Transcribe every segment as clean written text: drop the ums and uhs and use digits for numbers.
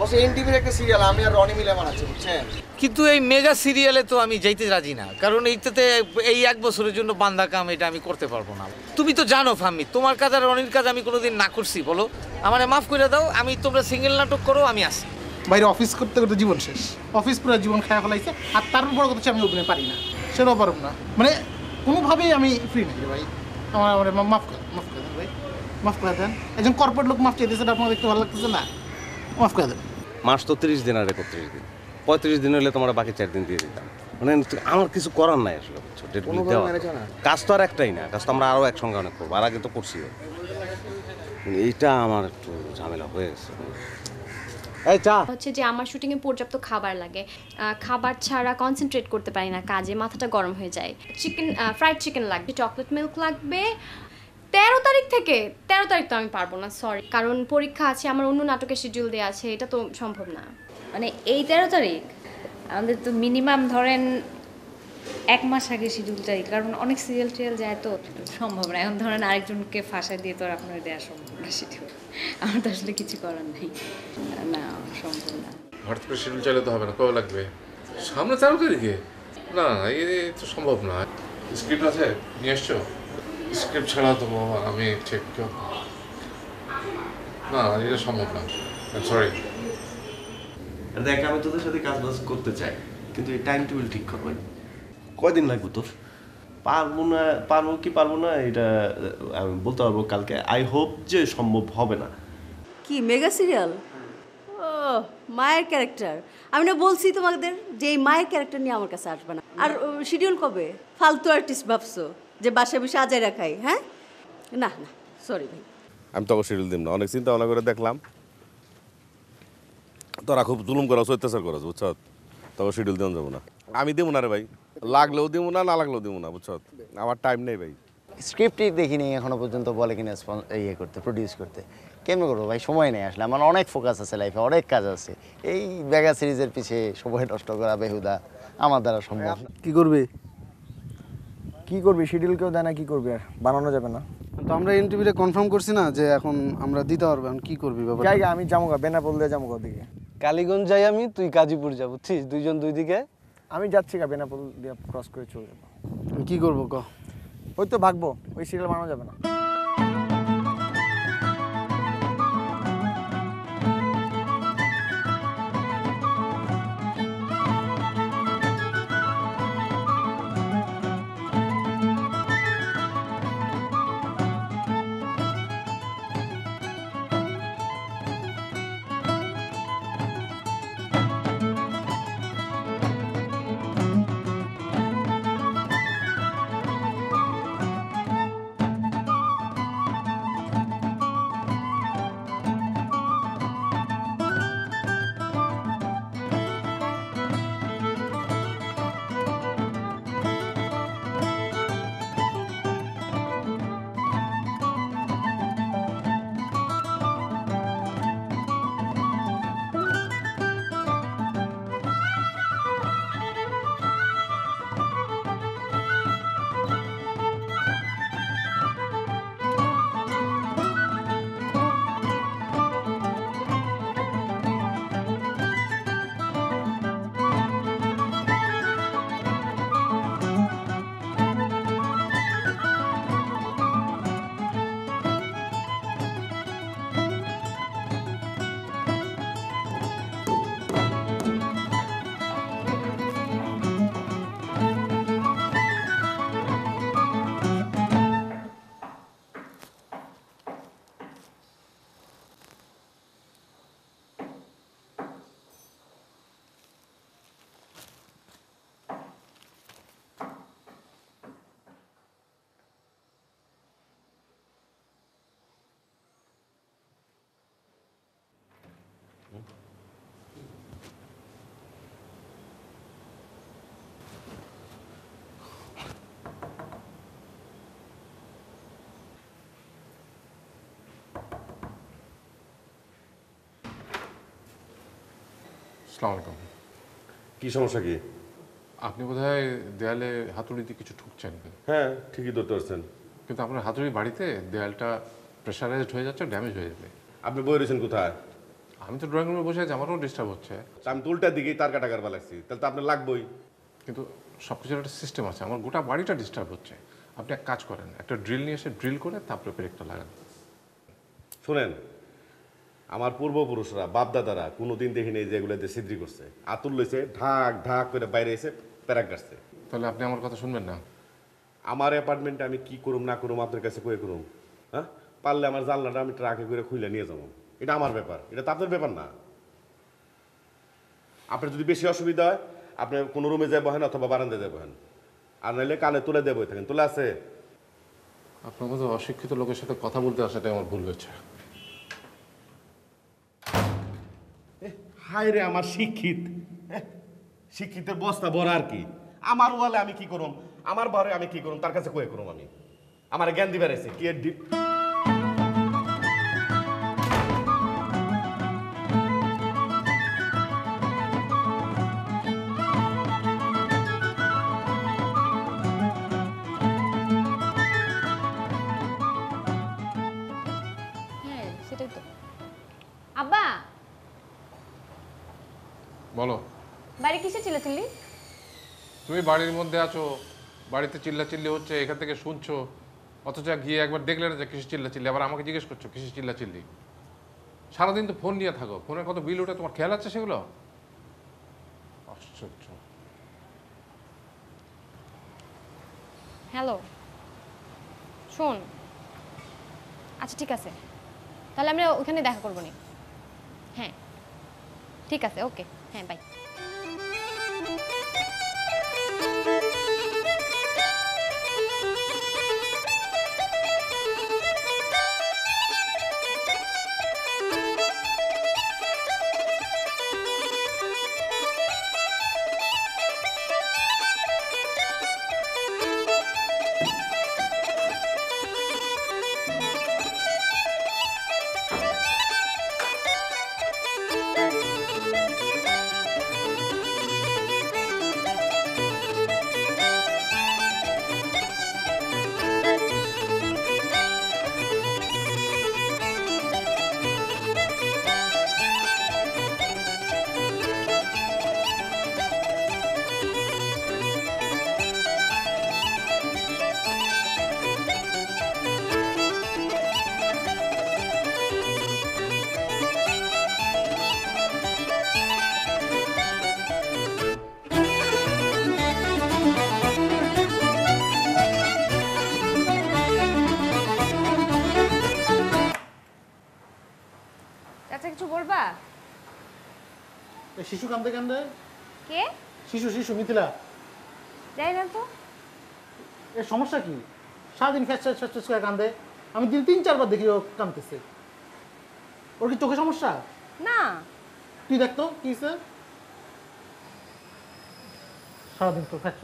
বস এনটিভির একটা সিরিয়াল আমি আর রনি মিলে বানাচ্ছি বুঝছেন কিন্তু এই মেগা সিরিয়ালে তো আমি যাইতে রাজি না কারণ এইটাতে এই এক বছরের জন্য বান্দা কাম এটা আমি করতে পারবো না তুমি তো জানো ফামি তোমার কাজ আর রনির কাজ আমি কোনোদিন না করছি বলো আমারে maaf করে দাও আমি তোমরা সিঙ্গেল নাটক করো আমি আসি বাইরে অফিস করতে করতে জীবন শেষ অফিস পুরো জীবন খায়া ফলাইছে আর তার উপর কথা আমি ওখানে পারি না সেটাও পারব না মানে কোনোভাবে আমি ফ্রি না ভাই আমারে maaf করে ভাই maaf করে দেন একজন কর্পোরেট লোক maaf চাইতেছে এটা আপনাদের দেখতে ভালো লাগতেছে না maaf করে দেন মাস তো 30 দিন আর 31 দিন 35 দিন হলে তোমার বাকি 4 দিন দিয়ে দিতাম মানে আমার কিছু করার নাই আসলে ডেট দিতে হবে কাজ তো আর একটাই না কাজ তো আমরা আরো একসঙ্গে অনেক করব আর আগে তো করছি এইটা আমার একটু ঝামেলা হয়েছে এই চা হচ্ছে যে আমার শুটিং এ পর্যাপ্ত খাবার লাগে খাবার ছাড়া কনসেন্ট্রেট করতে পারি না কাজে মাথাটা গরম হয়ে যায় চিকেন ফ্রাইড চিকেন লাগবে চকলেট মিল্ক লাগবে 13 তারিখ থেকে 13 তারিখ তো আমি পারবো না সরি কারণ পরীক্ষা আছে আমার অন্য নাটকের শিডিউল দেয়া আছে এটা তো সম্ভব না মানে এই 13 তারিখ আমাদের তো মিনিমাম ধরেন এক মাস আগে শিডিউল চাই কারণ অনেক সিরিয়াল টিরিয়াল যায় তো সম্ভব না এখন ধরেন আরেকজনকে ফাঁসা দিয়ে তো আর আপনার দেওয়া সম্ভব না শিডিউল আমার তো আসলে কিছু করার নেই না সম্ভব না হঠাৎ করে শিডিউল চাইলে তো হবে না কবে লাগবে সামনে 13 তারিখে না এই তো সম্ভব না স্ক্রিপ্ট আছে নিয়ে আসছো স্ক্রিপ্ট ছাড়া তো বাবা আমি চেক করব না এটা সম্ভব না সরি দেখ আমি তোদের সাথে কাজ বাজ করতে চাই কিন্তু এই টাইম টেবিল ঠিক করব কয়দিন লাগবে তোর পারবো কি পারবো না এটা আমি বলতে পারবো কালকে আই হোপ যে সম্ভব হবে না কি মেগা সিরিয়াল ও মায়ের ক্যারেক্টার আমি না বলছি তোমাদের যে এই মায়ের ক্যারেক্টার নিয়ে আমার কাছে আসবে না আর শিডিউল কবে ফালতু আর্টিস্ট ভাবছো যে বাসায় বসে আজাই রাখাই হ্যাঁ না না সরি ভাই আমি তো শিডিউল দিম না অনেক চিন্তা ভাবনা করে দেখলাম তোরা খুব জুলুম করাস অত্যাচার করাস বুঝছ তবে শিডিউল দেওয়া যাবো না আমি দেবো না রে ভাই লাগলেও দেবো না না লাগলেও দেবো না বুঝছ আমার টাইম নেই ভাই স্ক্রিপ্টই দেখিনি এখনো পর্যন্ত বলে কিনা ইয়ে করতে প্রডিউস করতে কেমন করবো ভাই সময় নেই আসলে আমার অনেক ফোকাস আছে লাইফে অনেক কাজ আছে এই মেগা সিরিজের পিছে সময় নষ্ট করা বেহুদা আমার দ্বারা সম্ভব কী করবি শিডিউল কেউ দেয় না কী করবি আর বানানো যাবে না তো আমরা ইন্টারভিউতে কনফার্ম করছি না যে এখন আমরা দিতে পারবো এখন কী করবি বাবা জায়গা আমি জামুকা বেনাপোল দিয়ে জামুকা দিকে কালীগঞ্জ যাই আমি তুই কাজীপুর যাবো বুঝছিস দুইজন দুই দিকে আমি যাচ্ছি গা বেনাপোল দিয়ে ক্রস করে চলে যাবো আমি কী করবো ক ওই তো ভাগবো ওই সিরিয়াল বানানো যাবে না আসসালামু আলাইকুম কি সমস্যা কি আপনি বোধহয় দেয়ালে হাতুড়িতে কিছু ঠুকছেন হ্যাঁ ঠিকই ধরতে পারছেন কিন্তু আপনার হাতুড়ি বাড়িতে দেয়ালটা প্রেশারাইজড হয়ে যাচ্ছে ড্যামেজ হয়ে যাবে আপনি বই রয়েছেন কোথায় আমি তো ড্রয়িং রুমে বসে আছি, আমারও ডিস্টার্ব হচ্ছে। আমি তো উল্টার দিকেই তার কাটা কারবার লাগছি, তাহলে তো আপনার লাগবেই। কিন্তু সব কিছুর একটা সিস্টেম আছে, আমার গোটা বাড়িটা ডিস্টার্ব হচ্ছে। আপনি এক কাজ করেন, একটা ড্রিল নিয়ে এসে ড্রিল করে তারপরে পেরেকটা লাগান। শোনেন, আমার পূর্বপুরুষরা বাপদাদারা কোনো দিন দেখি নেই যেগুলো দিয়ে সিদ্রি করছে, আতুল লইছে ঢাক ঢাক করে বাইরে এসে পেরেক কাটছে। তাহলে আপনি আমার কথা শুনবেন না? আমার অ্যাপার্টমেন্টে আমি কী করুম না করুম আপনার কাছে কয়ে করুম? হ্যাঁ, পারলে আমার জানলাটা আমি ট্রাকে করে খুলে নিয়ে যাবো, এটা আমার ব্যাপার, এটা তো আপনার ব্যাপার না। আপনার যদি বেশি অসুবিধা হয় আপনি কোনো রুমে যাই বহেন অথবা বারান্দায় যাই বহেন, আর নাহলে কানে তুলে দেবই থাকেন। তুলে আছে আপনার মতো অশিক্ষিত লোকের সাথে কথা বলতে আসাটাই আমার ভুল হয়েছে। হায় রে আমার শিক্ষিত, শিক্ষিতের বস্তা বড় আর কি। আমার ওয়ালে আমি কি করুম, আমার বারে আমি কি করুম, তার কাছে কয়ে করুম? আমি আমার জ্ঞান দিবার আছে কি? বলো, বাড়ি কিসে চিল্লাচিল্লি? তুমি বাড়ির মধ্যে আছো, বাড়িতে চিল্লাচিল্লি হচ্ছে, এখান থেকে শুনছো, অথচ গিয়ে একবার দেখলে না যে কিসে চিল্লাচিল্লি, আবার আমাকে জিজ্ঞেস করছো কিসে চিল্লাচিল্লি। সারাদিন তো ফোন নিয়ে থাকো, ফোনের কত বিল ওঠে তোমার খেয়াল আছে সেগুলো? আশ্চর্য। হ্যালো শোন, আচ্ছা ঠিক আছে, তাহলে আমরা ওখানে দেখা করবো নি। হ্যাঁ ঠিক আছে, ওকে, হ্যাঁ বাই। শিশু কান্দে কান্দে কে? শিশু শিশু মিথিলা। যাই না তো, এর সমস্যা কি? সারাদিন ফ্যাস করে কান্দে, আমি দিন ৩-৪ বার দেখি ও কাঁদতেছে। ওর কি চোখে সমস্যা? না, তুই দেখতো কি স্যার, সারাদিন তো ফ্যাস।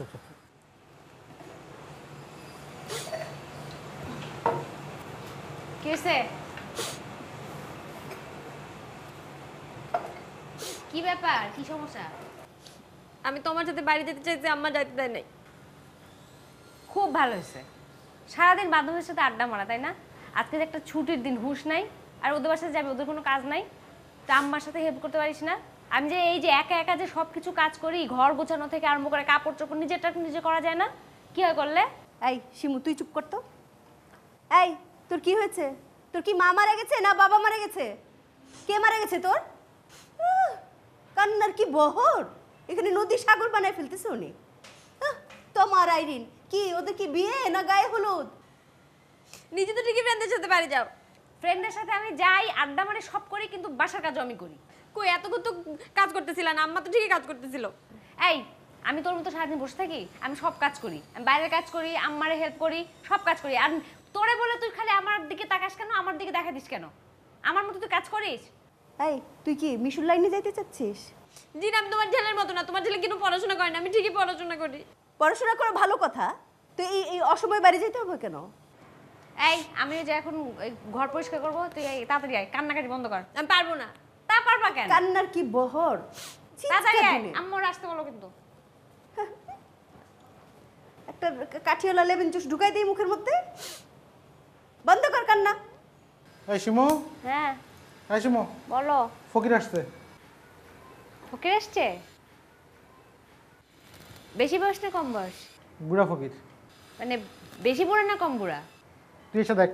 কেসে কি ব্যাপার, কি সমস্যা? আমি তোমার সাথে বাড়ি যেতে চাইছি, আম্মা যাইতে দেয় নাই। খুব ভালো হয়েছে, সারাদিন বান্ধবের সাথে আড্ডা মারা, তাই না? আজকে যে একটা ছুটির দিন, হুঁশ নাই, আর ওদের বাসায় যাবে, ওদের কোনো কাজ নাই, তা আম্মার সাথে হেল্প করতে পারিস না? আমি যে এই যে একা একা যে সব কিছু কাজ করি, ঘর গোছানো থেকে আরম্ভ করে কাপড় চোপড়, নিজেরটা নিজে করা যায় না? কি হয় করলে? এই শিমু তুই চুপ করতো। এই তোর কি হয়েছে? তোর কি মা মারা গেছে না বাবা মারা গেছে? কে মারা গেছে তোর? কান্নার কি বহর, এখানে নদী সাগর বানায় ফেলতেছে উনি। তোমার আইরিন কি, ওদের কি বিয়ে না গায়ে হলুদ? নিজে তো ঠিকই ফ্রেন্ডের সাথে বাড়ি যাও। ফ্রেন্ডের সাথে আমি যাই, আড্ডা মানে সব করি, কিন্তু বাসার কাজও আমি করি। কই এত কত কাজ করতেছিল না? আম্মা তো ঠিকই কাজ করতেছিল। এই আমি তোর মতো সারাদিন বসে থাকি? আমি সব কাজ করি, আমি বাইরের কাজ করি, আম্মারে হেল্প করি, সব কাজ করি। আর তোরে বলে তুই খালি আমার দিকে তাকাস কেন, আমার দিকে দেখা দিস কেন? আমার মতো তুই কাজ করিস? এই তুই কি মিশুর লাইনে যাইতে চাচ্ছিস? জি না, আমি তোমার ছেলের মতো না। তোমার ছেলে কিন্তু পড়াশোনা করে না, আমি ঠিকই পড়াশোনা করি। পড়াশোনা করা ভালো কথা, তুই এই অসময়ে বাড়ি যেতে হবে কেন? এই আমি যে এখন ঘর পরিষ্কার করবো, তুই তাড়াতাড়ি আয়, কান্নাকাটি বন্ধ কর। আমি পারবো না। তা পারবা কেন? কান্নার কি বহর, তাড়াতাড়ি আয়, আম্মুর আসতে বলো। কিন্তু একটা কাঠিওয়ালা লেমন জুস ঢুকাই দেই মুখের মধ্যে, বন্ধ কর কান্না। এই শিমু, হ্যাঁ হ্যাঁ সুমো বলো ফকির আসছে ফকির আসছে বেশি বয়স না কম বয়স বুড়া ফকির মানে বেশি বুড়া না কম বুড়া তুই এসে দেখ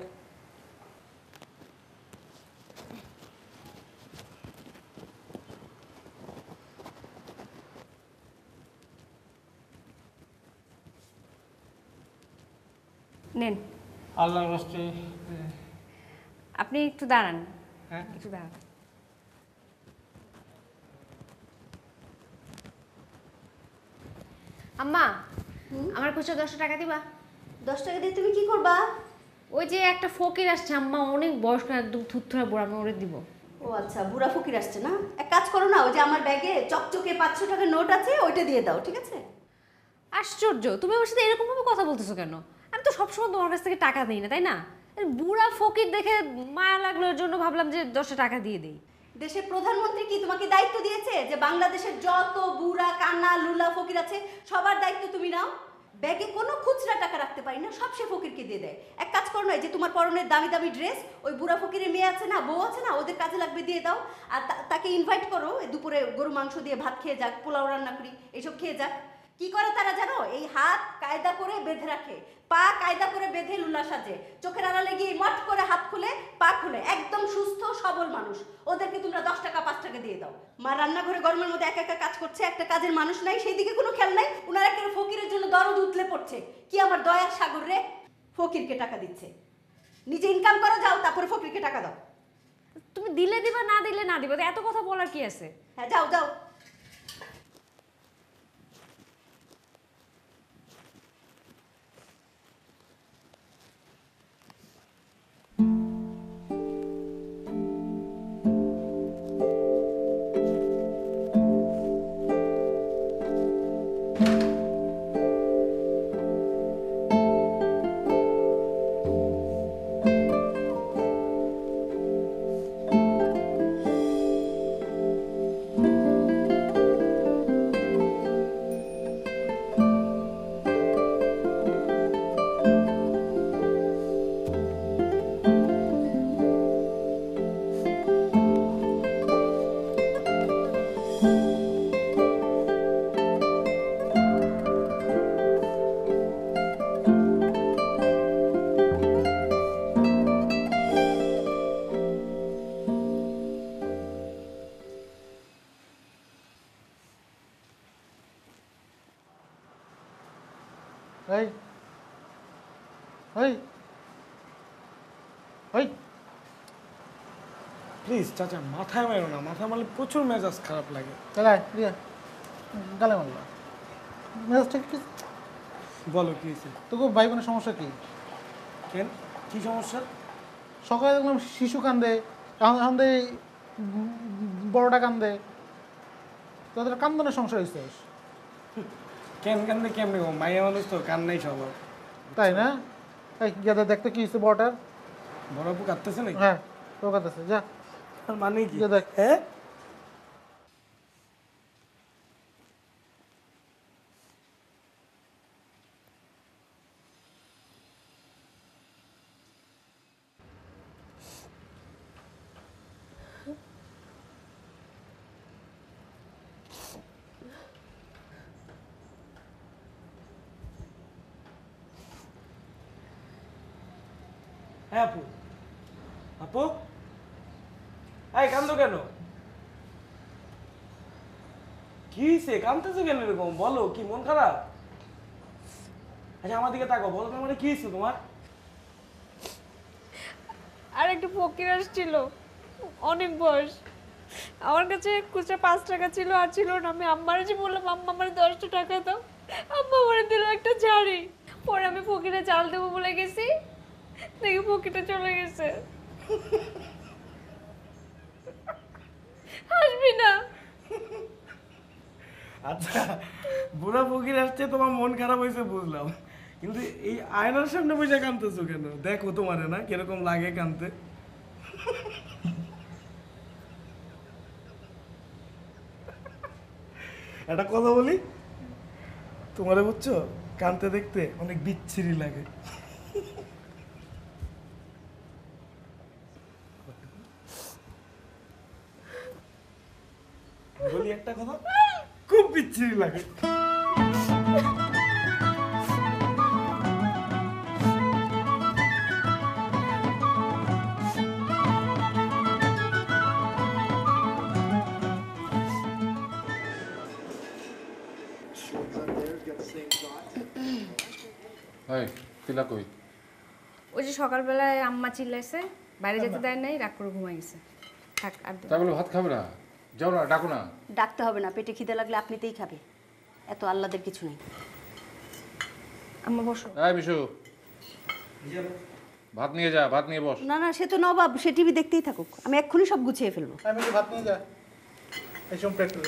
নেন আল্লাহর রাস্তে আপনি একটু দাঁড়ান হ্যাঁ একটু দাঁড়ান আম্মা আমার খুচরা 10 টাকা দিবা 10 টাকা দিয়ে তুমি কি করবা ওই যে একটা ফকির আসছে আম্মা অনেক বয়স্ক আর থুতথুরা বুড়া আমি ওরে দিব ও আচ্ছা বুড়া ফকির আসছে না এক কাজ করো না ওই যে আমার ব্যাগে চকচকে 500 টাকা নোট আছে ওইটা দিয়ে দাও ঠিক আছে আশ্চর্য তুমি আমার সাথে এরকম ভাবে কথা বলতেছো কেন আমি তো সব সময় তোমার কাছ থেকে টাকা দেই না তাই না বুড়া ফকির দেখে মায়া লাগলোর জন্য ভাবলাম যে 10 টাকা দিয়ে দেই দেশের প্রধানমন্ত্রী কি তোমাকে দায়িত্ব দিয়েছে যে বাংলাদেশের যত বুড়া কানা লুলা ফকির আছে সবার দায়িত্ব তুমি নাও ব্যাগে কোনো খুচরা টাকা রাখতে পারি না সব সে ফকিরকে দিয়ে দেয় এক কাজ করো না যে তোমার পরনের দামি দামি ড্রেস ওই বুড়া ফকিরের মেয়ে আছে না বউ আছে না ওদের কাজে লাগবে দিয়ে দাও আর তাকে ইনভাইট করো দুপুরে গরু মাংস দিয়ে ভাত খেয়ে যাক পোলাও রান্না করি এইসব খেয়ে যাক কি করে তারা জানো এই হাত কায়দা করে বেঁধে রাখে পা কায়দা করে বেঁধে লুলা সাজে চোখের আড়ালে গিয়ে মট করে হাত খুলে পা খুলে একদম সুস্থ সবল মানুষ ওদেরকে তোমরা 10 টাকা 5 টাকা দিয়ে দাও মা রান্নাঘরে গরমের মধ্যে এক একা কাজ করছে একটা কাজের মানুষ নাই সেই দিকে কোনো খেয়াল নাই উনারা একটা ফকিরের জন্য দরদ উতলে পড়ছে কি আমার দয়ার সাগর রে ফকিরকে টাকা দিচ্ছে নিজে ইনকাম করো যাও তারপরে ফকিরকে টাকা দাও তুমি দিলে দিবা না দিলে না দিবা এত কথা বলার কি আছে হ্যাঁ যাও যাও চাচা মাথায় মারো না মাথা মারলে প্রচুর মেজাজ খারাপ লাগে বলো কি তোকে ভাই বোনের সমস্যা কি কেন কি সমস্যা সকালে দেখলাম শিশু কান্দে এখন বড়টা কান্দে তোদের কান্দনের সমস্যা হয়েছে কেন কান্দে কেমনে মাইয়া মানুষ তো কান্নাই সবার তাই না দেখতে কি হয়েছে বড়টার বড় আপু কাঁদতেছে নাকি হ্যাঁ তো কাঁদতেছে যা মানে কি দেখ হ্যাঁ আপু আপু কান্দ কেন কি সে কান্দতেছো কেন এরকম বলো কি মন খারাপ আচ্ছা আমার দিকে তাকাও বলো তোমার কি হয়েছে তোমার আর একটু ফকির আসছিল অনেক বয়স আমার কাছে খুচরা 5 টাকা ছিল আর ছিল না আমি আম্মার যে বললাম আম্মা আমার 10 টাকা দাও আম্মা আমারে দিল একটা ঝাড়ি পরে আমি ফকিরে চাল দেবো বলে গেছি দেখি ফকিরটা চলে গেছে আসবি না আচ্ছা বুড়া ফকির আসছে তোমার মন খারাপ হয়েছে বুঝলাম কিন্তু এই আয়নার সামনে বসে কাঁদতেছো কেন দেখো তোমারে না কিরকম লাগে কাঁদতে একটা কথা বলি তোমারে বুঝছো কাঁদতে দেখতে অনেক বিচ্ছিরি লাগে একটা কথা খুব বিচ্ছিরি লাগে। এই তিলা কই? ওই যে সকালবেলায় আম্মা চিল্লাইছে, বাইরে যেতে দেয় নাই, রাগ করে ঘুমাই গেছে। থাক আর তা বলে ভাত খাবে না, যাও না, ডাকো না। ডাকতে হবে না, পেটে খিদে লাগলে আপনিতেই খাবে, এত আল্লাদের কিছু নেই। আম্মা বসো। এই বিশু, ভাত নিয়ে যা, ভাত নিয়ে বস। না না, সে তো নবাব, সে টিভি দেখতেই থাকুক, আমি এক্ষুনি সব গুছিয়ে ফেলবো। আমি তো ভাত নিয়ে যা, এই সব প্লেট দাও,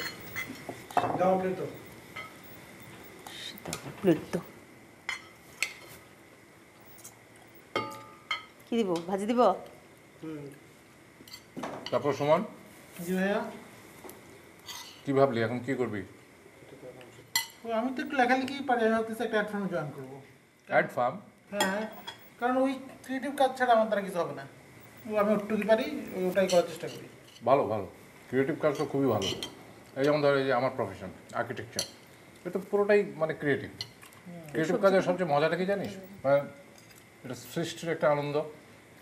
প্লেট দাও, প্লেট দাও। কি দিব, ভাজি দিব? তারপর সুমন জি ভাইয়া, কি ভাবলি এখন, কি করবি? আমি তো একটু লেখালেখি পারি, একটা অ্যাড ফার্ম জয়েন করবো। Ad firm? হ্যাঁ, কারণ ওই ক্রিয়েটিভ কাজ ছাড়া আমার দ্বারা কিছু হবে না, আমি ওটুকি পারি, ওটাই করার চেষ্টা করি। ভালো ভালো, ক্রিয়েটিভ কাজ তো খুবই ভালো। এই যেমন ধরো এই যে আমার প্রফেশন আর্কিটেকচার, এটা পুরোটাই মানে ক্রিয়েটিভ। ক্রিয়েটিভ কাজের সবচেয়ে মজাটা কি জানিস? মানে এটা সৃষ্টির একটা আনন্দ,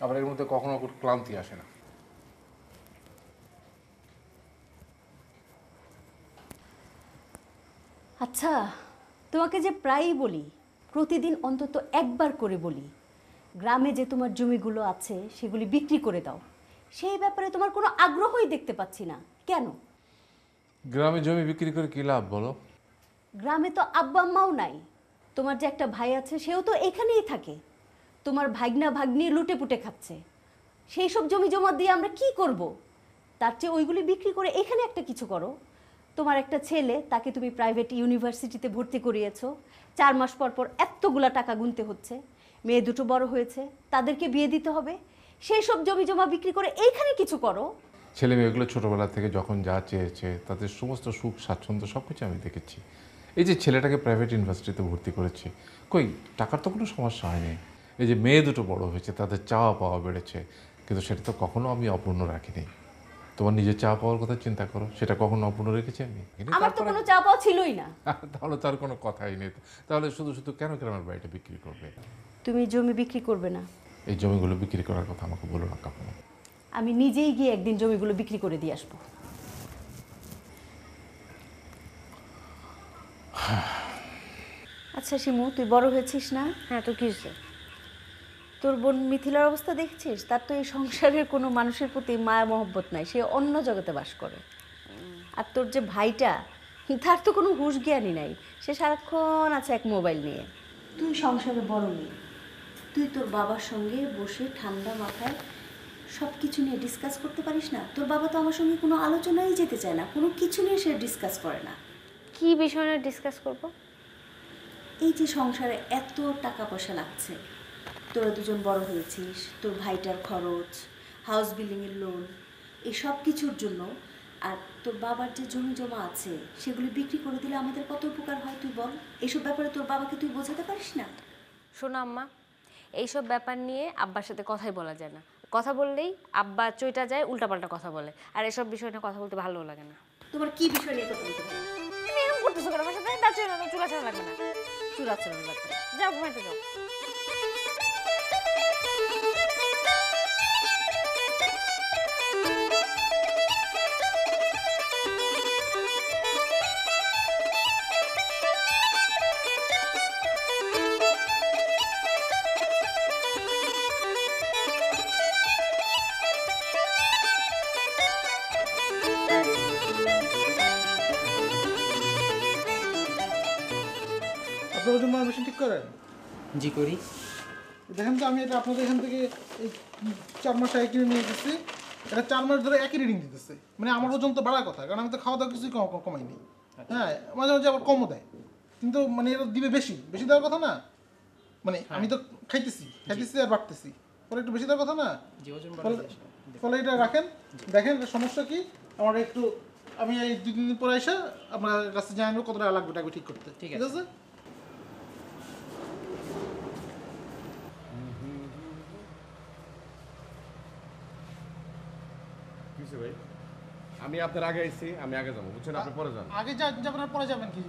আবার এর মধ্যে কখনো ক্লান্তি আসে না। আচ্ছা, তোমাকে যে প্রায়ই বলি, প্রতিদিন অন্তত একবার করে বলি, গ্রামে যে তোমার জমিগুলো আছে সেগুলি বিক্রি করে দাও, সেই ব্যাপারে তোমার কোনো আগ্রহই দেখতে পাচ্ছি না। কেন? গ্রামে জমি বিক্রি করে কী লাভ বলো? গ্রামে তো আব্বা আম্মাও নাই, তোমার যে একটা ভাই আছে সেও তো এখানেই থাকে, তোমার ভাগনা ভাগ্নি লুটে পুটে খাচ্ছে, সেই সব জমি জমা দিয়ে আমরা কি করব? তার চেয়ে ওইগুলি বিক্রি করে এখানে একটা কিছু করো। তোমার একটা ছেলে, তাকে তুমি প্রাইভেট ইউনিভার্সিটিতে ভর্তি করিয়েছো, 4 মাস পর পর এতগুলা টাকা গুনতে হচ্ছে। মেয়ে দুটো বড় হয়েছে, তাদেরকে বিয়ে দিতে হবে, সেই সব জমি জমা বিক্রি করে এইখানে কিছু করো। ছেলে মেয়েগুলো ছোটোবেলা থেকে যখন যা চেয়েছে, তাদের সমস্ত সুখ স্বাচ্ছন্দ্য সব কিছু আমি দেখেছি। এই যে ছেলেটাকে প্রাইভেট ইউনিভার্সিটিতে ভর্তি করেছি, কই টাকার তো কোনো সমস্যা হয়নি। এই যে মেয়ে দুটো বড় হয়েছে, তাদের চাওয়া পাওয়া বেড়েছে, কিন্তু সেটা তো কখনো আমি অপূর্ণ রাখিনি। তোমার নিজের চাওয়া পাওয়ার কথা চিন্তা করো, সেটা কখনো অপূর্ণ রেখেছি আমি? আমার তো কোনো চাওয়া পাওয়া ছিলই না। তাহলে তার কোনো কথাই নেই, তাহলে শুধু শুধু কেন গ্রামের বাড়িটা বিক্রি করবে? তুমি জমি বিক্রি করবে না? এই জমিগুলো বিক্রি করার কথা আমাকে বলো না কখনো, আমি নিজেই গিয়ে একদিন জমিগুলো বিক্রি করে দিয়ে আসবো। আচ্ছা শিমু, তুই বড় হয়েছিস না? হ্যাঁ, তো কি তোর বোন মিথিলার অবস্থা দেখছিস? তার তো এই সংসারের কোনো মানুষের প্রতি মায়া মহব্বত নাই, সে অন্য জগতে বাস করে। আর তোর যে ভাইটা, তার তো কোনো হুঁশ জ্ঞানই নাই, সে সারাক্ষণ আছে এক মোবাইল নিয়ে। তুই সংসারে বড় মেয়ে, তুই তোর বাবার সঙ্গে বসে ঠান্ডা মাথায় সব কিছু নিয়ে ডিসকাস করতে পারিস না? তোর বাবা তো আমার সঙ্গে কোনো আলোচনায় যেতে চায় না, কোনো কিছু নিয়ে সে ডিসকাস করে না। কী বিষয় নিয়ে ডিসকাস করবো? এই যে সংসারে এত টাকা পয়সা লাগছে, তোরা দুজন বড় হয়েছিস, তোর ভাইটার খরচ, হাউস বিল্ডিংয়ের লোন, এই সব কিছুর জন্য। আর তোর বাবার যে জমি জমা আছে সেগুলি বিক্রি করে দিলে আমাদের কত উপকার হয় তুই বল। এইসব ব্যাপারে তোর বাবাকে তুই বোঝাতে পারিস না? শোনো আম্মা, এইসব ব্যাপার নিয়ে আব্বার সাথে কথাই বলা যায় না, কথা বললেই আব্বা চইটা যায়, উল্টাপাল্টা কথা বলে, আর এসব বিষয় নিয়ে কথা বলতে ভালোও লাগে না। তোমার কী বিষয় নিয়ে কথা বলতে হবে? তুমি এরকম করতেছো কেন আমার সাথে? না চুলা ছাড়া লাগবে না, চুলা ছাড়া লাগবে না, যাও ঘুমাইতে যাও। ঠিক করেন? জি করি। দেখেন তো, আমি এটা আপনাদের এখান থেকে এই 4 মাস কিনে নিয়ে গেছি, এটা 4 মাস ধরে একই রিডিং দিতেছে। মানে আমার ওজন তো বাড়ার কথা, কারণ আমি তো খাওয়া দাওয়া কিছুই কমাই নি। হ্যাঁ, মাঝে মাঝে আবার কমও দেয়, কিন্তু মানে এটা দিবে বেশি, বেশি দেওয়ার কথা না। মানে আমি তো খাইতেছি আর বাড়তেছি, ফলে একটু বেশি দেওয়ার কথা না। ফলে এটা রাখেন, দেখেন সমস্যা কি। আমার একটু আমি এই 2-3 দিন পরে এসে আপনার কাছে জানাবো কত টাকা লাগবে টাকা ঠিক করতে। ঠিক আছে? আমি আপনার আগে আইছি, আমি আগে যাবো, বুঝছেন? আপনি পরে যান। আগে যাবেন আর পরে যাবেন কি?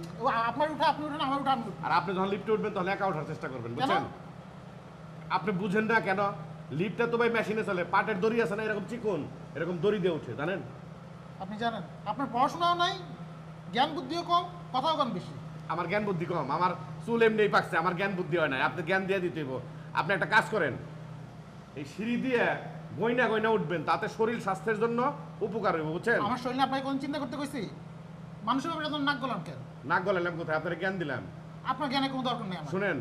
আপনার উঠা, আপনি উঠেন, আমার উঠা, আমি উঠি। আর আপনি যখন লিফটে উঠবেন তখন একা ওঠার চেষ্টা করবেন, বুঝছেন? আপনি বুঝেন না কেন? লিফটটা তো ভাই মেশিনে চলে, পাটের দড়ি আছে না এরকম চিকন, এরকম দড়ি দিয়ে উঠে, জানেন? আপনি জানেন? আপনার পড়াশোনাও নাই, জ্ঞান বুদ্ধিও কম, কথাও কম বেশি। আমার জ্ঞান বুদ্ধি কম, আমার চুল এমনি পাকছে, আমার জ্ঞান বুদ্ধি হয় না। আপনি জ্ঞান দিয়ে দিতে হইব। আপনি একটা কাজ করেন, এই সিঁড়ি দিয়ে গয়না গয়না উঠবেন, তাতে শরীর স্বাস্থ্যের জন্য উপকার হইব, বুঝছেন? আমার শরীর আপনাকে কোন চিন্তা করতে কইছি? মানুষের ব্যাপারে তো নাক গলাম কেন? নাক গলালাম কোথায়? আপনার জ্ঞান দিলাম। আপনার জ্ঞানে কোনো দরকার নেই। শুনেন,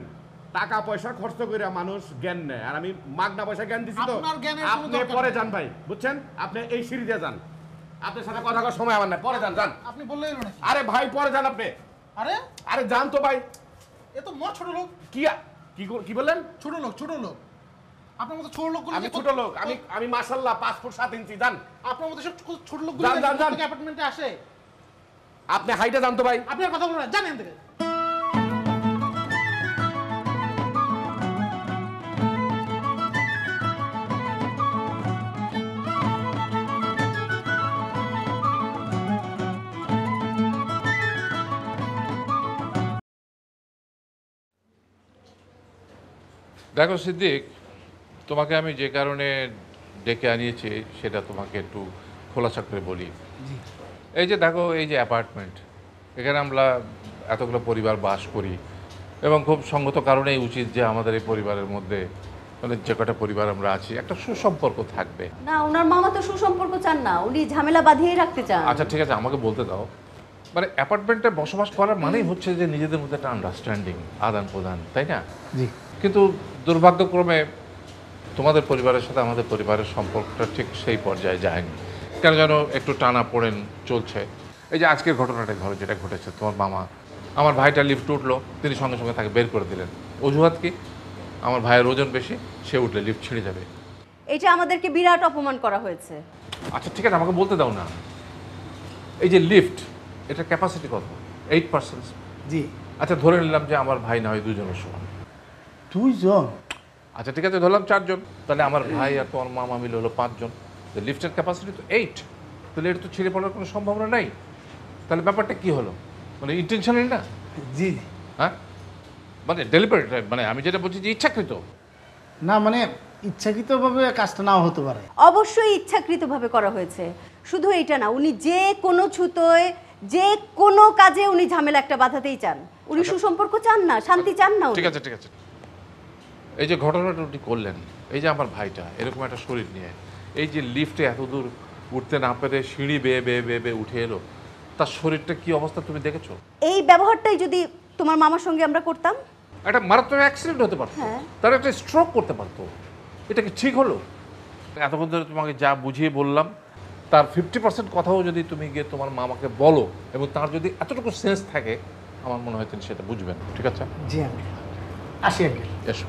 টাকা পয়সা খরচ করে মানুষ জ্ঞান নেয়, আর আমি মাগনা পয়সা জ্ঞান দিছি তো। আপনি পরে যান ভাই, বুঝছেন? আপনি এই সিঁড়ি দিয়ে যান, আপনার সাথে কথা কওয়ার সময় আমার নাই, পরে যান, যান। আপনি বললেই না। আরে ভাই পরে যান আপনি। আরে আরে যান তো ভাই। এ তো মোর ছোট লোক। কি কি বললেন? ছোট লোক, ছোট লোক। আপনার মতো ছোট লোকগুলো, আমি ছোট লোক, আমি মাশাআল্লাহ 5 ফুট 7 ইঞ্চি। যান, আপনার মতো সব ছোট লোকগুলো অ্যাপার্টমেন্টে আসে। আপনি হাইটা যান তো ভাই। আপনি আর কথা বলবেন না, জানেন থেকে। দেখো সিদ্দিক, তোমাকে আমি যে কারণে ডেকে আনিয়েছি সেটা তোমাকে একটু খোলাসা করে বলি। এই যে দেখো, এই যে অ্যাপার্টমেন্ট, এখানে আমরা এতগুলো পরিবার বাস করি, এবং খুব সঙ্গত কারণেই উচিত যে আমাদের এই পরিবারের মধ্যে, মানে যে কটা পরিবার আমরা আছি, একটা সুসম্পর্ক থাকবে। না, ওনার মামা তো সুসম্পর্ক চান না, উনি ঝামেলা বাঁধিয়ে রাখতে চান। আচ্ছা ঠিক আছে, আমাকে বলতে দাও। মানে অ্যাপার্টমেন্টে বসবাস করার মানেই হচ্ছে যে নিজেদের মধ্যে একটা আন্ডারস্ট্যান্ডিং, আদান প্রদান, তাই না? জি। কিন্তু দুর্ভাগ্যক্রমে তোমাদের পরিবারের সাথে আমাদের পরিবারের সম্পর্কটা ঠিক সেই পর্যায়ে যায়নি, কেন যেন একটু টানা পড়েন চলছে। এই যে আজকের ঘটনাটা, ধরো যেটা ঘটেছে, তোমার মামা আমার ভাইটা লিফ্ট উঠলো, তিনি সঙ্গে সঙ্গে তাকে বের করে দিলেন। অজুহাত কি? আমার ভাইয়ের ওজন বেশি, সে উঠলে লিফ্ট ছিঁড়ে যাবে। এটা আমাদেরকে বিরাট অপমান করা হয়েছে। আচ্ছা ঠিক আছে, আমাকে বলতে দাও না। এই যে লিফট, এটা ক্যাপাসিটি কত? 8%। জি। আচ্ছা ধরে নিলাম যে আমার ভাই না হয় দুজনের সমান। 2 জন? আচ্ছা ঠিক আছে, ধরলাম 4 জন, তাহলে আমার ভাই আর তোমার মামা মিলে হলো 5 জন। লিফটের ক্যাপাসিটি তো 8, তাহলে এটা তো ছিঁড়ে পড়ার কোনো সম্ভাবনা নাই। তাহলে ব্যাপারটা কি হলো? মানে ইন্টেনশনাল না? জি। হ্যাঁ, মানে ডেলিভারি, মানে আমি যেটা বলছি যে ইচ্ছাকৃত না, মানে ইচ্ছাকৃতভাবে কাজটা নাও হতে পারে। অবশ্যই ইচ্ছাকৃতভাবে করা হয়েছে। শুধু এটা না, উনি যে কোনো ছুতোয়, যে কোনো কাজে উনি ঝামেলা একটা বাঁধাতেই চান। উনি সুসম্পর্ক চান না, শান্তি চান না। ঠিক আছে ঠিক আছে, এই যে ঘটনাটা উনি করলেন, এই যে আমার ভাইটা এরকম একটা শরীর নিয়ে, এই যে লিফটে এত দূর উঠতে না পেরে সিঁড়ি বেয়ে বেয়ে বেয়ে বেয়ে উঠে এলো, তার শরীরটা কি অবস্থা তুমি দেখেছো? এই ব্যবহারটাই যদি তোমার মামার সঙ্গে আমরা করতাম, একটা মারাত্মক অ্যাক্সিডেন্ট হতে পারতো, তার একটা স্ট্রোক করতে পারতো। এটা কি ঠিক হলো? এতক্ষণ ধরে তোমাকে যা বুঝিয়ে বললাম, তার 50% কথাও যদি তুমি গিয়ে তোমার মামাকে বলো, এবং তার যদি এতটুকু সেন্স থাকে, আমার মনে হয় তিনি সেটা বুঝবেন। ঠিক আছে? জি আঙ্কেল, আসি আঙ্কেল। এসো।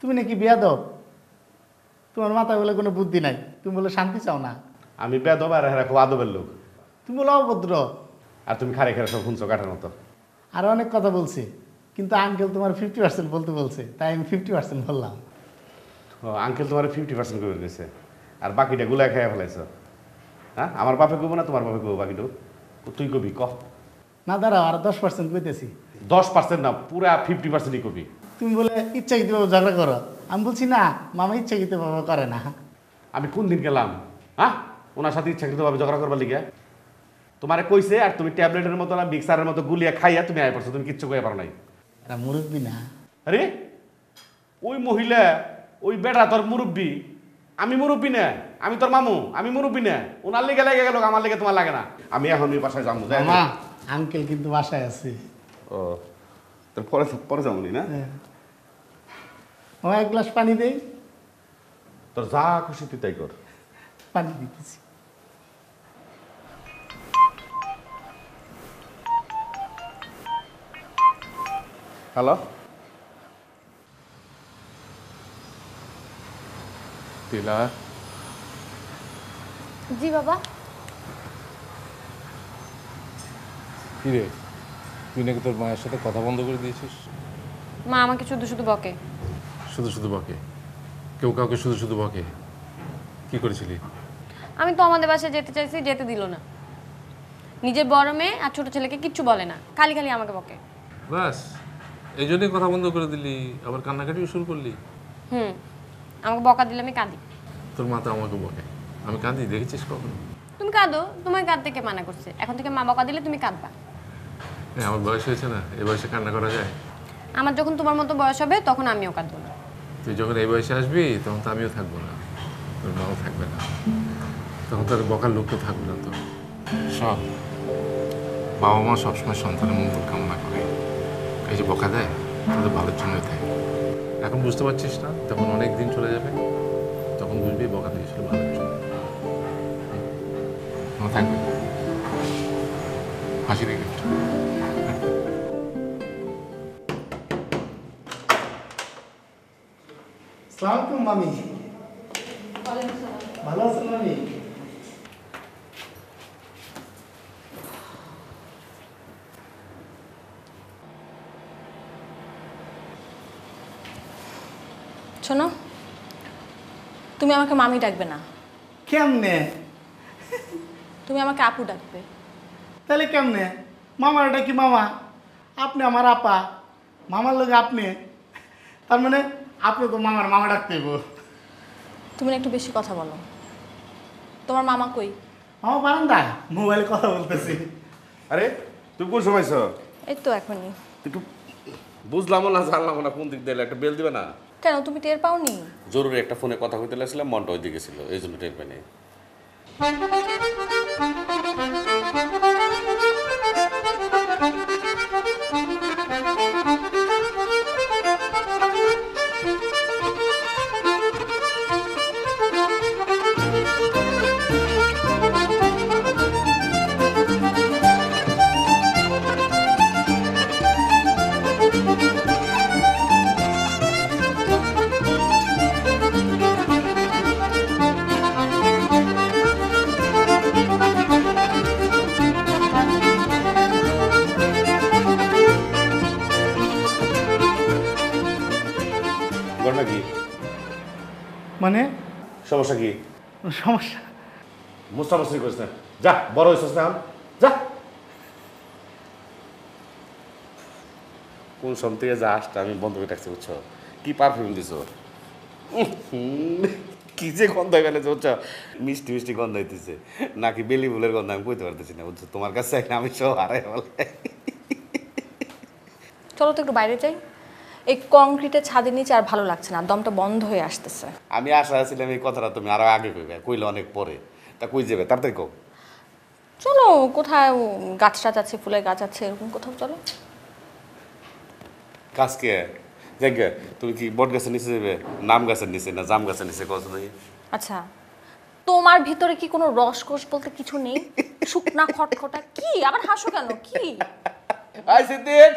তুমি নাকি বেয়াদব? তোমার মাথায় বলে কোনো বুদ্ধি নাই। তুমি বলে শান্তি চাও না। আমি বেয়াদব আর হেরা খুব আদবের লোক। তুমি বলো অভদ্র, আর তুমি খারে খেরা সব শুনছো কাটার মতো। আর অনেক কথা বলছি, কিন্তু আঙ্কেল তোমার 50% বলতে বলছে, তাই আমি 50% বললাম। ও আঙ্কেল তোমার 50% করে দিয়েছে, আর বাকিটা গুলা খেয়ে ফেলাইছ। হ্যাঁ, আমার বাপে কব না তোমার বাপে কব, বাকিটা তুই কবি। ক না দাঁড়া, আর 10% কইতেছি। 10% না, পুরা 50%ই কবি। তুমি বলে ইচ্ছাকৃতভাবে ঝগড়া করো। আমি বলছি না, মামা ইচ্ছাকৃতভাবে করে না। আমি কোন দিন গেলাম হ্যাঁ ওনার সাথে ইচ্ছাকৃতভাবে ঝগড়া করবার লিগে? তোমারে কইছে, আর তুমি ট্যাবলেটের মতো না মিক্সারের মতো গুলিয়া খাইয়া তুমি আয় পড়ছো। তুমি কিচ্ছু কয়ে পারো নাই। তারা মুরব্বী না? আরে ওই মহিলা, ওই বেটা তোর মুরব্বী। আমি মুরব্বী না, আমি তোর মামু, আমি মুরব্বী না। ওনার লেগে লেগে গেল, আমার লেগে তোমার লাগে না। আমি এখন ওই বাসায় যাবো। মা আঙ্কেল কিন্তু বাসায় আছে। ও তোর পরে পরে যাবো না? ও এক গ্লাস পানি দেই। তোর যা খুশি তুই তাই কর। পানি দিতেছি। Hello? Tila? Ji, Baba. Kire, you nahi tor maer sathe kotha bondho kore diyechish. Ma amake shudhu shudhu bake. Shudhu shudhu bake. Keu kauke shudhu shudhu bake. Ki korechili? Ami to amader bashay jete chaichi, jete dilo na. Nijer boro meye ar choto cheleke kichu bole na. Khali khali amake bake. Bas. এই জন্যই কথা বন্ধ করে দিলি আবার কান্নাকাটিও শুরু করলি আমাকে বকা দিলে আমি কাঁদি তোর মা তো আমাকে বকে আমি কাঁদি দেখেছিস কখনো তুমি কাঁদো তোমায় কাঁদতে কে মানা করছে এখন থেকে মা বকা দিলে তুমি কাঁদবা হ্যাঁ আমার বয়স হয়েছে না এই বয়সে কান্না করা যায় আমার যখন তোমার মতো বয়স হবে তখন আমিও কাঁদবো না তুই যখন এই বয়সে আসবি তখন তো আমিও থাকবো না তোর মাও থাকবে না তখন তোর বকার লোক তো থাকবে না তো সব বাবা মা সবসময় সন্তানের মঙ্গল কামনা করে এই যে বকা দেয় তোদের ভালোর জন্যই দেয় এখন বুঝতে পারছিস না তখন অনেক দিন চলে যাবে তখন বুঝবি বকা দিয়েছিল ভালোর জন্য না থাকবে হাসি রেখে সালাম আলাইকুম মামি ওয়ালাইকুম সালাম ভালো আছেন মামি শোনো তুমি আমাকে মামি ডাকবে না কেমনে তুমি আমাকে আপু ডাকবে তাহলে কেমনে মামার ডাকি মামা আপনি আমার আপা মামার লগে আপনি তার মানে আপনি তো মামার মামা ডাকতেই তুমি একটু বেশি কথা বলো তোমার মামা কই মামা বারান্দা মোবাইলে কথা বলতেছি আরে তুই কোন সময় আছো এই তো এখনই একটু বুঝলাম না জানলাম না কোন দিক দিয়ে একটা বেল দিবে না কেন তুমি টের পাওনি জরুরি একটা ফোনে কথা কইতে লাগছিলাম মনটা ওইদিকে ছিল এইজন্য টের পাইনি মানে সমস্যা কি সমস্যা মুস্তাফাসি করিস না যা বড় হইছিস না যা কোন শান্তি যা আসটা আমি বন্ধ করে রাখছি বুঝছো কি পারফিউম দিছো কি যে গন্ধ গেলে বুঝছো মিষ্টি মিষ্টি গন্ধ হইতেছে নাকি বেলি ফুলের গন্ধ আমি কইতে পারতেছি না বুঝছো তোমার কাছে আমি সব হারাই বলে চলো তো একটু বাইরে যাই এই কংক্রিটের ছাদের নিচে আর ভালো লাগছে না দমটা বন্ধ হয়ে আসতেছে আমি আশা ছিলাম এই কথাটা তুমি আরো আগে কইবে কইলে অনেক পরে তা কই যাবে তাড়াতাড়ি কও চলো কোথায় গাছটা আছে ফুলের গাছ আছে এরকম কোথাও চলো গাছ কে জায়গা তুমি কি বট গাছের নিচে যাবে নাম গাছের নিচে না জাম গাছের নিচে কত দেখি আচ্ছা তোমার ভিতরে কি কোনো রসকস বলতে কিছু নেই শুকনা খটখটা কি আবার হাসো কেন কি আইছে দেখ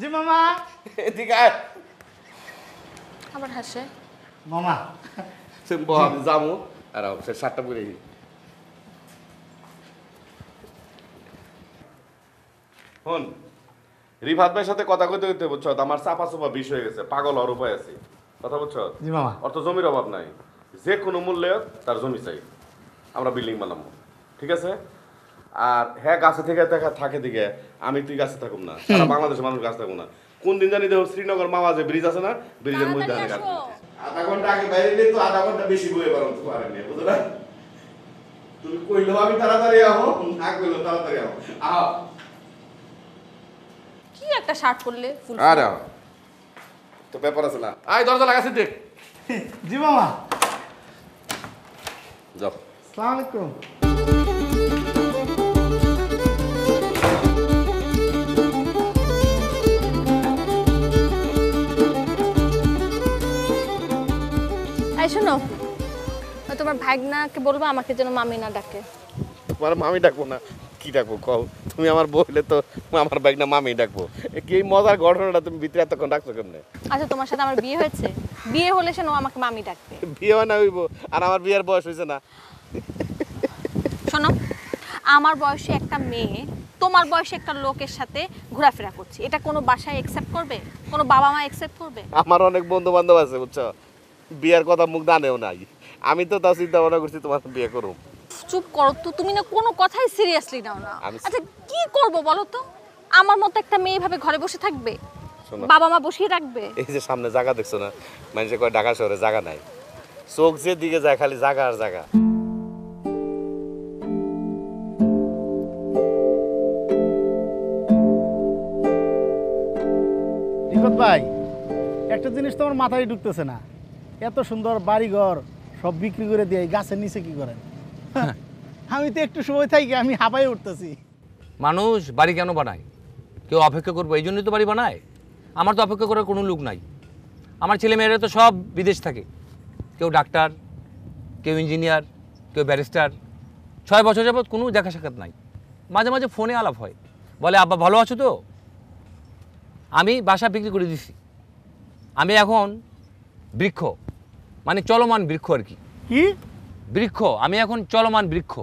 জি মামা এদিকে আয় আবার হাসে মামা সিম্বা আমি যাবো আর ও সে সাতটা করে হন রিফাত ভাইয়ের সাথে কথা কইতে কইতে বুঝছো আমার চাপা চাপা বিষ হয়ে গেছে পাগল আর উপায় আছে কথা বুঝছো জি মামা অত জমির অভাব নাই যে কোনো মূল্যে তার জমি চাই আমরা বিল্ডিং বানাবো ঠিক আছে আর হ্যাঁ গাছে থেকে থাকে দিকে আমি তুই গাছে থাকুম না সারা বাংলাদেশের মানুষ গাছ থাকুক না কোন দিন জানি দেখো শ্রীনগর মামা যে ব্রিজ আছে না ব্রিজের মধ্যে আধা ঘন্টা আগে বাইরে তো আধা ঘন্টা বেশি বয়ে পারো বুঝলা তুমি কইলো আমি তাড়াতাড়ি আহো না কইলো তাড়াতাড়ি আহো আহ কি একটা শার্ট করলে ফুল আরে তো ব্যাপার আছে না আয় দরজা লাগাছি দেখ জি মামা যাও আসসালামু আলাইকুম শোনো তোমার ভাগনাকে বলবো আমাকে যেন মামি না ডাকে তোমার মামি ডাকবো না কি ডাকবো কও তুমি আমার বইলে তো আমার বাইক না মামি ডাকবো, কি মজার ঘটনাটা তুমি ভিতরে এতক্ষণ রাখছো কেমনে? আচ্ছা তোমার সাথে আমার বিয়ে হয়েছে, বিয়ে হলে সে ও আমাকে মামি ডাকবে? বিয়ে হয় না হইব, আর আমার বিয়ের বয়স হয়েছে না। শোনো, আমার বয়সে একটা মেয়ে তোমার বয়সে একটা লোকের সাথে ঘোরাফেরা করছে, এটা কোনো বাসায় অ্যাকসেপ্ট করবে? কোনো বাবা মা অ্যাকসেপ্ট করবে? আমার অনেক বন্ধু বান্ধব আছে বুঝছো, বিয়ের কথা মুখ দানেও নাই, আমি তো তাও চিন্তা ভাবনা করছি তোমার বিয়ে করব। চুপ করো তো, তুমি না কোনো কথাই সিরিয়াসলি নাও না। আচ্ছা কি করব বলো তো, আমার মতো একটা মেয়ে এভাবে ঘরে বসে থাকবে? বাবা মা বসিয়ে রাখবে? এই যে সামনে জায়গা দেখছো না, মানুষে কয় ঢাকা শহরে জায়গা নাই, চোখ যে দিকে যায় খালি জায়গা আর জায়গা। রিফাত ভাই, একটা জিনিস তোমার মাথায় ঢুকতেছে না, এত সুন্দর বাড়িঘর সব বিক্রি করে দিয়ে গাছের নিচে কি করেন? আমি তো একটু সময় থাকি আমি হাঁপাই উঠতেছি। মানুষ বাড়ি কেন বানায়? কেউ অপেক্ষা করবো এই জন্যই তো বাড়ি বানায়। আমার তো অপেক্ষা করার কোনো লোক নাই, আমার ছেলে মেয়েরা তো সব বিদেশ থাকে, কেউ ডাক্তার, কেউ ইঞ্জিনিয়ার, কেউ ব্যারিস্টার। 6 বছর যাবৎ কোনো দেখা সাক্ষাৎ নাই, মাঝে মাঝে ফোনে আলাপ হয়, বলে আব্বা ভালো আছো তো? আমি বাসা বিক্রি করে দিছি, আমি এখন বৃক্ষ, মানে চলমান বৃক্ষ আর কি। বৃক্ষ, আমি এখন চলমান বৃক্ষ।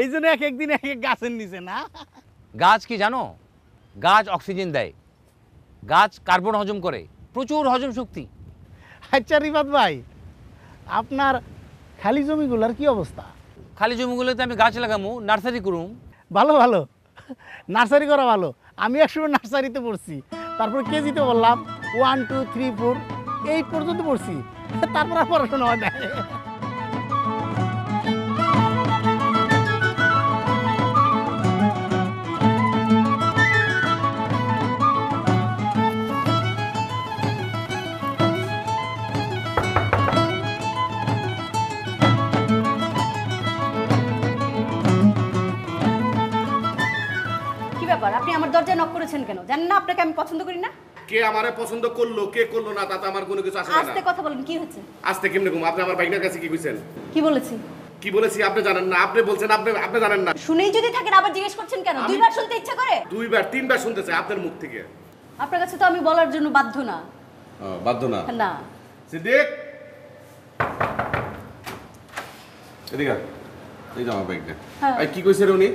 এই জন্য এক একদিন এক এক গাছের নিচে না? গাছ কি জানো, গাছ অক্সিজেন দেয়, গাছ কার্বন হজম করে, প্রচুর হজম শক্তি। আচ্ছা রিফাত ভাই, আপনার খালি জমিগুলোর কি অবস্থা? খালি জমিগুলোতে আমি গাছ লাগামু, নার্সারি করুম। ভালো ভালো, নার্সারি করা ভালো। আমি একসময় নার্সারিতে পড়ছি, তারপর কেজিতে বললাম 1 2 3 4 এই পর্যন্ত পড়ছি, তারপর আর পড়াশোনা হয় না। আপনি আমার দরজায় নক করেছেন কেন? জানেন না আপনাকে আমি পছন্দ করি না? কে আমারে পছন্দ করলো কে করলো না তাতে আমার কোনো কিছু আসে না। আস্তে কথা বলেন, কি হচ্ছে? আস্তে কেমনে ঘুম? আপনি আমার বাইকটার কাছে কি কইছেন? কি বলেছি? কি বলেছি আপনি জানেন না? আপনি বলছেন আপনি জানেন না। শুনেই যদি থাকেন আবার জিজ্ঞেস করছেন কেন? দুইবার শুনতে ইচ্ছা করে? দুইবার তিনবার শুনতে চাই আপনার মুখ থেকে। আপনার কাছে তো আমি বলার জন্য বাধ্য না। বাধ্য না? না। সিদ্দিক এদিকে, এই দাও আমার বাইকটা। আই কি কইছেন উনি?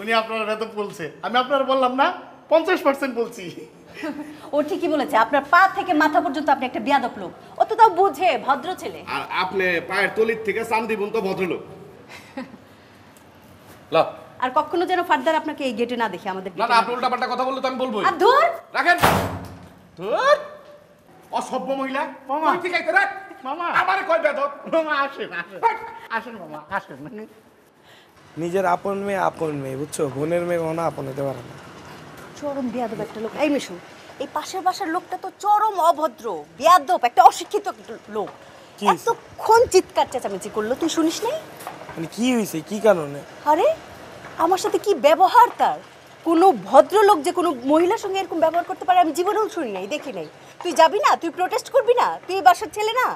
উনি আপনার এত বলছে, আমি আপনার বললাম না 50% বলছি। ও ঠিকই বলেছে, আপনার পা থেকে মাথা পর্যন্ত আপনি একটা বিয়াদব লোক। ও তো তাও বুঝে, ভদ্র ছেলে। আর আপনি পায়ের তলির থেকে চান্দিবুন তো ভদ্রলোক। লা আর কখনো যেন ফারদার আপনাকে এই গেটে না দেখি আমাদের। না না, আপনি উল্টাপাল্টা কথা বললে তো আমি বলবই। আর ধুর রাখেন, ধুর অসভ্য মহিলা। মামা ঠিক আছে রে, মামা আমারে কই বেদব। মামা আসেন আসেন আসেন, মামা আসেন। নিজের আপন মেয়ে আপন মেয়ে বুঝছো, বোনের মেয়ে ও না আপন হতে পারে না। চরম বিয়াদব একটা লোক। এই মিশু, এই পাশের বাসার লোকটা তো চরম অভদ্র, বিয়াদব, একটা অশিক্ষিত লোক। এতক্ষণ চিৎকার চেঁচামেচি করলো, তুই শুনিস নাই? মানে কি হয়েছে, কি কারণে? আরে আমার সাথে কি ব্যবহার তার! কোনো ভদ্রলোক যে কোনো মহিলার সঙ্গে এরকম ব্যবহার করতে পারে আমি জীবনেও শুনি নাই, দেখি নাই। তুই যাবি না? তুই প্রোটেস্ট করবি না? তুই এই বাসার ছেলে না?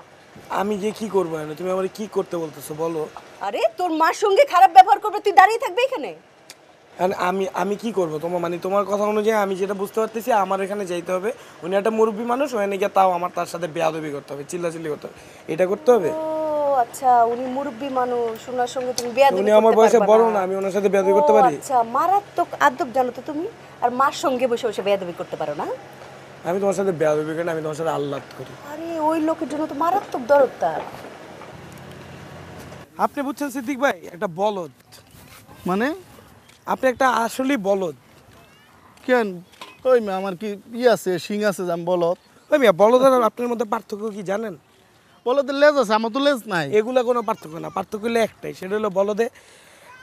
আমি যে কি করবো, তুমি আমার কি করতে বলতেছো বলো? আরে তোর মার সঙ্গে খারাপ ব্যবহার করবে, তুই দাঁড়িয়ে থাকবে এখানে? আমি কি করবো তোমার, মানে তোমার কথা অনুযায়ী আমি যেটা বুঝতে পারতেছি আমার এখানে যাইতে হবে। উনি একটা মুরব্বী মানুষ, ওখানে গিয়ে তাও আমার তার সাথে বেয়াদবি করতে হবে, চিল্লাচিল্লি করতে হবে, এটা করতে হবে? ও আচ্ছা, উনি মুরব্বী মানুষ, ওনার সঙ্গে তুমি বেয়াদবি? উনি আমার বয়সে বড় না, আমি ওনার সাথে বেয়াদবি করতে পারি? আচ্ছা মারাত্মক আদব জানো তো তুমি, আর মার সঙ্গে বসে বসে বেয়াদবি করতে পারো না? আমি তোমার সাথে বেয়াদবি করি না, আমি তোমার সাথে আল্লাহ করি। আরে ওই লোকের জন্য তো মারাত্মক দরদ তার। আপনি বুঝছেন সিদ্দিক ভাই, একটা বলদ, মানে আপনি একটা আসলে বলদ। কেন ওই মেয়ে আমার কি ইয়ে আছে, শিং আছে? যাম বলদ। ওই মেয়ে বলদ আর আপনার মধ্যে পার্থক্য কি জানেন? বলদের লেজ আছে, আমার তো লেজ নাই। এগুলো কোনো পার্থক্য না, পার্থক্য হলো একটাই, সেটা হলো বলদে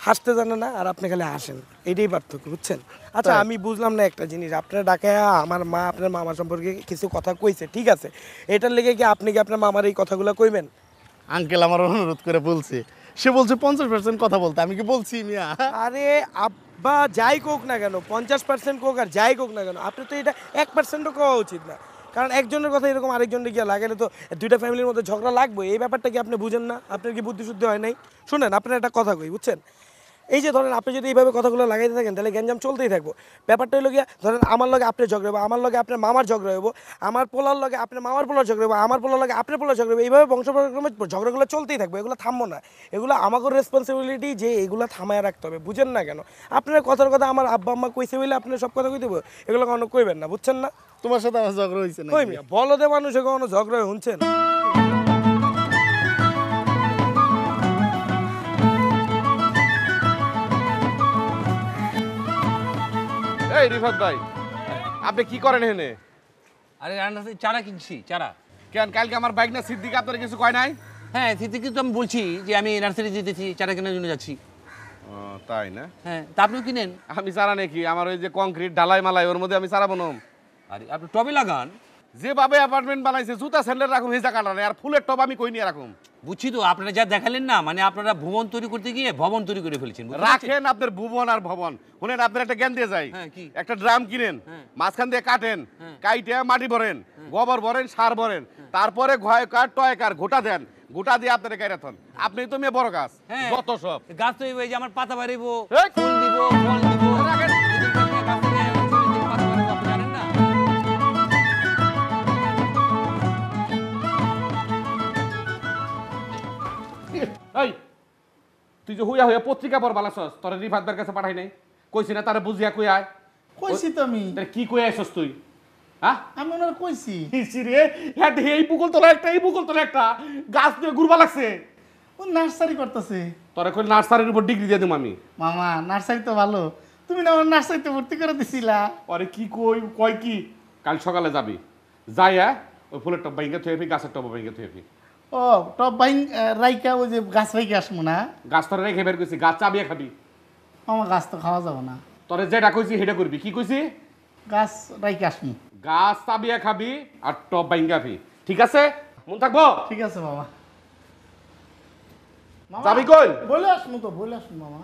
হাসতে জানে না আর আপনি খালি হাসেন, এটাই পার্থক্য, বুঝছেন? আচ্ছা আমি বুঝলাম না একটা জিনিস, আপনার ডাকে আমার মা আপনার মামা সম্পর্কে কিছু কথা কইছে, ঠিক আছে, এটার লেগে কি আপনি কি আপনার মামার এই কথাগুলো কইবেন? আঙ্কেল আমার অনুরোধ করে বলছে, সে বলছে 50% কথা বলতে, আমি কি বলছি মিয়া? আরে আব্বা যাই কোক না কেন, 50% কোক আর যাই কোক না কেন, আপনি তো এটা 1%ও কোয়া উচিত না, কারণ একজনের কথা এরকম আরেকজনকে গিয়ে লাগালে তো দুইটা ফ্যামিলির মধ্যে ঝগড়া লাগবে। এই ব্যাপারটা কি আপনি বুঝেন না? আপনার কি বুদ্ধি শুদ্ধি হয় নাই? শোনেন আপনার একটা কথা কই, বুঝছেন, এই যে ধরেন আপনি যদি এইভাবে কথাগুলো লাগাইতে থাকেন তাহলে গ্যাঞ্জাম চলতেই থাকবো। ব্যাপারটা হলো গিয়া ধরেন আমার লগে আপনার ঝগড়া হবো, আমার লগে আপনার মামার ঝগড়া হবো, আমার পোলার লগে আপনার মামার পোলার ঝগড়া হবো, আমার পোলার লগে আপনার পোলার ঝগড়া হবো, এইভাবে বংশপরাক্রমে ঝগড়াগুলো চলতেই থাকবো। এগুলো থামবো না, এগুলো আমাদের রেসপন্সিবিলিটি যে এগুলো থামায় রাখতে হবে। বুঝেন না কেন আপনার কথার কথা আমার আব্বা আম্মা কইছে বলে আপনার সব কথা কই দেবো, এগুলো কখনো কইবেন না, বুঝছেন না? তোমার সাথে আমার ঝগড়া হয়েছে না কই বলদে মানুষ কখনো ঝগড়া শুনছেন? এই রিফাত ভাই আপনি কি করেন এখানে? আরে রান্না চারা কিনছি। চারা কেন? কালকে আমার বাইক না সিদ্দিক আপনার কিছু কয় নাই? হ্যাঁ সিদ্দিককে তো আমি বলছি যে আমি নার্সারি যেতেছি, চারা কেনার জন্য যাচ্ছি। তাই না? হ্যাঁ তা আপনিও কিনেন? আমি চারা নাকি আমার ওই যে কংক্রিট ঢালাই মালাই ওর মধ্যে আমি চারা বনম। আরে আপনি টবে লাগান, যেভাবে অ্যাপার্টমেন্ট বানাইছে জুতা স্যান্ডেল রাখুন, এই জায়গাটা আর ফুলের টব আমি কই নিয়ে রাখুন। বুঝছি তো, আপনারা যা দেখালেন না মানে আপনারা ভবন তৈরি করতে গিয়ে ভবন তৈরি করে ফেলেছেন। রাখেন আপনার ভবন আর ভবন। শুনেন আপনার একটা জ্ঞান দিয়ে যাই, একটা ড্রাম কিনেন, মাঝখান দিয়ে কাটেন, কাইটে মাটি ভরেন, গোবর ভরেন, সার ভরেন, তারপরে ঘয় কার টয় কার গোটা দেন, গোটা দিয়ে আপনারা কেটে থান। আপনি তো মেয়ে বড় গাছ, যত সব গাছ তো এই যে আমার পাতা বাড়িবো, ফুল দিব, ফল দিব। রাখেন এই তুই যে হুয়া হুয়া পত্রিকা পড় বালাছস, তোর রিফাতদার কাছে পাঠাই নাই? কইছি না তারে বুঝিয়া কই আয়? কইছি তো আমি। তারে কি কই আইছস তুই? হ্যাঁ আমি ওনার কইছি। কইছি রে হ্যাঁ এই বুকল তোলা একটা, এই বুকল তোলা একটা গাছ দিয়ে ঘুরবা লাগছে। ও নার্সারি করতেছে। তোরে কই নার্সারির উপর ডিগ্রি দিয়ে দিম আমি। মামা নার্সারি তো ভালো, তুমি না ওর নার্সারিতে ভর্তি করে দিছিলা। আরে কি কই কয় কি কাল সকালে যাবি, যাইয়া ওই ফুলের টব বাইঙ্গা থুয়ে ফি, গাছের টব বাইঙ্গা থুয়ে ফি। ও টপ বাইং রাইকা ওই যে গাছ রাইকা আসবো না, গাছ তোর রেখে বের করছি, গাছ চাবিয়ে খাবি। আমার গাছ তো খাওয়া যাবো না। তোর যেটা কইছি সেটা করবি। কি কইছি? গাছ রাইকা আসবো, গাছ চাবিয়ে খাবি আর টপ বাইঙ্গা খাবি। ঠিক আছে মন থাকবো? ঠিক আছে মামা। যাবি কই? বলে আসবো তো, বলে আসবো মামা।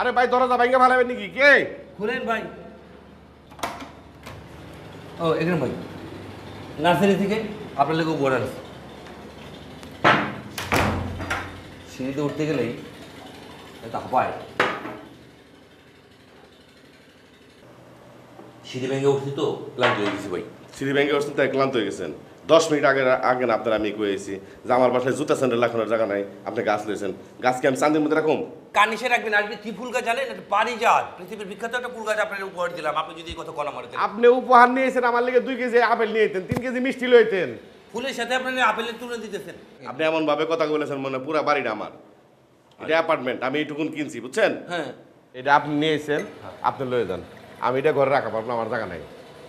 আরে ভাই দরজা ভাইকে ভালাবেন নাকি? কে খুলেন ভাই? ও একদম ভাই নার্সারি থেকে আপনার লোক বোর্ডার। সিঁড়িতে উঠতে গেলেই এটা হাঁপায়, সিঁড়ি ব্যাঙ্গে উঠছি তো ক্লান্ত হয়ে গেছি ভাই। সিঁড়ি ব্যাঙ্গে উঠছেন তাই ক্লান্ত হয়ে গেছেন? 10 মিনিট আগে না আপনার আমি কয়েছি যে আমার বাসায় জুতা স্যান্ডেল লাগানোর জায়গা নাই, আপনি গাছ লইছেন। গাছকে আমি শান্তির মধ্যে রাখুন, কানিশে রাখবেন। আজকে কি ফুল গাছ জানেন? একটা পারিজাত, পৃথিবীর বিখ্যাত একটা ফুল গাছ আপনার উপহার দিলাম। আপনি যদি এই কথা কলা মারেন, আপনি উপহার নিয়েছেন আমার লেগে 2 কেজি আপেল নিয়েছেন, 3 কেজি মিষ্টি লইতেন, ফুলের সাথে আপনি আপেলের তুলে দিতেছেন। আপনি এমনভাবে কথা বলেছেন মানে পুরো বাড়িটা আমার। এটা অ্যাপার্টমেন্ট, আমি এইটুকুন কিনছি, বুঝছেন? হ্যাঁ এটা আপনি নিয়েছেন, আপনি লয়ে যান, আমি এটা ঘরে রাখা পারবো, আমার জায়গা নাই।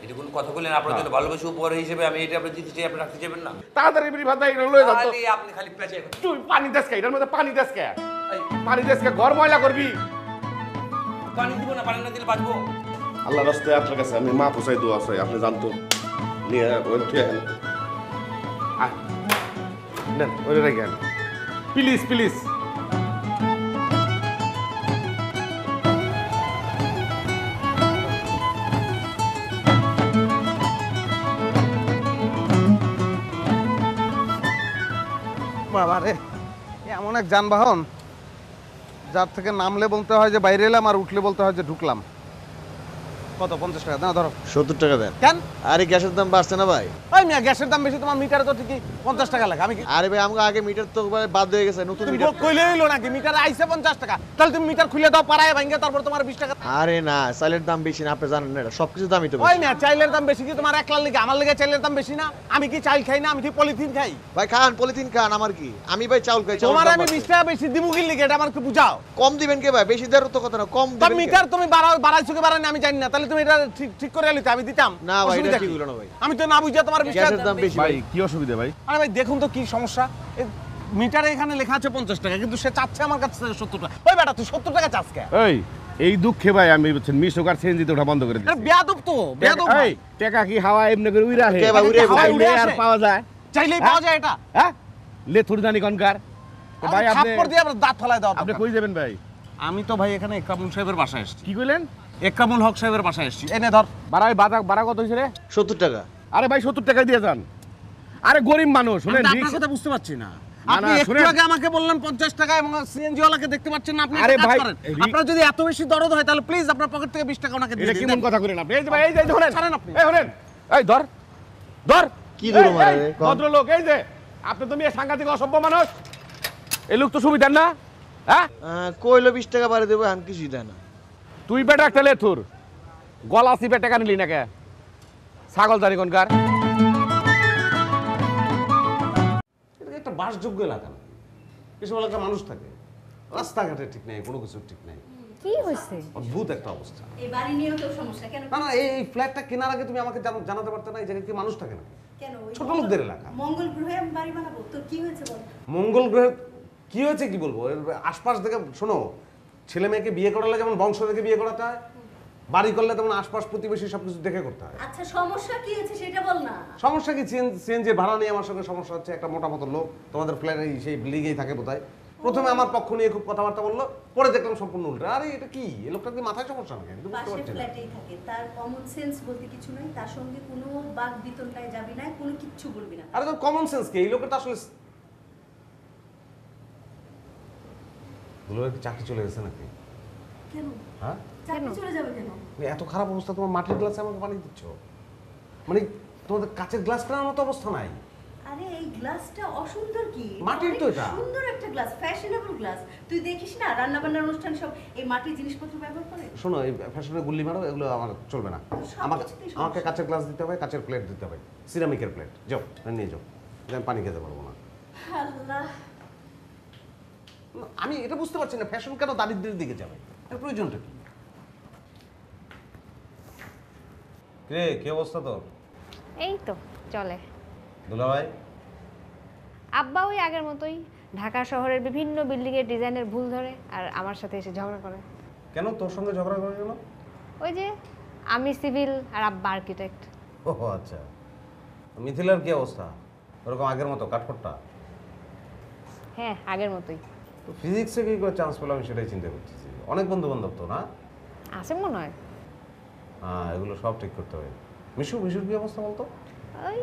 এটা কোন কথা বললেন? আপনার জন্য ভালোবাসা উপহার হিসেবে আমি এটা আপনার দিতে চাই, আপনি রাখতে চাইবেন না? তাড়াতাড়ি বিড়ি ভাতা এটা লয়ে যান তো। আরে আপনি খালি পেঁচাই করেন, তুই পানি দাস কে? এটার মধ্যে পানি দাস কে? পানি দাস কে? ঘর ময়লা করবি। পানি দিব না, পানি না দিলে বাঁচবো? আল্লাহর রাস্তায় আপনার কাছে আমি মা পোছাই দোয়া চাই, আপনি জানতো নিয়ে বলতে হ্যাঁ না ওরে রাখেন প্লিজ প্লিজ। আরে এমন এক যানবাহন যার থেকে নামলে বলতে হয় যে বাইরে এলাম আর উঠলে বলতে হয় যে ঢুকলাম। কত 50 টাকা দাও? ধরো 70 টাকা দেন। কেন? আরে গ্যাসের দাম বাড়ছে না ভাই? ওই মিয়া গ্যাসের দাম বেশি, তোমার মিটারে তো ঠিকই 50 টাকা লাগে। আমি আরে ভাই আমাকে আগে মিটার তো বাদ হয়ে গেছে, নতুন মিটার তো কইলে হইলো নাকি? মিটারে আইছে 50 টাকা, তাহলে তুমি মিটার খুলে দাও পাড়ায় ভাঙে, তারপর তোমার 20 টাকা। আরে না চালের দাম বেশি না, আপনি জানেন না এটা সবকিছু দামই তো। ওই না চালের দাম বেশি কি তোমার একলার লাগে? আমার লাগে চালের দাম বেশি না? আমি কি চাল খাই না? আমি কি পলিথিন খাই? ভাই খান পলিথিন খান, আমার কি? আমি ভাই চাউল খাই। তোমার আমি 20 টাকা বেশি দিমু কি লাগে? এটা আমাকে বুঝাও। কম দিবেন কে ভাই? বেশি দেওয়ার তো কথা না, কম দিবেন। মিটার তুমি বাড়াইছো কি বাড়াই না আমি জানি না, তাহলে তুমি এটা ঠিক করে আলিতে আমি দিতাম না ভাই। এটা কি হলো না ভাই? আমি তো না বুঝা তোমার গ্যাসের দাম বেশি ভাই। কি অসুবিধা ভাই? আরে ভাই দেখুন তো কি সমস্যা, মিটারে এখানে লেখা আছে 50 টাকা কিন্তু সে চাচ্ছে আমার কাছে 70 টাকা। ওই বেটা তুই 70 টাকা চাস কে? এই এই দুঃখে ভাই আমি বলছেন মিশুকার সেনজিতে ওটা বন্ধ করে দিছি। আরে বেয়াদব তো বেয়াদব। এই টাকা কি হাওয়া এমনি করে উইরা হে? কে ভাই উইরা ভাই আর পাওয়া যায়? চাইলেই পাওয়া যায় এটা? হ্যাঁ লে থুড়ি জানি কোনকার ভাই। আপনি থাপ্পড় দিয়ে আবার দাঁত ফলায় দাও। আপনি কই যাবেন ভাই? আমি তো ভাই এখানে কামুন সাহেবের বাসায় আসছি। কি কইলেন? একরামুল হক সাহেবের বাসায় এসেছি, এনে ধর। ভাড়ায় ভাড়া কত হয়েছে রে? 70 টাকা। আরে ভাই 70 টাকায় দিয়ে যান। আরে গরিব মানুষ, আপনার কথা বুঝতে পারছি না। আপনি একটু আগে আমাকে বললেন 50 টাকা এবং সিএনজি ওয়ালাকে দেখতে পাচ্ছেন না আপনি। আরে ভাই আপনার যদি এত বেশি দরদ হয় তাহলে প্লিজ আপনার পকেট থেকে 20 টাকা ওনাকে দিয়ে দিন। এটা কেমন কথা করেন আপনি? এই ভাই এই ধরেন, ছাড়েন আপনি। এই ধরেন, এই ধর ধর। কি ধরে মারে ভদ্র লোক? এই যে আপনি তুমি এই সাংঘাতিক অসভ্য মানুষ, এই লোক তো সুবিধার না। হ্যাঁ কইলো 20 টাকা বাড়ি দেব, হান কিছুই দেয় না। তুই বেটা একটা লেথুর গলা চিপে টাকা নিলি না কে? ছাগল জানি কোনকার। একটা বাসযোগ্য এলাকা না, এসব এলাকার মানুষ থাকে, রাস্তাঘাটে ঠিক নেই, কোনো কিছু ঠিক নেই। কি হয়েছে? অদ্ভুত একটা অবস্থা। এই বাড়ি নিয়েও তো সমস্যা। কেন? না না, এই ফ্ল্যাটটা কেনার আগে তুমি আমাকে জানাতে পারতে না এই জায়গায় কি মানুষ থাকে না? কেন? ছোট লোকদের এলাকা। মঙ্গল গ্রহে বাড়ি বানাবো তো কি হয়েছে বল? মঙ্গল গ্রহে কি হয়েছে কি বলবো? আশপাশ থেকে শোনো, ছেলে মেয়েকে বিয়ে করালে যেমন বংশ থেকে বিয়ে করাতে হয়, বাড়ি করলে তেমন আশপাশ প্রতিবেশী সবকিছু দেখে করতে হয়। আচ্ছা সমস্যা কি হয়েছে সেটা বল না। সমস্যা কি? সিএনজি ভাড়া নিয়ে আমার সঙ্গে সমস্যা হচ্ছে। একটা মোটা মতো লোক তোমাদের ফ্ল্যাটে সেই বিল্ডিংয়েই থাকে বোধহয়। প্রথমে আমার পক্ষ নিয়ে খুব কথাবার্তা বললো, পরে দেখলাম সম্পূর্ণ উল্টা। আরে এটা কি, এই লোকটার কি মাথায় সমস্যা নাকি? কিন্তু বুঝতে পারছি না। ফ্ল্যাটেই থাকে, তার কমন সেন্স বলতে কিছু নাই, তার সঙ্গে কোনো বাক বিতণ্ডায় যাবি না, কোনো কিচ্ছু বলবি না। আরে তোর কমন সেন্স কি? এই লোকের তো আসলে চাকরি চলে গেছে নাকি? কেন? হ্যাঁ চাকরি চলে যাবে কেন? এত খারাপ অবস্থা তোমার, মাটির গ্লাসে আমাকে পানি দিচ্ছ, মানে তোমাদের কাচের গ্লাস কেনার মতো অবস্থা নাই। আরে এই গ্লাসটা অসুন্দর কি? মাটির তো এটা সুন্দর একটা গ্লাস, ফ্যাশনেবল গ্লাস। তুই দেখিস না রান্না বান্নার অনুষ্ঠান সব এই মাটির জিনিসপত্র ব্যবহার করে। শোনো এই ফ্যাশনের গুল্লি মারো, এগুলো আমার চলবে না। আমাকে কাচের গ্লাস দিতে হবে, কাচের প্লেট দিতে হবে, সিরামিকের প্লেট। যাও নিয়ে যাও, আমি পানি খেতে পারবো না। আল্লাহ আমি এটা বুঝতে পারছি না, ফ্যাশন কেন দারিদ্রের দিকে যাবে? এর প্রয়োজনটা কি রে? কি অবস্থা তোর? এই তো চলে দুলা ভাই। আব্বা ওই আগের মতোই ঢাকা শহরের বিভিন্ন বিল্ডিং এর ডিজাইনের ভুল ধরে আর আমার সাথে এসে ঝগড়া করে। কেন তোর সঙ্গে ঝগড়া করে? কেন? ওই যে আমি সিভিল আর আব্বা আর্কিটেক্ট। ও আচ্ছা। মিথিলার কি অবস্থা? ওরকম আগের মতো কাঠখোট্টা? হ্যাঁ আগের মতোই। তো ফিজিক্সে কি করে চান্স পেলাম সেটাই চিন্তা করতেছি। অনেক বন্ধু বান্ধব তো না আছে মনে হয়। হ্যাঁ এগুলো সব ঠিক করতে হবে। মিশুর কি অবস্থা বলতো? ওই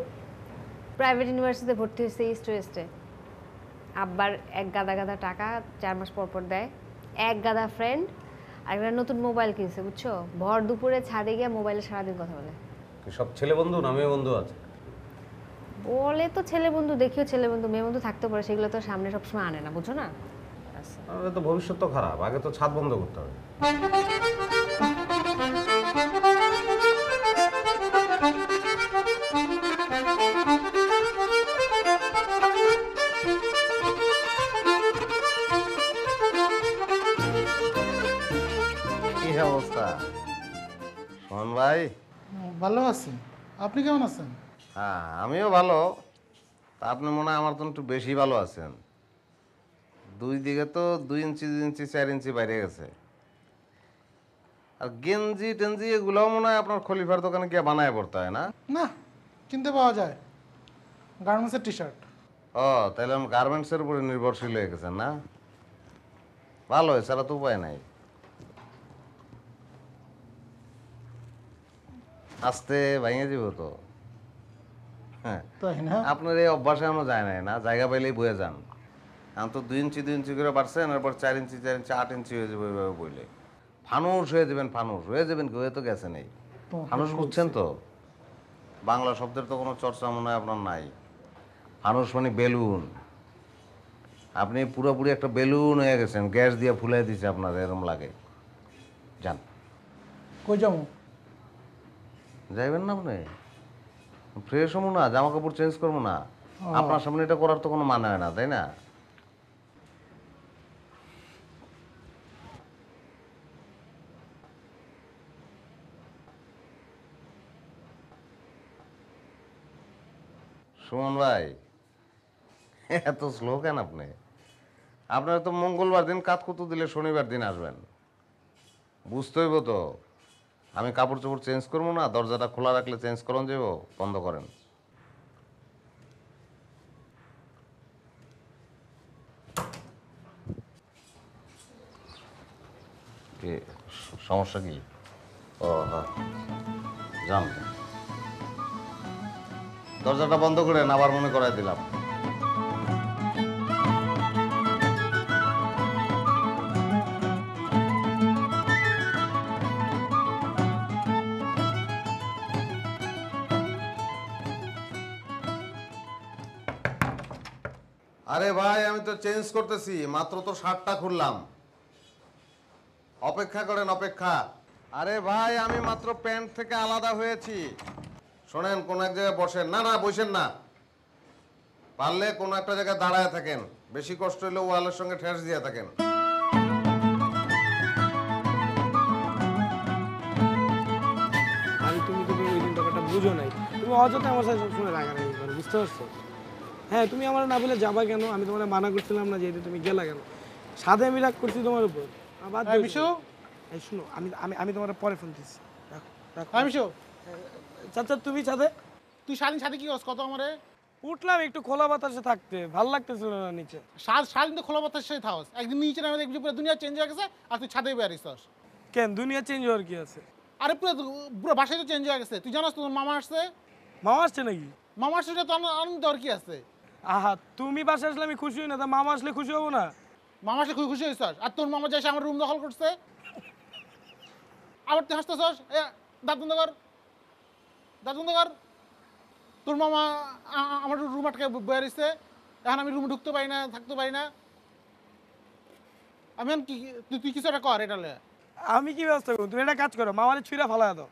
প্রাইভেট ইউনিভার্সিটিতে ভর্তি হয়েছে ইস্টওয়েস্টে। আব্বার এক গাদা টাকা 4 মাস পর দেয়, এক গাদা ফ্রেন্ড, আর একটা নতুন মোবাইল কিনছে বুঝছো। ভর দুপুরে ছাদে গিয়ে মোবাইলে সারাদিন কথা বলে। সব ছেলে বন্ধু না মেয়ে বন্ধু আছে? বলে তো ছেলে বন্ধু, দেখিও ছেলে বন্ধু, মেয়ে বন্ধু থাকতে পারে, সেগুলো তো সামনে সবসময় আনে না বুঝো না। আরে তো ভবিষ্যৎ তো খারাপ, আগে তো ছাদ বন্ধ করতে হবে। ভাই ভালো আছেন? আপনি কেমন আছেন? হ্যাঁ আমিও ভালো, তা আপনি মনে হয় আমার তো একটু বেশি ভালো আছেন। দুই দিকে তো 2 ইঞ্চি 4 ইঞ্চি বাইরে গেছে। আর গেঞ্জি টেঞ্জি এগুলোও মনে হয় আপনার খলিফার দোকানে গিয়ে বানায় পড়তে হয় না? না কিনতে পাওয়া যায়, গার্মেন্টসের টি শার্ট। ও তাহলে আমি গার্মেন্টসের উপরে নির্ভরশীল হয়ে গেছেন না? ভালো, এছাড়া তো উপায় নাই। আস্তে ভাঙে যাব তো। হ্যাঁ আপনার এই অভ্যাসে আমরা যায় নাই না, জায়গা পাইলেই বয়ে যান। আমি তো 2 ইঞ্চি 2 ইঞ্চি করে বাড়ছেন, এরপর 4 ইঞ্চি 4 ইঞ্চি 8 ইঞ্চি হয়ে যাবে। ওইভাবে বললে ফানুস হয়ে যাবেন। ফানুস হয়ে যাবেন কি? হয়ে তো গেছে নেই ফানুস, বুঝছেন তো? বাংলা শব্দের তো কোনো চর্চা মনে হয় আপনার নাই। ফানুস মানে বেলুন। আপনি পুরোপুরি একটা বেলুন হয়ে গেছেন, গ্যাস দিয়ে ফুলাই দিয়েছে আপনার, এরকম লাগে। যান। কই যাব? যাইবেন না আপনি? ফ্রেশ হবো না, জামা কাপড় চেঞ্জ করবো না? আপনার সামনে এটা করার তো কোনো মানে হয় না, তাই না? সুমন ভাই এত স্লো কেন আপনি? আপনার তো মঙ্গলবার দিন কাজ করতে দিলে শনিবার দিন আসবেন, বুঝতে হইব তো। আমি কাপড় চোপড় চেঞ্জ করবো না, দরজাটা খোলা রাখলে চেঞ্জ করুন যাব, বন্ধ করেন। সমস্যা কি? যান দরজাটা বন্ধ করেন, আবার মনে করাই দিলাম। আরে ভাই আমি তো চেঞ্জ করতেছি, মাত্র তো শার্টটা খুললাম। অপেক্ষা করেন, অপেক্ষা। আরে ভাই আমি মাত্র প্যান্ট থেকে আলাদা হয়েছি। শোনেন, কোন এক জায়গায় বসেন। না না, বসেন না, পারলে কোনো একটা জায়গায় দাঁড়ায় থাকেন, বেশি কষ্ট হইলে ওয়ালের সঙ্গে ঠেস দিয়ে থাকেন। তুমি তো ব্যাপারটা বুঝো নাই, তুমি অযথা আমার সাথে সবসময় রাগারাগি করো, বুঝতে পারছো? হ্যাঁ, তুমি আমার না বলে যাবা কেন? আমি তোমার মানা করছিলাম না, যেহেতু তুমি গেলা কেন? সাথে আমি রাগ করছি তোমার উপর। আবার শোনো, আমি আমি আমি তোমার পরে ফোন দিচ্ছি। রাখো। চাচা তুমি ছাদে, তুই শালীন সাথে কি করছ? কত আমারে উঠলাম একটু খোলা বাতাসে থাকতে, ভালো লাগতেছিল না নিচে। শালীন তো খোলা বাতাসে থাকস, একদিন নিচে নামে দেখবি পুরো দুনিয়া চেঞ্জ হয়ে গেছে, আর তুই ছাদে বের হইছস কেন? দুনিয়া চেঞ্জ হওয়ার কি আছে? আরে পুরো পুরো ভাষাই তো চেঞ্জ হয়ে গেছে। তুই জানাস তোর মামা আসছে? মামা আসছে নাকি? মামা আসছে তো আনন্দ আর কি আছে? আহা, তুমি বাসা আসলে আমি খুশি হই না, তা মামা আসলে খুশি হব না? মামা আসলে খুব খুশি হইছস, আর তোর মামা যাইছে আমার রুম দখল করছে, আবার তুই হাসতেছস। এ দাঁত বন্ধ কর, দাঁত বন্ধ কর। তোর মামা আমার রুম আটকে বেরিয়েছে, এখন আমি রুমে ঢুকতে পারি না, থাকতে পারি না। আমি কি তুই কিছু একটা কর, এটা আমি কি ব্যবস্থা করবো? তুমি একটা কাজ করো, মামারে ছুঁড়ে ফালা দাও।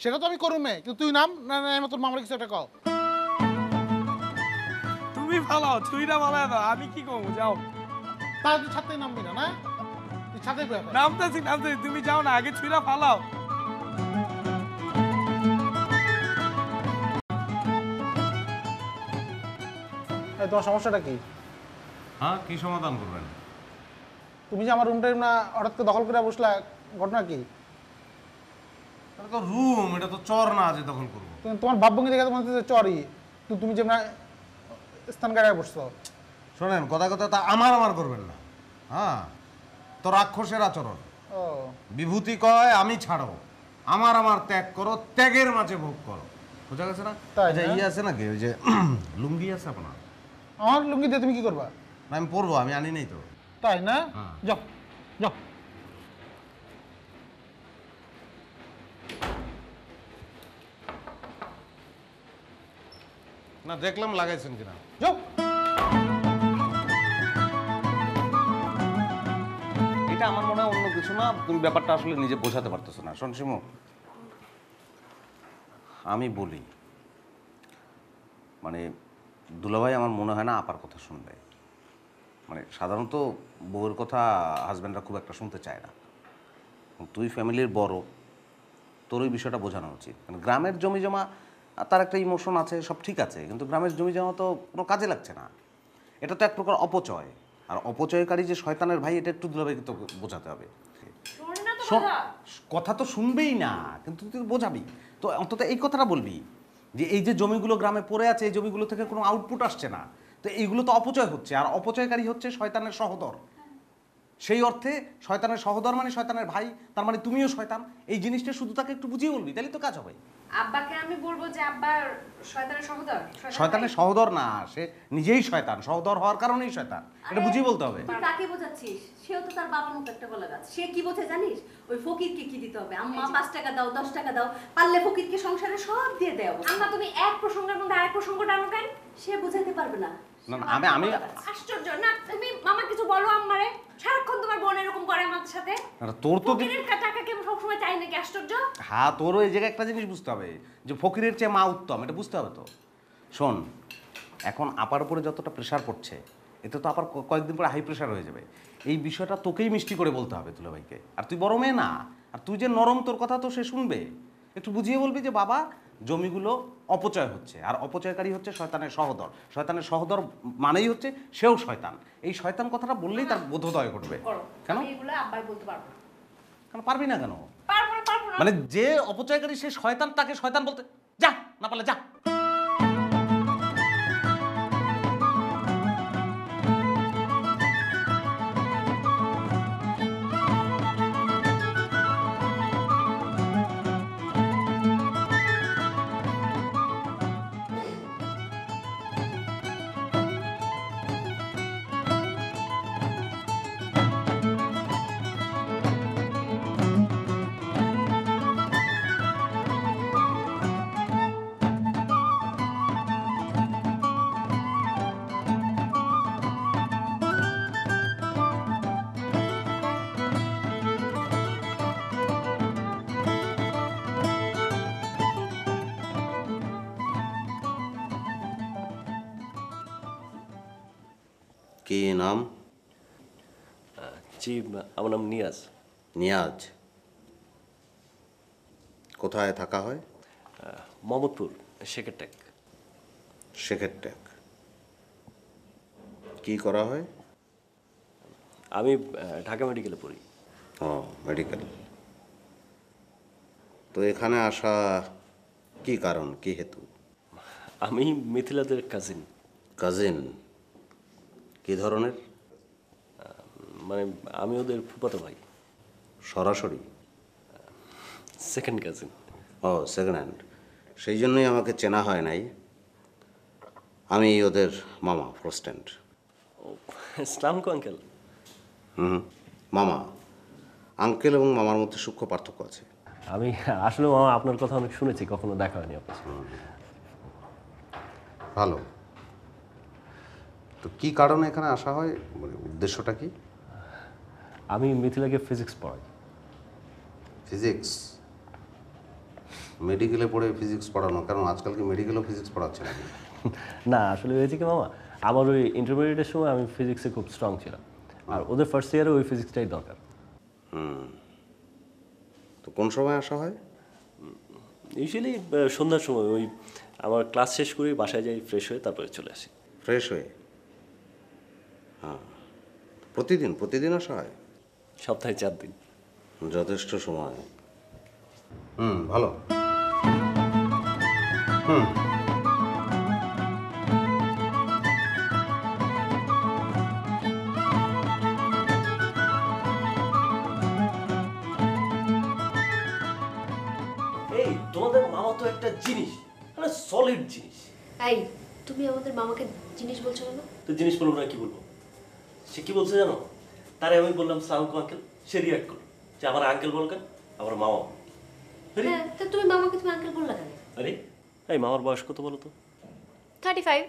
সেটা তো আমি করুমে, কিন্তু তুই নাম না না তোর মামারে কিছু একটা কর। তুমি ফালাও, ছুঁড়ে ফালা দাও, আমি কি করবো? যাও। তাহলে তুই ছাদে নামবি না? না, তুই ছাদে নামতেছি নামতেছি, তুমি যাও না, আগে ছুঁড়ে ফালাও। তোমার সমস্যাটা কি? হ্যাঁ, কি সমাধান করবেন? তুমি যে আমার রুমটা না হঠাৎ করে দখল করে বসলা, ঘটনা কি? এটা তো রুম, এটা তো চর না যে দখল করবো। তোমার ভাবভঙ্গি দেখে তো মনে হচ্ছে চরই। তুমি যে না স্থান গাড়ায় বসছো। শোনেন, কথা কথা তা আমার করবেন না। হ্যাঁ, তো রাক্ষসের আচরণ। ও বিভূতি কয় আমি ছাড়ো, আমার ত্যাগ করো, ত্যাগের মাঝে ভোগ করো। বোঝা গেছে না? আচ্ছা, ইয়ে আছে নাকি ওই যে লুঙ্গি আছে আপনার? আমার লুঙ্গি দিয়ে তুমি কি করবা? আমি পরবো, আমি আনি নাই তো। তাই না? যাও যাও। না দেখলাম লাগাইছেন কিনা, যাও। এটা আমার মনে হয় অন্য কিছু না, তুমি ব্যাপারটা আসলে নিজে বোঝাতে পারতেছো না। শোন শিমু, আমি বলি, মানে দুলাভাই আমার মনে হয় না আপার কথা শুনবে। মানে সাধারণত বউয়ের কথা হাজব্যান্ডরা খুব একটা শুনতে চায় না। তুই ফ্যামিলির বড়, তোর ওই বিষয়টা বোঝানো উচিত। মানে গ্রামের জমি জমা, তার একটা ইমোশন আছে, সব ঠিক আছে, কিন্তু গ্রামের জমি জমা তো কোনো কাজে লাগছে না। এটা তো এক প্রকার অপচয়, আর অপচয়কারী যে শয়তানের ভাই, এটা একটু দুলাভাইকে তো বোঝাতে হবে। কথা তো শুনবেই না, কিন্তু তুই বোঝাবি তো, অন্তত এই কথাটা বলবি যে এই যে জমিগুলো গ্রামে পড়ে আছে, এই জমিগুলো থেকে কোনো আউটপুট আসছে না, তো এইগুলো তো অপচয় হচ্ছে, আর অপচয়কারী হচ্ছে শয়তানের সহোদর। সেই অর্থে শয়তানের সহোদর মানে শয়তানের ভাই, তার মানে তুমিও শয়তান। এই জিনিসটা শুধু তাকে একটু বুঝিয়ে বলবি, তাহলে তো কাজ হবে। আব্বাকে আমি বলবো যে আব্বা শয়তানের সহোদর? শয়তানের সহোদর না, সে নিজেই শয়তান, সহোদর হওয়ার কারণেই শয়তান, এটা বুঝিয়ে বলতে হবে। তুই কাকে বোঝাচ্ছিস? সেও তো তার বাবার মতো একটা গলা গাছ। সে কি বোঝে জানিস? ওই ফকিরকে কি দিতে হবে, আম্মা ৫ টাকা দাও, ১০ টাকা দাও, পারলে ফকিরকে সংসারে সব দিয়ে দাও। আম্মা তুমি এক প্রসঙ্গের মধ্যে আরেক প্রসঙ্গ টানো কেন? সে বোঝাতে পারবে না। না আমি আমি আশ্চর্য না, তুমি মামা কিছু বলো আম্মারে, সারাক্ষণ তোমার বোন এরকম করে আমার সাথে। তোর তো ফকিরের টাকা কেন সবসময় চাই নাকি? আশ্চর্য। হ্যাঁ, তোর ওই জায়গায় একটা জিনিস বুঝতে হবে যে ফকিরের চেয়ে মা উত্তম, এটা বুঝতে হবে তো। শোন, এখন আপার উপরে যতটা প্রেশার পড়ছে, এতে তো আবার কয়েকদিন পরে হাই প্রেশার হয়ে যাবে। এই বিষয়টা তোকেই মিষ্টি করে বলতে হবে তুলা ভাইকে, আর তুই বড় মেয়ে না, আর তুই যে নরম, তোর কথা তো সে শুনবে। একটু বুঝিয়ে বলবি যে বাবা জমিগুলো অপচয় হচ্ছে, আর অপচয়কারী হচ্ছে শয়তানের সহোদর, শয়তানের সহোদর মানেই হচ্ছে সেও শয়তান। এই শয়তান কথাটা বললেই তার বোধোদয় ঘটবে। কেন পারবি না? কেন মানে যে অপচয়কারী সে শয়তান, তাকে শয়তান বলতে যা, না পারলে যা। आपकी नाम? जी আমার নাম নিয়াজ। নিয়াজ কোথায় থাকা হয়? মোহাম্মদপুর শেকেরটেক। শেকেরটেক কি করা হয়? আমি ঢাকা মেডিকেলে পড়ি। ও মেডিকেল, তো এখানে আসা কি কারণ কি হেতু? আমি মিথিলাদের কাজিন। কাজিন কি ধরনের? মানে আমি ওদের ফুফাতো ভাই সরাসরি, সেকেন্ড কাজিন। ও সেকেন্ড হ্যান্ড, সেই জন্যই আমাকে চেনা হয় নাই। আমি ওদের মামা, ফার্স্ট হ্যান্ড। ও ইসলামকো আঙ্কেল। হুম, মামা। আঙ্কেল এবং মামার মধ্যে সূক্ষ্ম পার্থক্য আছে। আমি আসলে মামা আপনার কথা অনেক শুনেছি, কখনো দেখা হয়নি আপনার। ভালো, তো কী কারণে এখানে আসা হয়, মানে উদ্দেশ্যটা কি? আমি মিথিলাকে ফিজিক্স পড়াই। ফিজিক্স? মেডিকেলে পড়ে ফিজিক্স পড়ানো? কারণ আজকাল কি মেডিকেলেও ফিজিক্স পড়াচ্ছে না? না, আসলে হয়েছে কি মামা, আমার ওই ইন্টারমিডিয়েটের সময় আমি ফিজিক্সে খুব স্ট্রং ছিলাম, আর ওদের ফার্স্ট ইয়ারে ওই ফিজিক্সটাই দরকার। হুম, তো কোন সময় আসা হয়? ইউজুয়ালি সন্ধ্যার সময়, ওই আমার ক্লাস শেষ করি, বাসায় যাই, ফ্রেশ হয়ে তারপরে চলে আসি। ফ্রেশ হয়ে? হ্যাঁ। প্রতিদিন? প্রতিদিন আসা হয়? সপ্তাহে 4 দিন। যথেষ্ট সময়। হুম, ভালো। হুম, এই তোমাদের মামা তো একটা জিনিস, মানে সলিড জিনিস। এই তুমি আমাদের মামাকে জিনিস বলছো কেন? তো জিনিস বলবো না, কি বলবো? সে কি বলছে জানো? তারে আমি বললাম সালামকো আঙ্কেল, সে রিঅ্যাক্ট করলো যে আমার আঙ্কেল বলকেন, আমার মামা। হ্যাঁ, তো তুমি মামাকে তুমি আঙ্কেল বললা কেন? আরে এই মামার বয়স কত বলো তো? 35।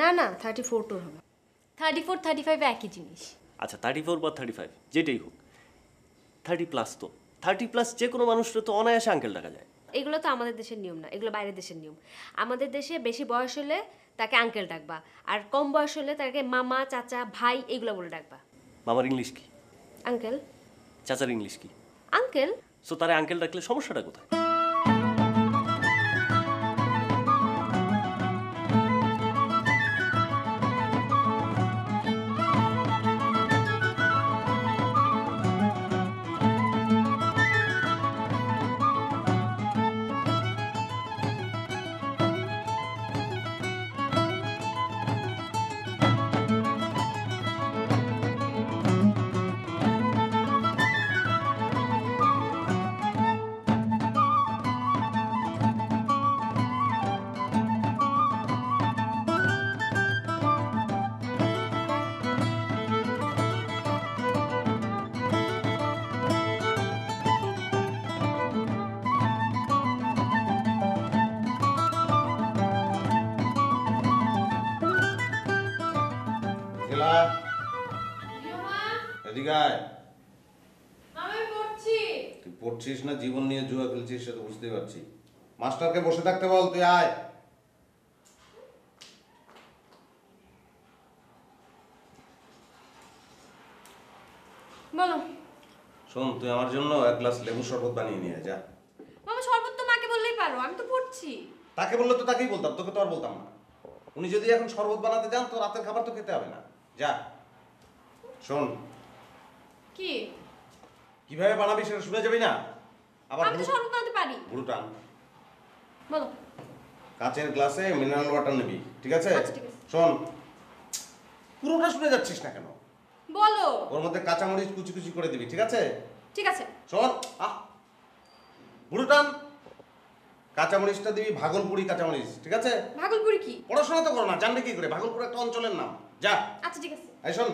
না না, 34 তো হবে। 34 35 একই জিনিস। আচ্ছা 34 বা 35 যেটাই হোক, 30+ তো 30+ যে কোনো মানুষরা তো অনায়াসে আঙ্কেল ডাকা যায়। এগুলো তো আমাদের দেশের নিয়ম না, এগুলো বাইরের দেশের নিয়ম। আমাদের দেশে বেশি বয়স হলে তাকে আঙ্কেল ডাকবা, আর কম বয়স হলে তাকে মামা, চাচা, ভাই এগুলো বলে ডাকবা। মামার ইংলিশ কি? আঙ্কেল। চাচার ইংলিশ কি? আঙ্কেল। সো তারে আঙ্কেল ডাকলে সমস্যাটা কোথায়? পড়ছিস না, জীবন নিয়ে জুয়া খেলছিস, সেটা বুঝতে পারছি। মাস্টারকে বসে থাকতে বল, তুই আয়। বলো। শোন, তুই আমার জন্য 1 গ্লাস লেবু শরবত বানিয়ে নিয়ে যা। মামা শরবত তো মাকে বললেই পারো, আমি তো পড়ছি। তাকে বললে তো তাকেই বলতাম, তোকে তো আর বলতাম না। উনি যদি এখন শরবত বানাতে যান, তো রাতের খাবার তো খেতে হবে না। যা। শোন, কি কিভাবে বানাবি সেটা শুনে যাবি না? আবার আমি তো সরব বানাতে পারি। গুরুটান বলো। কাচের গ্লাসে মিনারেল ওয়াটার নিবি, ঠিক আছে? শোন, পুরোটা শুনে যাচ্ছিস না কেন? বলো। ওর মধ্যে কাঁচা মরিচ কুচি কুচি করে দিবি, ঠিক আছে? ঠিক আছে। শোন, আহ গুরুটান, কাঁচা মরিচটা দিবি ভাগলপুরি কাঁচা মরিচ, ঠিক আছে? ভাগলপুরি কি? পড়াশোনা তো করো না, জানলে কি করে? ভাগলপুর একটা অঞ্চলের নাম। যা। আচ্ছা ঠিক আছে। এই শোন,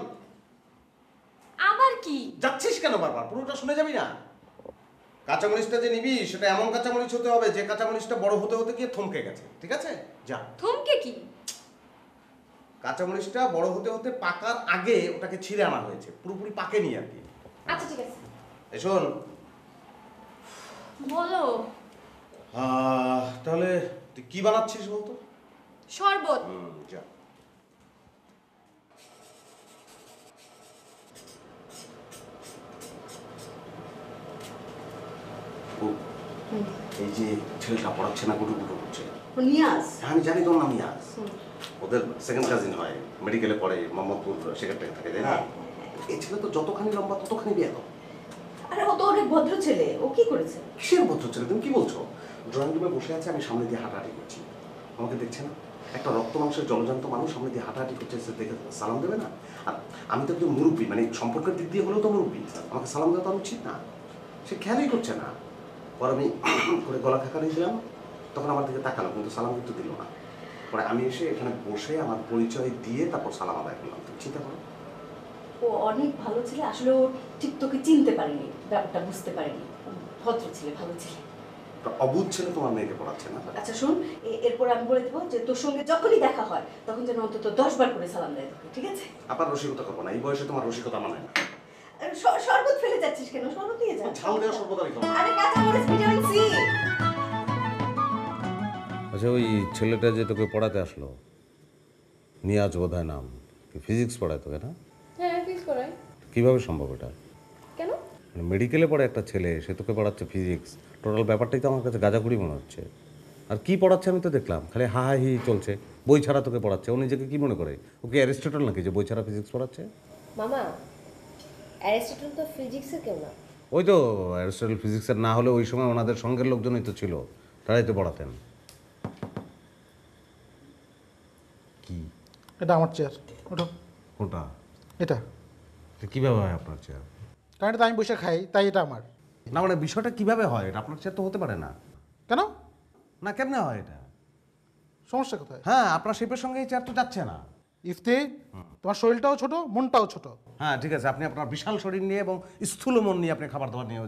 আবার কি যাচ্ছিস কেন বারবার? পুরোটা শুনে যাবি না? কাঁচামরিচটা যে নিবি সেটা এমন কাঁচামরিচ হতে হবে যে কাঁচামরিচটা বড় হতে হতে গিয়ে থমকে গেছে, ঠিক আছে? যা। থমকে কি? কাঁচামরিচটা বড় হতে হতে পাকার আগে ওটাকে ছিঁড়ে আনা হয়েছে, পুরোপুরি পাকেনি আর কি। আচ্ছা ঠিক আছে। এই শোন। বলো। তাহলে তুই কি বানাচ্ছিস বলতো? শরবত। যা। এই যে ছেলেটা পড়াচ্ছে না গুটুগুটু করছে ও নিয়াজ হ্যাঁ আমি জানি তোর নাম নিয়াজ ওদের সেকেন্ড কাজিন হয় মেডিকেলে পড়ে মোহাম্মদপুর সেখানটায় থাকে তাই না এই ছেলে তো যতখানি লম্বা ততখানি বিয়ে করো আরে ও তো অনেক ভদ্র ছেলে ও কি করেছে কিসের ভদ্র ছেলে তুমি কি বলছো ড্রয়িং রুমে বসে আছে আমি সামনে দিয়ে হাঁটাহাঁটি করছি আমাকে দেখছে না একটা রক্ত মাংসের জলজান্ত মানুষ সামনে দিয়ে হাঁটাহাঁটি করছে সে দেখে সালাম দেবে না আর আমি তো একজন মুরব্বী মানে সম্পর্কের দিক দিয়ে হলেও তো মুরব্বী আমাকে সালাম দেওয়া তো উচিত না সে খেয়ালই করছে না পরে আমি করে গলা খাকারি দিলাম তখন আমার দিকে তাকালো কিন্তু সালাম কিন্তু দিল না পরে আমি এসে এখানে বসে আমার পরিচয় দিয়ে তারপর সালাম আদায় করলাম চিন্তা করো ও অনেক ভালো ছিল আসলে ও ঠিক তোকে চিনতে পারেনি ব্যাপারটা বুঝতে পারেনি ভদ্র ছিল ভালো ছিল অবুধ ছিল তোমার মেয়েকে পড়াচ্ছে না আচ্ছা শোন এরপর আমি বলে দেবো যে তোর সঙ্গে যখনই দেখা হয় তখন যেন অন্তত 10 বার করে সালাম দেয় তোকে ঠিক আছে আবার রসিকতা করবো না এই বয়সে তোমার রসিকতা মানায় না শরবত ফেলে যাচ্ছিস কেন শরবত নিয়ে যা ঝাল দেওয়া শরবত আমি খাবো আরে কাঁচা মরিচ ভিটামিন সি আচ্ছা ওই ছেলেটা যে তোকে পড়াতে আসলো নিয়াজ বোধহয় নাম ফিজিক্স পড়ায় তোকে না হ্যাঁ ফিজিক্স পড়ায় কিভাবে সম্ভব এটা কেন মানে মেডিকেলে পড়ে একটা ছেলে সে তোকে পড়াচ্ছে ফিজিক্স টোটাল ব্যাপারটাই তো আমার কাছে গাঁজাখুরি মনে হচ্ছে আর কি পড়াচ্ছে আমি তো দেখলাম খালি হা হা হি চলছে বই ছাড়া তোকে পড়াচ্ছে ও নিজেকে কি মনে করে ওকে অ্যারিস্টটল নাকি যে বই ছাড়া ফিজিক্স পড়াচ্ছে মামা অ্যারিস্টটল তো ফিজিক্সে কেউ না ওই তো অ্যারিস্টটল ফিজিক্সের না হলে ওই সময় ওনাদের সঙ্গের লোকজনই তো ছিল তারাই তো পড়াতেন কি এটা আমার চেয়ার ওটা ওটা এটা কীভাবে হয় আপনার চেয়ার কারণ এটা আমি বসে খাই তাই এটা আমার না মানে বিষয়টা কীভাবে হয় এটা আপনার চেয়ার তো হতে পারে না কেন না কেমনে হয় এটা সমস্যা কোথায় হ্যাঁ আপনার শেপের সঙ্গে এই চেয়ার তো যাচ্ছে না ইফতি তোমার শরীরটাও ছোট মনটাও ছোট হ্যাঁ ঠিক আছে আপনি আপনার বিশাল শরীর নিয়ে এবং স্থূল মন নিয়ে আপনি খাবার দাবার নিয়ে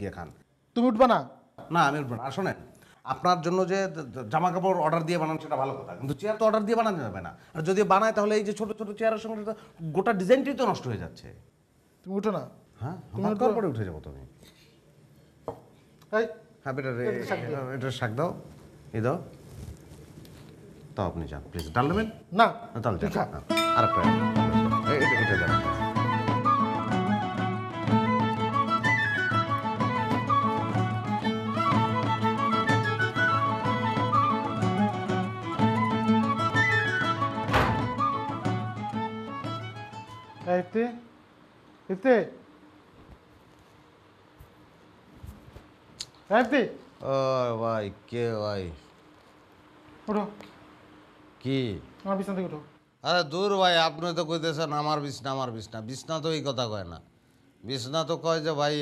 গিয়ে খান তুমি উঠবে না না আমি উঠবো না শোনেন আপনার জন্য যে জামা কাপড় অর্ডার দিয়ে বানান সেটা ভালো কথা কিন্তু চেয়ার তো অর্ডার দিয়ে বানানো যাবে না আর যদি বানায় তাহলে এই যে ছোট ছোট চেয়ারের সঙ্গে গোটা ডিজাইনটাই তো নষ্ট হয়ে যাচ্ছে তুমি উঠো না হ্যাঁ তোমার তারপরে উঠে যাবো তুমি হ্যাঁ বেটা এটা শাক দাও এ দাও তা আপনি যান প্লিজ ডাল নেবেন না ডাল যান আর একটা এটা যান ইফতি ইফতি ইফতি ও ভাই কে ভাই ওঠো কি আমার বিছনা থেকে উঠো আরে দূর ভাই আপনি তো কইতেছেন আমার বিছনা বিছনা তো এই কথা কয় না বিছনা তো কয় যে ভাই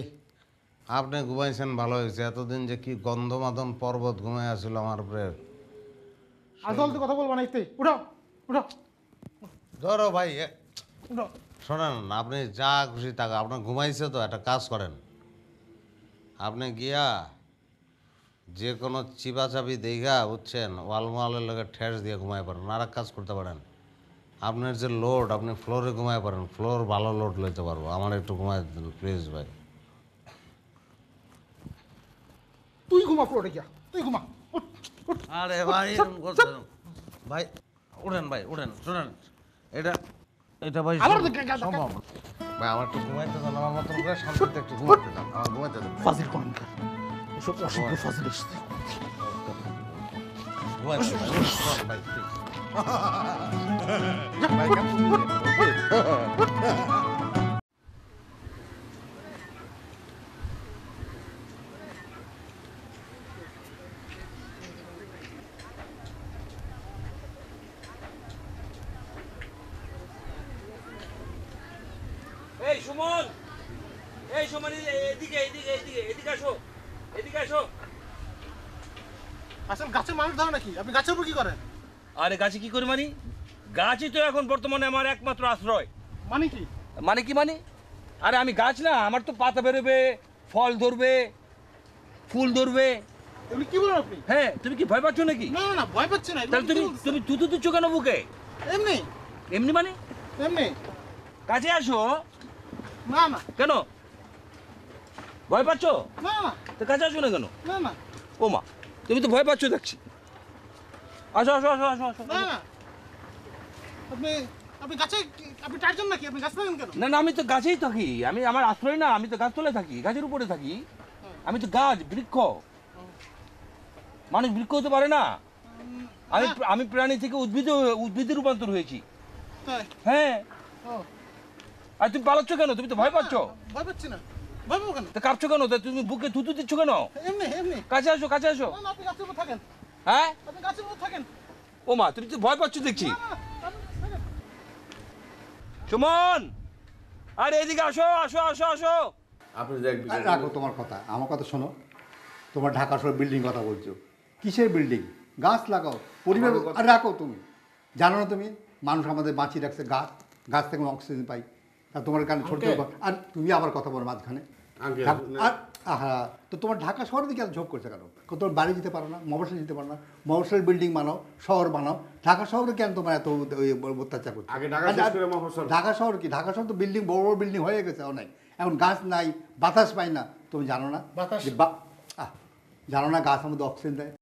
আপনি ঘুমাইছেন ভালো হয়েছে এতদিন যে কি গন্ধমাদন পর্বত ঘুমাই আসছিল আমার উপরে আসল তো কথা বলবো না ইফতি উঠো উঠো ধরো ভাই উঠো শোনেন আপনি যা খুশি টাকা আপনার ঘুমাইছে তো একটা কাজ করেন আপনি গিয়া যে কোনো চিপাচাপি দেখা বুঝছেন ওয়ালমোয়ালের লগে ঠেস দিয়ে ঘুমাই পারেন আর এক কাজ করতে পারেন আপনার যে লোড আপনি ফ্লোরে ঘুমাই পারেন ফ্লোর ভালো লোড লইতে পারবো আমার একটু ঘুমাই দিন প্লিজ ভাই তুই ঘুমা ফ্লোরে গিয়া তুই ঘুমা আরে ভাই ভাই উঠেন ভাই উঠেন শোনেন এটা এটা ভাই সম্ভব ভাই আমার একটু ঘুমাইতে দাও আমার মতন করে শান্তিতে একটু ঘুমাইতে দাও আমার ঘুমাইতে দাও ফাজিল কোন সব অসুবিধা ফাজিল আসছে এই সুমন এদিকে এদিকে এদিকে এদিকে আসো এদিকে আসো আসলে গাছে মানুষ দাও নাকি আপনি গাছের উপর কি করেন আরে গাছে কি করি মানে গাছই তো এখন বর্তমানে আমার একমাত্র আশ্রয় মানে কি মানে আরে আমি গাছ না আমার তো পাতা বেরোবে ফল ধরবে ফুল ধরবে তুমি কি বলো আপনি হ্যাঁ তুমি কি ভয় পাচ্ছ নাকি না না ভয় পাচ্ছ না তাহলে তুমি জুতো দিচ্ছ কেন বুকে এমনি এমনি মানে এমনি কাছে আসো না না কেন ভয় পাচ্ছ না না তো কাছে আসো না কেন না না ও মা তুমি তো ভয় পাচ্ছ দেখছি আসো আসো আসো আসো আসো না না আপনি আপনি গাছে আপনি টার্জন নাকি আপনি গাছ লাগান কেন না না আমি তো গাছেই থাকি আমি আমার আশ্রয় না আমি তো গাছতলায় থাকি গাছের উপরে থাকি আমি তো গাছ বৃক্ষ মানুষ বৃক্ষ হতে পারে না। আমি আমি প্রাণী থেকে উদ্ভিদে রূপান্তর হয়েছি। হ্যাঁ, আর তুমি পালাচ্ছ কেন? তুমি তো ভয় পাচ্ছ। ভয় পাচ্ছি না। ভয় পাবো কেন? তো কাঁপছো কেন? তুমি বুকে থুতু দিচ্ছ কেন? কাছে আসো, কাছে আসো। হ্যাঁ, ও মা, তুমি তো ভয় পাচ্ছ দেখছি। সুমন, আরে এদিকে আসো, আসো, আসো, আসো। আপনি রাখো তোমার কথা, আমার কথা শোনো। তোমার ঢাকা শহর বিল্ডিং কথা বলছো, কিসের বিল্ডিং? গাছ লাগাও, পরিবেশ রাখো। তুমি জানো না তুমি মানুষ আমাদের বাঁচিয়ে রাখছে গাছ, গাছ থেকে আমরা অক্সিজেন পাই। আর তোমার কারণে ছোট, আর তুমি আবার কথা বলো মাঝখানে। হ্যাঁ, তো তোমার ঢাকা শহরের দিকে এত ঝোঁক করছে কেন? তোমার বাড়ি যেতে পারো না, মবসল যেতে পারো না, মবসলের বিল্ডিং বানাও, শহর বানাও। ঢাকা শহরে কেন তোমার এত অত্যাচার করছে? ঢাকা শহর কি? ঢাকা শহর তো বিল্ডিং, বড় বড় বিল্ডিং হয়ে গেছে অনেক। এখন গাছ নাই, বাতাস পাই না। তুমি জানো না বাতাস, জানো না গাছ আমাদের অক্সিজেন দেয়।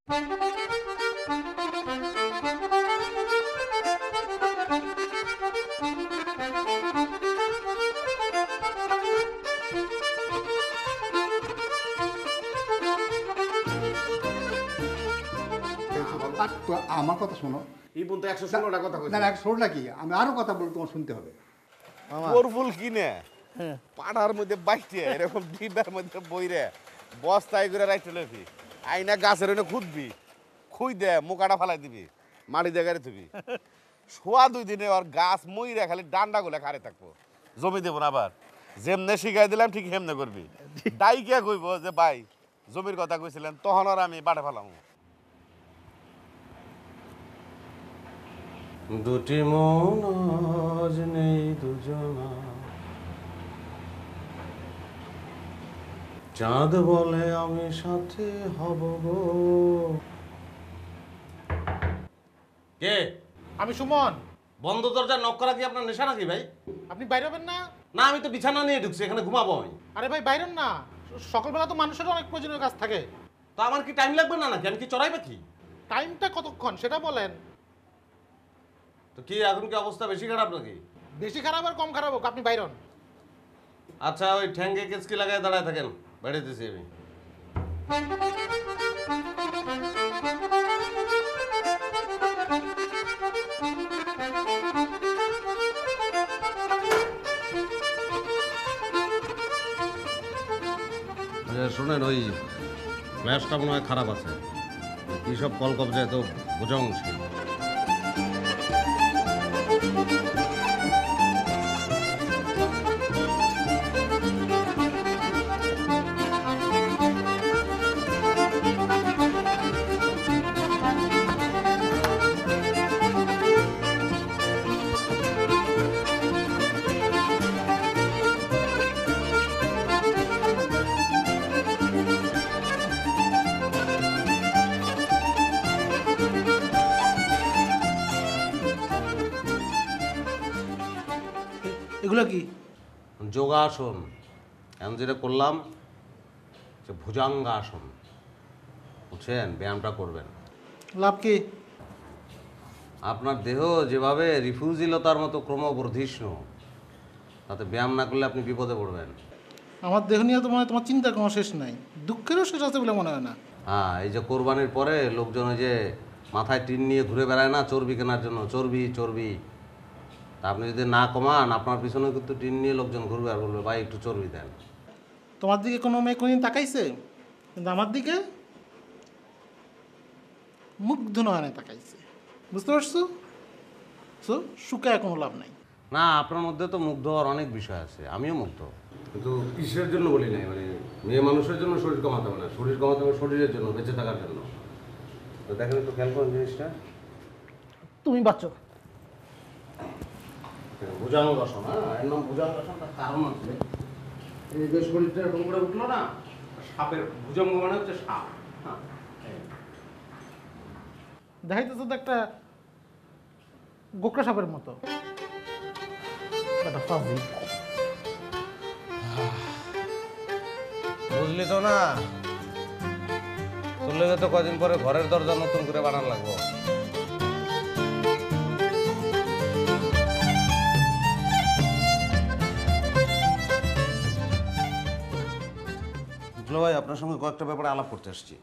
আমার কথা শোনো। এই পর্যন্ত ১১৬টা কথা কইছি। না, ১১৬টা কি? আমি আরো কথা বলবো, তোমার শুনতে হবে। ফুল কিনে পাড়ার মধ্যে বাইটে এরকম ডিবার মধ্যে বইরে বস্তায় করে রাখতে লবি, আইনা গাছের ওনে খুঁজবি, খুঁই দে মোকাটা ফালাই দিবি, মাটি দেখারে থুবি। শোয়া 2 দিনে আর গাছ মইরা খালি ডান্ডা গুলা খারে থাকবো, জমি দেবো না। আবার যেমনে শিখাই দিলাম ঠিক হেমনে করবি। ডাইকা কইব যে ভাই জমির কথা কইছিলেন, তখন আর আমি বাটা ফালাম। দুটি মন আজ নেই দুজনা, চাঁদ বলে আমি সাথে হব গো। কে? আমি সুমন। বন্ধ দরজা নক করা কি আপনার নেশা নাকি ভাই? আপনি বাইরে হবেন না? না, আমি তো বিছানা নিয়ে ঢুকছি, এখানে ঘুমাবো আমি। আরে ভাই বাইরে না, সকালবেলা তো মানুষের অনেক প্রয়োজনীয় কাজ থাকে। তো আমার কি টাইম লাগবে না নাকি? আমি কি চড়াই বাকি? টাইমটা কতক্ষণ সেটা বলেন তো। কি এখন কি অবস্থা বেশি খারাপ নাকি? বেশি খারাপ আর কম খারাপ হোক, আপনি বাইরন। আচ্ছা, ওই ঠ্যাঙ্গে কেচকি লাগায় দাঁড়ায় থাকেন, বাইরে দিছি আমি। শোনেন, ওই ম্যাচটা মনে হয় খারাপ আছে, এইসব কল কবজা তো বোঝা মুশকিল। যোগাসন এখন যেটা করলাম, যে ভুজঙ্গাসন, বুঝছেন? ব্যায়ামটা করবেন। লাভ কি? আপনার দেহ যেভাবে রিফিউজিলতার মতো ক্রমবর্ধিষ্ণু, তাতে ব্যায়াম না করলে আপনি বিপদে পড়বেন। আমার দেহ নিয়ে তো মনে হয় তোমার চিন্তা কোনো শেষ নাই, দুঃখেরও শেষ আছে বলে মনে হয় না। হ্যাঁ, এই যে কোরবানির পরে লোকজন ওই যে মাথায় টিন নিয়ে ঘুরে বেড়ায় না চর্বি কেনার জন্য, চর্বি চর্বি। আপনি যদি না কমান, আপনার পিছনে কিন্তু টিন নিয়ে লোকজন ঘুরবে আর বলবে ভাই একটু চর্বি দেন। তোমার দিকে কোনো মেয়ে কোনদিন তাকাইছে? কিন্তু আমার দিকে মুগ্ধ নয়নে তাকাইছে, বুঝতে পারছো? শুকায় কোনো লাভ নাই। না, আপনার মধ্যে তো মুগ্ধ হওয়ার অনেক বিষয় আছে, আমিও মুগ্ধ। কিন্তু কিসের জন্য বলি নাই, মানে মেয়ে মানুষের জন্য শরীর কমাতে হবে না, শরীর কমাতে হবে শরীরের জন্য, বেঁচে থাকার জন্য। তো দেখেন তো, খেয়াল করুন জিনিসটা। তুমি বাঁচো। ভুজঙ্গাসন, এর নাম ভুজঙ্গাসনটা কারণ আছে এই যে শরীরটা এরকম করে উঠলো না, সাপের ভুজঙ্গ মানে হচ্ছে সাপ। হ্যাঁ, দেখাইতেছে তো একটা গোকরা সাপের মতো। বুঝলি তো না, তোর লেগে তো কদিন পরে ঘরের দরজা নতুন করে বানানো লাগবো। ভাই, আপনার সঙ্গে কয়েকটা ব্যাপারে আলাপ করতে আসছি।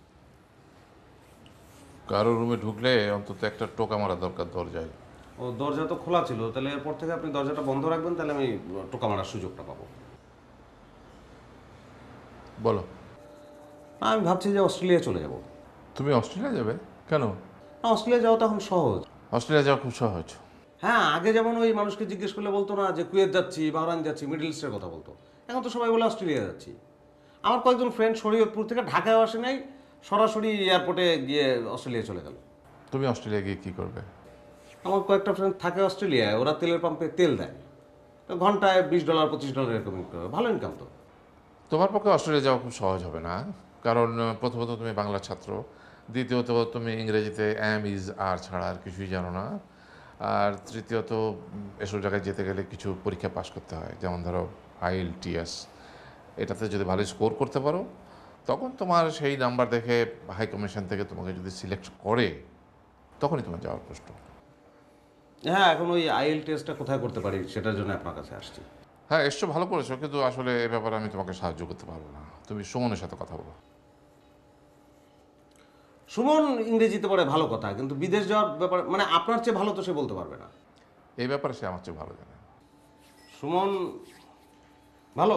কারো রুমে ঢুকলে অন্তত একটা টোকা মারা দরকার দরজায়। ও দরজা তো খোলা ছিল, তাহলে এরপর থেকে আপনি দরজাটা বন্ধ রাখবেন, তাহলে আমি টোকা মারার সুযোগটা পাবো। বলো। আমি ভাবছি যে অস্ট্রেলিয়া চলে যাব। তুমি অস্ট্রেলিয়া যাবে? কেন? অস্ট্রেলিয়া যাওয়া তো এখন সহজ। অস্ট্রেলিয়া যাওয়া খুব সহজ। হ্যাঁ, আগে যেমন ওই মানুষকে জিজ্ঞেস করলে বলতো না যে কুয়েত যাচ্ছি, বাহরাইন যাচ্ছি, মিডল ইস্টের কথা বলতো। এখন তো সবাই বলে অস্ট্রেলিয়া যাচ্ছি। আমার কয়েকজন ফ্রেন্ড শরীয়তপুর থেকে ঢাকায় আসে নাই, সরাসরি এয়ারপোর্টে গিয়ে অস্ট্রেলিয়া চলে গেল। তুমি অস্ট্রেলিয়া গিয়ে কী করবে? আমার কয়েকটা ফ্রেন্ড থাকে অস্ট্রেলিয়ায়, ওরা তেলের পাম্পে তেল দেয়, তো ঘন্টায় $20-25 এরকম ইনকাম, ভালো ইনকাম। তো তোমার পক্ষে অস্ট্রেলিয়া যাওয়া খুব সহজ হবে না, কারণ প্রথমত তুমি বাংলা ছাত্র, দ্বিতীয়ত তুমি ইংরেজিতে অ্যাম ইজ আর ছাড়া আর কিছুই জানো না, আর তৃতীয়ত এসব জায়গায় যেতে গেলে কিছু পরীক্ষা পাস করতে হয়, যেমন ধরো ILTS। এটাতে যদি ভালো স্কোর করতে পারো তখন তোমার সেই নাম্বার দেখে হাই কমিশন থেকে তোমাকে যদি সিলেক্ট করে তখনই তোমার যাওয়ার প্রশ্ন। হ্যাঁ, এখন ওই ILTSটা কোথায় করতে পারি সেটার জন্য আপনার কাছে আসছি। হ্যাঁ, এসব ভালো করেছো, কিন্তু আসলে এ ব্যাপারে আমি তোমাকে সাহায্য করতে পারবো না। তুমি সুমনের সাথে কথা বলো। সুমন ইংরেজিতে পড়ে, ভালো কথা, কিন্তু বিদেশ যাওয়ার ব্যাপারে মানে আপনার চেয়ে ভালো তো সে বলতে পারবে না, এই ব্যাপারে সে আমার চেয়ে ভালো জানে। সুমন ভালো,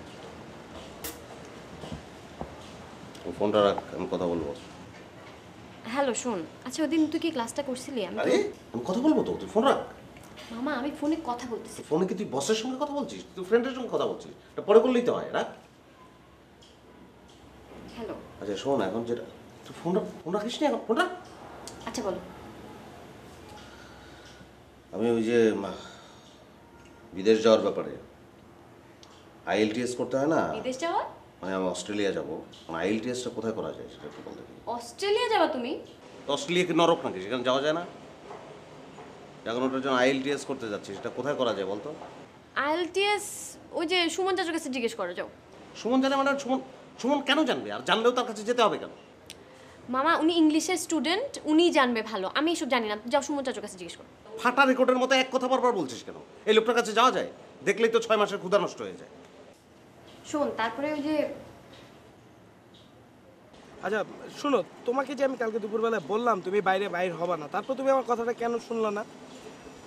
ফোনটা রাখ, আমি কথা বলবো। হ্যালো শোন, আচ্ছা ওদিন তুই কি ক্লাসটা করছিলি? আমি কথা বলবো তো, তুই ফোন রাখ। মামা, আমি ফোনে কথা বলতেছি। ফোনে কি তুই বসের সঙ্গে কথা বলছিস? তুই ফ্রেন্ডের সঙ্গে কথা বলছিস, এটা পরে করলেই তো হয়। রাখ। হ্যালো। আচ্ছা শোন, এখন যেটা তুই ফোন রাখিস না, এখন ফোন রাখ। আচ্ছা বল। আমি ওই যে বিদেশ যাওয়ার ব্যাপারে ILTS করতে হয় না, বিদেশ যাওয়া মানে আমি অস্ট্রেলিয়া যাবো, ILTSটা কোথায় করা যায় সেটা একটু বলতে। অস্ট্রেলিয়া যাবা তুমি? অস্ট্রেলিয়া কি নরক নাকি, সেখানে যাওয়া যায় না? এখন ওটার জন্য ILTS করতে যাচ্ছি, সেটা কোথায় করা যায় বলতো? ILTS ওই যে সুমন চাচার কাছে জিজ্ঞেস করে যাও। সুমন জানে মানে? সুমন কেন জানবে? আর জানলেও তার কাছে যেতে হবে কেন? মামা, উনি ইংলিশের স্টুডেন্ট, উনি জানবে ভালো, আমি এসব জানি না। যাও সুমন চাচার কাছে জিজ্ঞেস করো। ফাটা রেকর্ডের মতো এক কথা বারবার বলছিস কেন? এই লোকটার কাছে যাওয়া যায়? দেখলেই তো 6 মাসের ক্ষুধা নষ্ট হয়ে যায়। শোন, তারপরে ওই যে আচ্ছা শোনো, তোমাকে যে আমি কালকে দুপুরবেলায় বললাম তুমি বাইরে বাইর হবা না, তারপর তুমি আমার কথাটা কেন শুনলা না?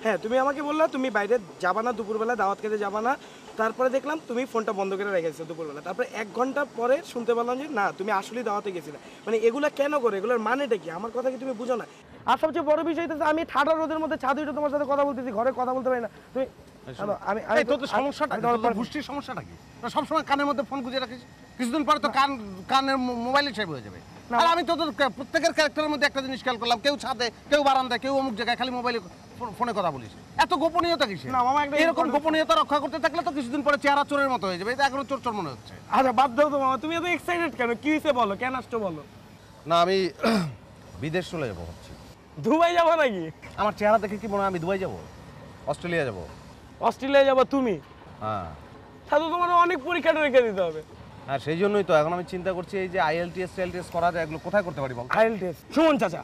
হ্যাঁ, তুমি আমাকে বললা তুমি বাইরে যাবা না, দুপুরবেলা দাওয়াত খেতে যাবা না, তারপরে দেখলাম তুমি ফোনটা বন্ধ করে রেখেছো দুপুরবেলা, তারপরে 1 ঘন্টা পরে শুনতে পেলাম যে না তুমি আসলেই দাওয়াতে গেছিলে। মানে এগুলো কেন করে? এগুলোর মানেটা কি? আমার কথা কি তুমি বুঝো না? আর সবচেয়ে বড় বিষয় হচ্ছে আমি ঠাডা রোদের মধ্যে ছাদে উঠে তোমার সাথে কথা বলতেছি, ঘরে কথা বলতে পারি না। তুমি না, আমি বিদেশ চলে যাবো, দুবাই যাবো নাকি? আমার চেহারা দেখে কি মনে হয় আমি দুবাই যাবো? অস্ট্রেলিয়া যাবো। অস্ট্রেলিয়া যাবা তুমি? হ্যাঁ, তাহলে তোমার অনেক পরীক্ষা রেখে দিতে হবে। হ্যাঁ, সেই জন্যই তো এখন আমি চিন্তা করছি এই যে ILTS করা যায়, এগুলো কোথায় করতে পারি বল? ILTS সুমন চাচা,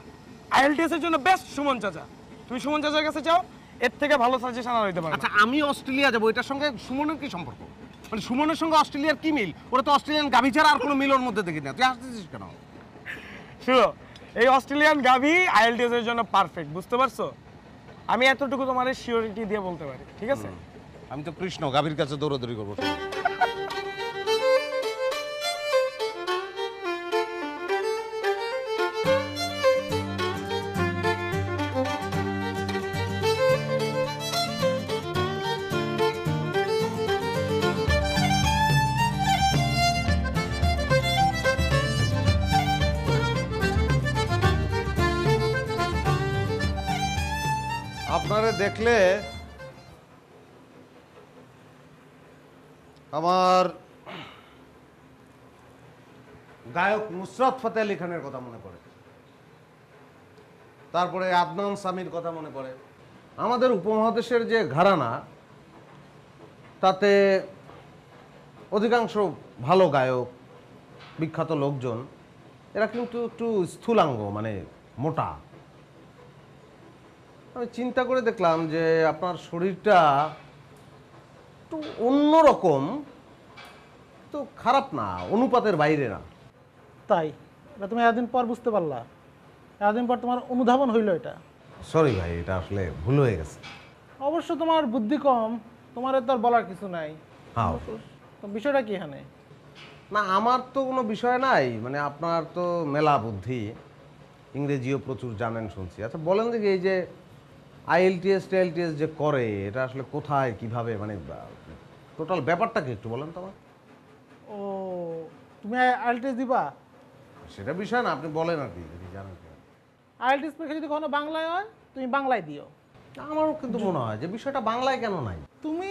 ILTS এর জন্য বেস্ট সুমন চাচা। তুমি সুমন চাচার কাছে যাও, এর থেকে ভালো সাজেশন আর হইতে পারে। আচ্ছা, আমি অস্ট্রেলিয়া যাবো, এটার সঙ্গে সুমনের কি সম্পর্ক? মানে সুমনের সঙ্গে অস্ট্রেলিয়ার কি মিল? ওরা তো অস্ট্রেলিয়ান গাভী ছাড়া আর কোনো মিলের মধ্যে দেখি না। তুই হাসতেছিস কেন? শুনো, এই অস্ট্রেলিয়ান গাভী ILTS এর জন্য পারফেক্ট, বুঝতে পারছো? আমি এতটুকু তোমার সিওরিটি দিয়ে বলতে পারি, ঠিক আছে? আমি তো কৃষ্ণ গাভীর কাছে দৌড়াদৌড়ি করবো। আপনারে দেখলে আমার গায়ক নুসরাত ফতে আলী খানের কথা মনে পড়ে। তারপরে আদনান সামির কথা মনে পড়ে। আমাদের উপমহাদেশের যে ঘরানা তাতে অধিকাংশ ভালো গায়ক বিখ্যাত লোকজন এরা কিন্তু একটু স্থূলাঙ্গ মানে মোটা। আমি চিন্তা করে দেখলাম যে আপনার শরীরটা একটু অন্যরকম, তো খারাপ না, অনুপাতের বাইরে না। তাই এটা তুমি এতদিন পর বুঝতে পারলা? এতদিন পর তোমার অনুধাবন হইল এটা? সরি ভাই, এটা আসলে ভুল হয়ে গেছে। অবশ্য তোমার বুদ্ধি কম, তোমার তো আর বলার কিছু নাই। হ্যাঁ, বিষয়টা কি এখানে? না, আমার তো কোনো বিষয় নাই, মানে আপনার তো মেলা বুদ্ধি, ইংরেজিও প্রচুর জানেন শুনছি। আচ্ছা বলেন দেখি, এই যে ILTS TLTS যে করে, এটা আসলে কোথায় কিভাবে, মানে টোটাল ব্যাপারটা কি একটু বলেন তো আমার। ও, তুমি ILTS দিবা? সেটা বিষয় না, আপনি বলেন আর কি যদি জানেন। ILTS পরীক্ষা যদি কখনো বাংলায় হয় তুমি বাংলায় দিও। আমারও কিন্তু মনে হয় যে বিষয়টা বাংলায় কেন নাই। তুমি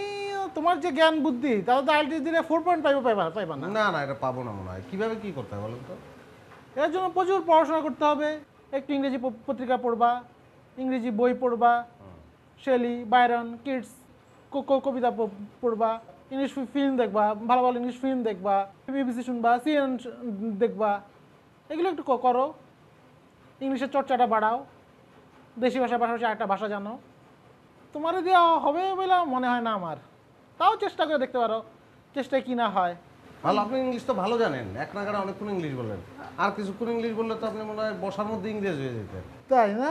তোমার যে জ্ঞান বুদ্ধি তাহলে তো ILTS দিলে 4 পয়েন্ট পাইবো। পাইবা না? না না, এটা পাবো না মনে হয়। কীভাবে কী করতে হবে বলেন তো? এর জন্য প্রচুর পড়াশোনা করতে হবে। একটু ইংরেজি পত্রিকা পড়বা, ইংরেজি বই পড়বা, শেলি, বাইরন, কিডস কবিতা পড়বা, ইংলিশ ফিল্ম দেখবা, ভালো ভালো ইংলিশ ফিল্ম দেখবা, BBC শুনবা, CNN দেখবা, এগুলো একটু করো। ইংলিশের চর্চাটা বাড়াও, দেশি ভাষার পাশাপাশি একটা ভাষা জানো। তোমার দেওয়া হবে বলে মনে হয় না আমার, তাও চেষ্টা করে দেখতে পারো চেষ্টায় কি না হয়। ভালো, আপনি ইংলিশ তো ভালো জানেন, এক নাগাড়ে অনেকক্ষণ ইংলিশ বললেন, আর কিছুক্ষণ ইংলিশ বললে তো আপনি মনে হয় বসার মধ্যে ইংরেজ হয়ে যেতেন, তাই না?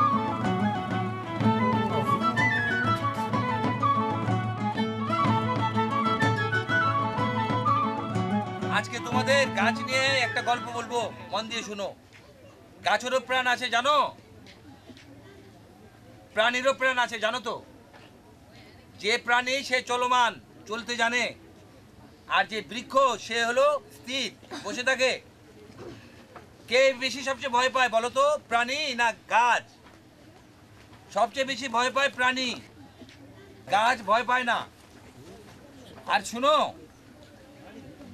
আজকে তোমাদের গাছ নিয়ে একটা গল্প বলবো, মন দিয়ে শোনো। গাছেরও প্রাণ আছে জানো, প্রাণীরও প্রাণ আছে জানো তো। যে প্রাণী সে চলমান, চলতে জানে, আর যে বৃক্ষ সে হলো স্থির, বসে থাকে। কে বেশি সবচেয়ে ভয় পায় বলো তো, প্রাণী না গাছ? সবচেয়ে বেশি ভয় পায় প্রাণী, গাছ ভয় পায় না। আর শুনো,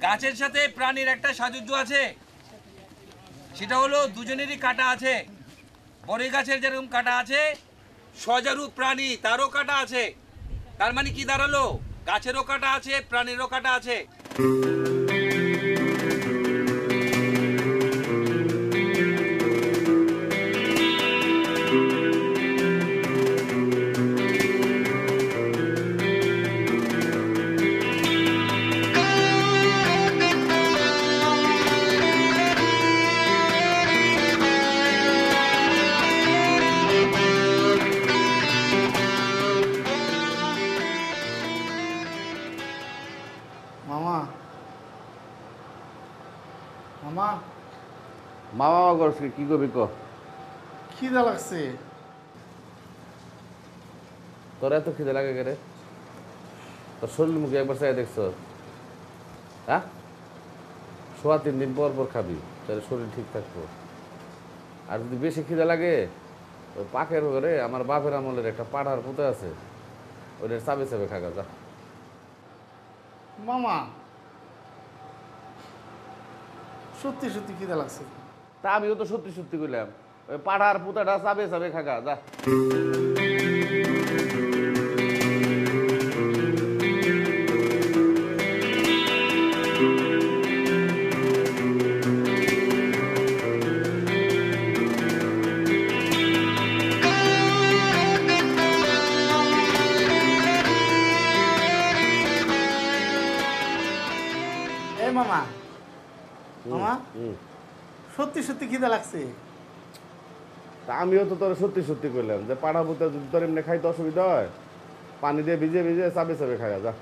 গাছের সাথে প্রাণীর একটা সাযুজ্য আছে, সেটা হলো দুজনেরই কাঁটা আছে। বড়ই গাছের যেরকম কাঁটা আছে, সজারু প্রাণী তারও কাঁটা আছে। তার মানে কি দাঁড়ালো, গাছেরও কাঁটা আছে, প্রাণীরও কাঁটা আছে। কি করবি কো, খিদা লাগছে তোর? এত খিদা লাগে কে রে? তোর শরীর মুখে একবার চাই দেখছ? হ্যাঁ, 3.5 দিন পর খাবি, তাহলে শরীর ঠিক থাকবো। আর যদি বেশি খিদা লাগে, ওই পাখের ঘরে আমার বাপের আমলের একটা পাড়ার পুঁতে আছে, ওইটা চাবে চাবে খাগা। যা মামা, সত্যি সত্যি খিদা লাগছে। তা আমিও তো সত্যি সত্যি কইলাম, ওই পাড়ার পুতাটা চাবে চাবে খাগা। যা। এই মামা, মামা সত্যি সত্যি খিদা লাগছে। তা আমিও তো তোর সত্যি সত্যি করলাম যে পাড়া বুতা যদি তোর এমনি খাইতে অসুবিধা হয়, পানি দিয়ে ভিজে ভিজে চাবে চাবে খাওয়া। যা।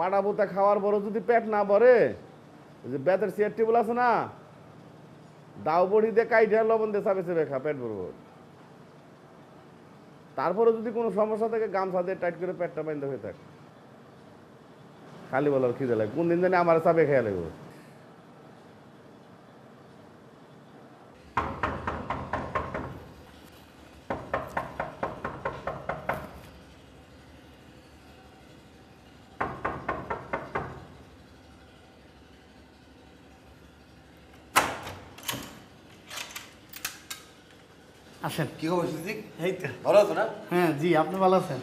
পাড়া বুতা খাওয়ার পরও যদি পেট না ভরে, যে বেতের চেয়ার টেবিল আছে না, দাও বড়ি দিয়ে কাইটা লবণ দিয়ে চাপে চেপে খা পেট ভরবো। তারপরে যদি কোনো সমস্যা থাকে গামছা দিয়ে টাইট করে পেটটা বাঁধতে হয়ে থাকে, খালি বলো খিদে লাগে কোন দিন জানি আমার চাপে খেয়ে লাগবে। আসেন, কি খবর সুজিক? এই তো ভালো আছো না? হ্যাঁ জি, আপনি ভালো আছেন?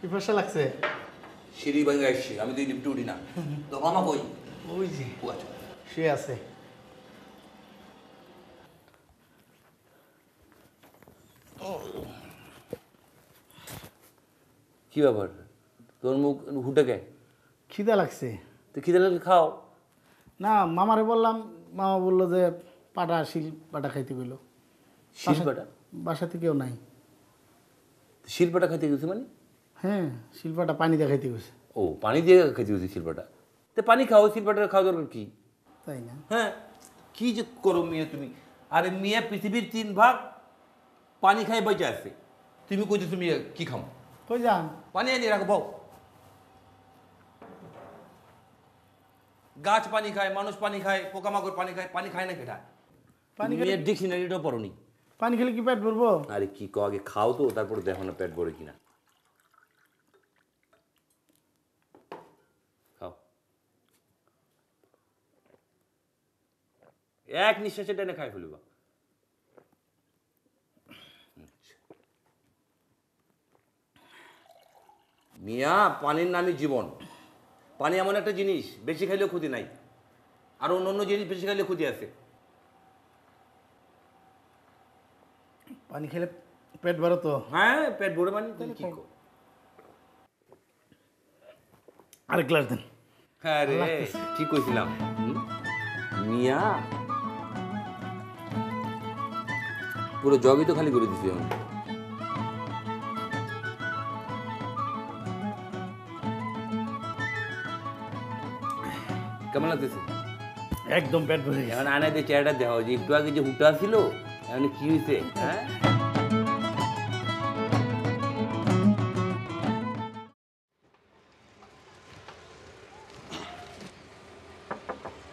পিপাসা লাগছে, সিঁড়ি ভাঙা আসছি আমি তো লিফটে উঠি না, তো মামা কই? ওই যে সে আছে। কি ব্যাপার তোর মুখ হুটাকে? খিদা লাগছে। তো খিদা লাগলে খাও না। মামারে বললাম, মামা বললো যে পাটা শিল পাটা খাইতে গেলো। শিল পাটা বাসাতে কেউ নাই। শিল পাটা খাইতে গেছে মানে? হ্যাঁ শিল পাটা পানি দিয়ে খাইতে গেছে। ও পানি দিয়ে খাইতে গেছে শিল পাটা? তো পানি খাও, শিল পাটা খাওয়া দরকার কি, তাই না? হ্যাঁ কি যে করো মিয়া তুমি। আরে মিয়া পৃথিবীর 3 ভাগ পানি খাই বেঁচে আছে, তুমি কইছো তুমি কি খাও? কই যান পানি এনে রাখো। ভাও গাছ পানি খায়, মানুষ পানি খায়, পোকামাকড় পানি খায়, পানি খায় না কেটা? পানি খেলে ডিকশনারিটাও পড়োনি। পানি খেলে কি পেট ভরবো? আরে কি কো, আগে খাও তো তারপর দেখো না পেট ভরে কিনা। খাও, এক নিঃশ্বাসে টেনে খাই ফেলবা। মিয়া পানির নামই জীবন। পানি এমন একটা জিনিস বেশি খাইলেও ক্ষতি নাই, আর অন্য অন্য জিনিস বেশি খাইলেও ক্ষতি আছে। পানি খেলে পেট ভরে তো? হ্যাঁ পেট ভরে মানে তুমি কি কর। আরেক গ্লাস দেন। হ্যাঁ রে ঠিক কইছিলাম মিয়া, পুরো জগই তো খালি করে দিছি আমি। কেমন লাগতেছে? একদম পেট ভরে। এখন আনে দিয়ে চেহারাটা দেওয়া হয়েছে, একটু আগে যে হুটা ছিল এখন কি হয়েছে? হ্যাঁ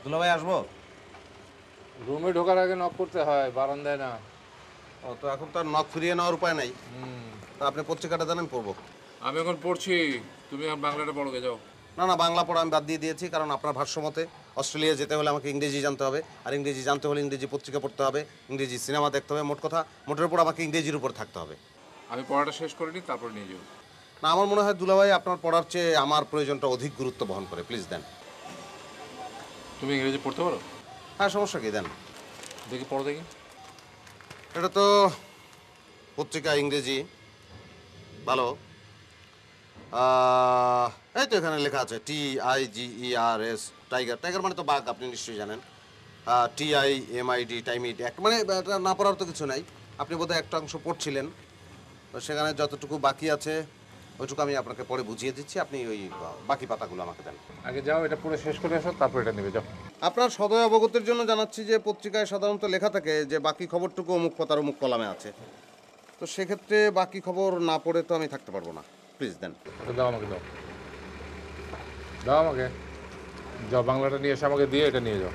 দুলা ভাই আসবো? রুমে ঢোকার আগে নক করতে হয়, বারান্দায় না। ও তো এখন তো আর নক ফিরিয়ে নেওয়ার উপায় নাই। তা আপনি পত্রিকাটা জানেন? পড়বো। আমি এখন পড়ছি, তুমি এখন বাংলাটা পড়ো গে যাও। না না বাংলা পড়া আমি বাদ দিয়ে দিয়েছি, কারণ আপনার ভাষ্যমতে অস্ট্রেলিয়া যেতে হলে আমাকে ইংরেজি জানতে হবে, আর ইংরেজি জানতে হলে ইংরেজি পত্রিকা পড়তে হবে, ইংরেজি সিনেমা দেখতে হবে, মোট কথা মোটের উপর আমাকে ইংরেজির উপর থাকতে হবে। আমি পড়াটা শেষ করে নিই তারপর নিয়ে যাবো। না আমার মনে হয় দুলাভাই আপনার পড়ার চেয়ে আমার প্রয়োজনটা অধিক গুরুত্ব বহন করে, প্লিজ দেন। তুমি ইংরেজি পড়তে পারো? হ্যাঁ সমস্যা কি, দেন দেখি পড়ো দেখি। এটা তো পত্রিকা ইংরেজি, ভালো। এই তো এখানে লেখা আছে TIGERS, টাইগার। টাইগার মানে তো বাঘ, আপনি নিশ্চয়ই জানেন। TIMID, টাইমিড অ্যাক্ট, মানে এটা না পড়ার তো কিছু নাই। আপনি বোধহয় একটা অংশ পড়ছিলেন, তো সেখানে যতটুকু বাকি আছে ওইটুকু আমি আপনাকে পরে বুঝিয়ে দিচ্ছি, আপনি ওই বাকি পাতাগুলো আমাকে দেন। আগে যাও এটা পড়ে শেষ করে আসো, তারপর এটা নেবে যাও। আপনার সদয় অবগতির জন্য জানাচ্ছি যে পত্রিকায় সাধারণত লেখা থাকে যে বাকি খবরটুকু অমুক পাতার অমুক কলামে আছে, তো সেক্ষেত্রে বাকি খবর না পড়ে তো আমি থাকতে পারবো না, প্লিজ দেন। দাও আমাকে, দাও আমাকে, যাও বাংলাটা নিয়ে এসে আমাকে দিয়ে এটা নিয়ে যাও।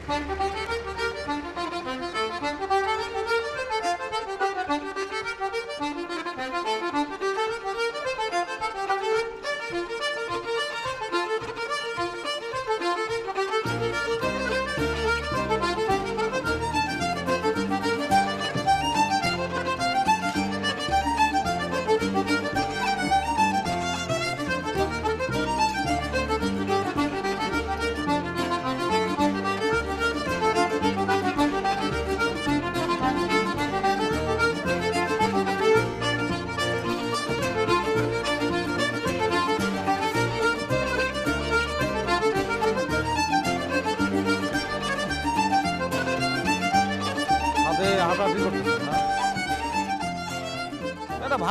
ছাদটা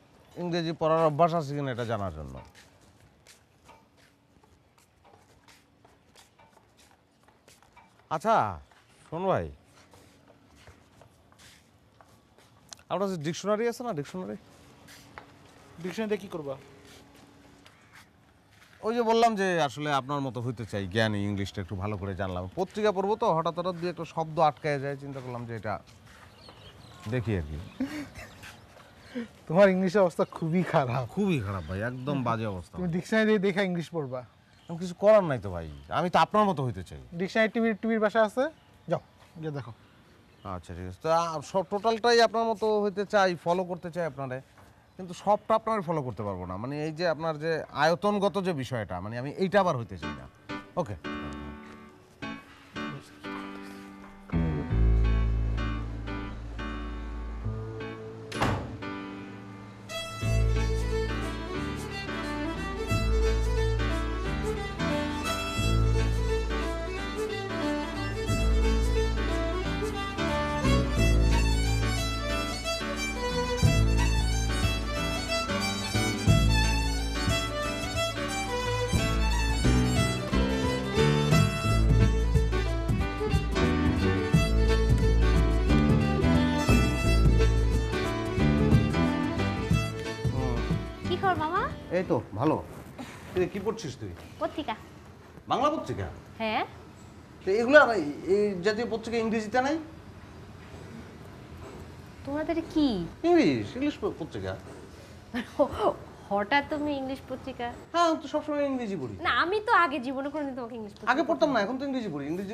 ইংরেজি পড়ার অভ্যাস আছে কিনা এটা জানার জন্য। আচ্ছা শোন ভাই, আপনার যে ডিকশনারি আছে না, ডিকশনারি ডিকশনারিতে কি করবা? ওই যে বললাম যে আসলে আপনার মতো হইতে চাই, জ্ঞানী, ইংলিশটা একটু ভালো করে জানলাম। পত্রিকা পড়বো তো, হঠাৎ হঠাৎ দিয়ে একটা শব্দ আটকায় যায়, চিন্তা করলাম যে এটা দেখি আর কি। তোমার ইংলিশের অবস্থা খুবই খারাপ, খুবই খারাপ ভাই, একদম বাজে অবস্থা। তুমি ডিকশনারি দিয়ে দেখা ইংলিশ পড়বা? আমি কিছু করার নাই তো ভাই, আমি তো আপনার মতো হইতে চাই। ডিকশনারি টিভির বাসায় আছে, যাও গিয়ে দেখো। আচ্ছা ঠিক আছে, তো সব টোটালটাই আপনার মতো হইতে চাই, ফলো করতে চাই আপনারে, কিন্তু সবটা আপনার ফলো করতে পারবো না। মানে এই যে আপনার যে আয়তনগত যে বিষয়টা, মানে আমি এইটা আবার হইতে চাই না। ওকে, এই তো ভালো। তুই কি পড়ছিস? তুই পত্রিকা, বাংলা পত্রিকা? হ্যাঁ। তো এগুলা এই জাতীয় পত্রিকা ইংরেজিতে নাই তোমাদের? কি ইংলিশ ইংলিশ পত্রিকা? হঠাৎ তুমি ইংলিশ পত্রিকা? হ্যাঁ, তো সবসময় ইংরেজি পড়ি না আমি, তো আগে জীবনে কোনোদিন তোমাকে ইংলিশ আগে পড়তাম না, এখন তো ইংরেজি পড়ি। ইংরেজি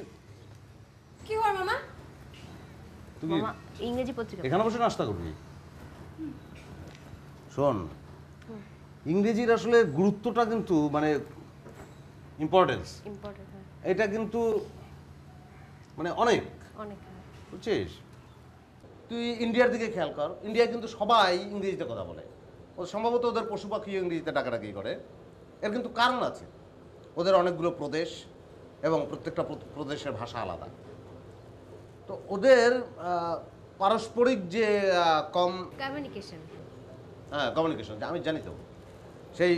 কি হয় মামা? তুমি ইংরেজি পত্রিকা এখানে বসে নাস্তা করবি? শোন, ইংরেজির আসলে গুরুত্বটা কিন্তু মানে ইম্পর্টেন্স, এটা কিন্তু মানে অনেক অনেক, বুঝছিস? তুই ইন্ডিয়ার দিকে খেয়াল কর, ইন্ডিয়া কিন্তু সবাই ইংরেজিতে কথা বলে, ও সম্ভবত ওদের পশু পাখি ইংরেজিতে ডাকাডাকি করে। এর কিন্তু কারণ আছে, ওদের অনেকগুলো প্রদেশ এবং প্রত্যেকটা প্রদেশের ভাষা আলাদা। তো ওদের পারস্পরিক যে কমিউনিকেশন, হ্যাঁ কমিউনিকেশন, আমি জানি তো, সেই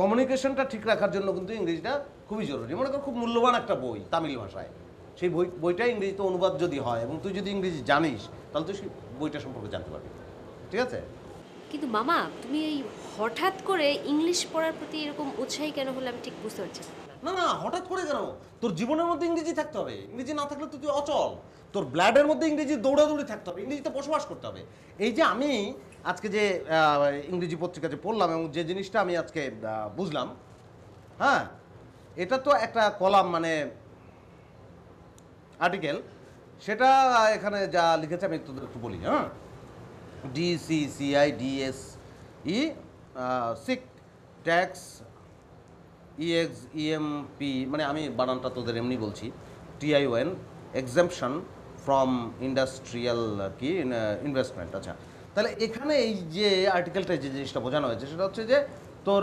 কমিউনিকেশনটা ঠিক রাখার জন্য কিন্তু ইংরেজিটা খুবই জরুরি। মনে কর খুব মূল্যবান একটা বই তামিল ভাষায়, সেই বইটা ইংরেজিতে অনুবাদ যদি হয় এবং তুই যদি ইংরেজি জানিস, তাহলে তুই সেই বইটা সম্পর্কে জানতে পারবি। ঠিক আছে, কিন্তু মামা তুমি এই হঠাৎ করে ইংলিশ পড়ার প্রতি এরকম উৎসাহী কেন হলে আমি ঠিক বুঝতে পারছি না। না হঠাৎ করে কেন, তোর জীবনের মধ্যে ইংরেজি থাকতে হবে, ইংরেজি না থাকলে তো তুই অচল। তোর ব্লাডের মধ্যে ইংরেজি দৌড়াদৌড়ি থাকতে হবে, ইংরেজিতে বসবাস করতে হবে। এই যে আমি আজকে যে ইংরেজি পত্রিকাতে পড়লাম এবং যে জিনিসটা আমি আজকে বুঝলাম, হ্যাঁ এটা তো একটা কলাম মানে আর্টিকেল, সেটা এখানে যা লিখেছে আমি তোদের একটু বলি। হ্যাঁ, DCCIDSE সিক ট্যাক্স EXEMP, মানে আমি বানানটা তোদের এমনি বলছি, TION এক্সাম্পশন ফ্রম ইন্ডাস্ট্রিয়াল কি ইনভেস্টমেন্ট। আচ্ছা, তাহলে এখানে এই যে আর্টিকেলটা যে জিনিসটা বোঝানো হয়েছে সেটা হচ্ছে যে তোর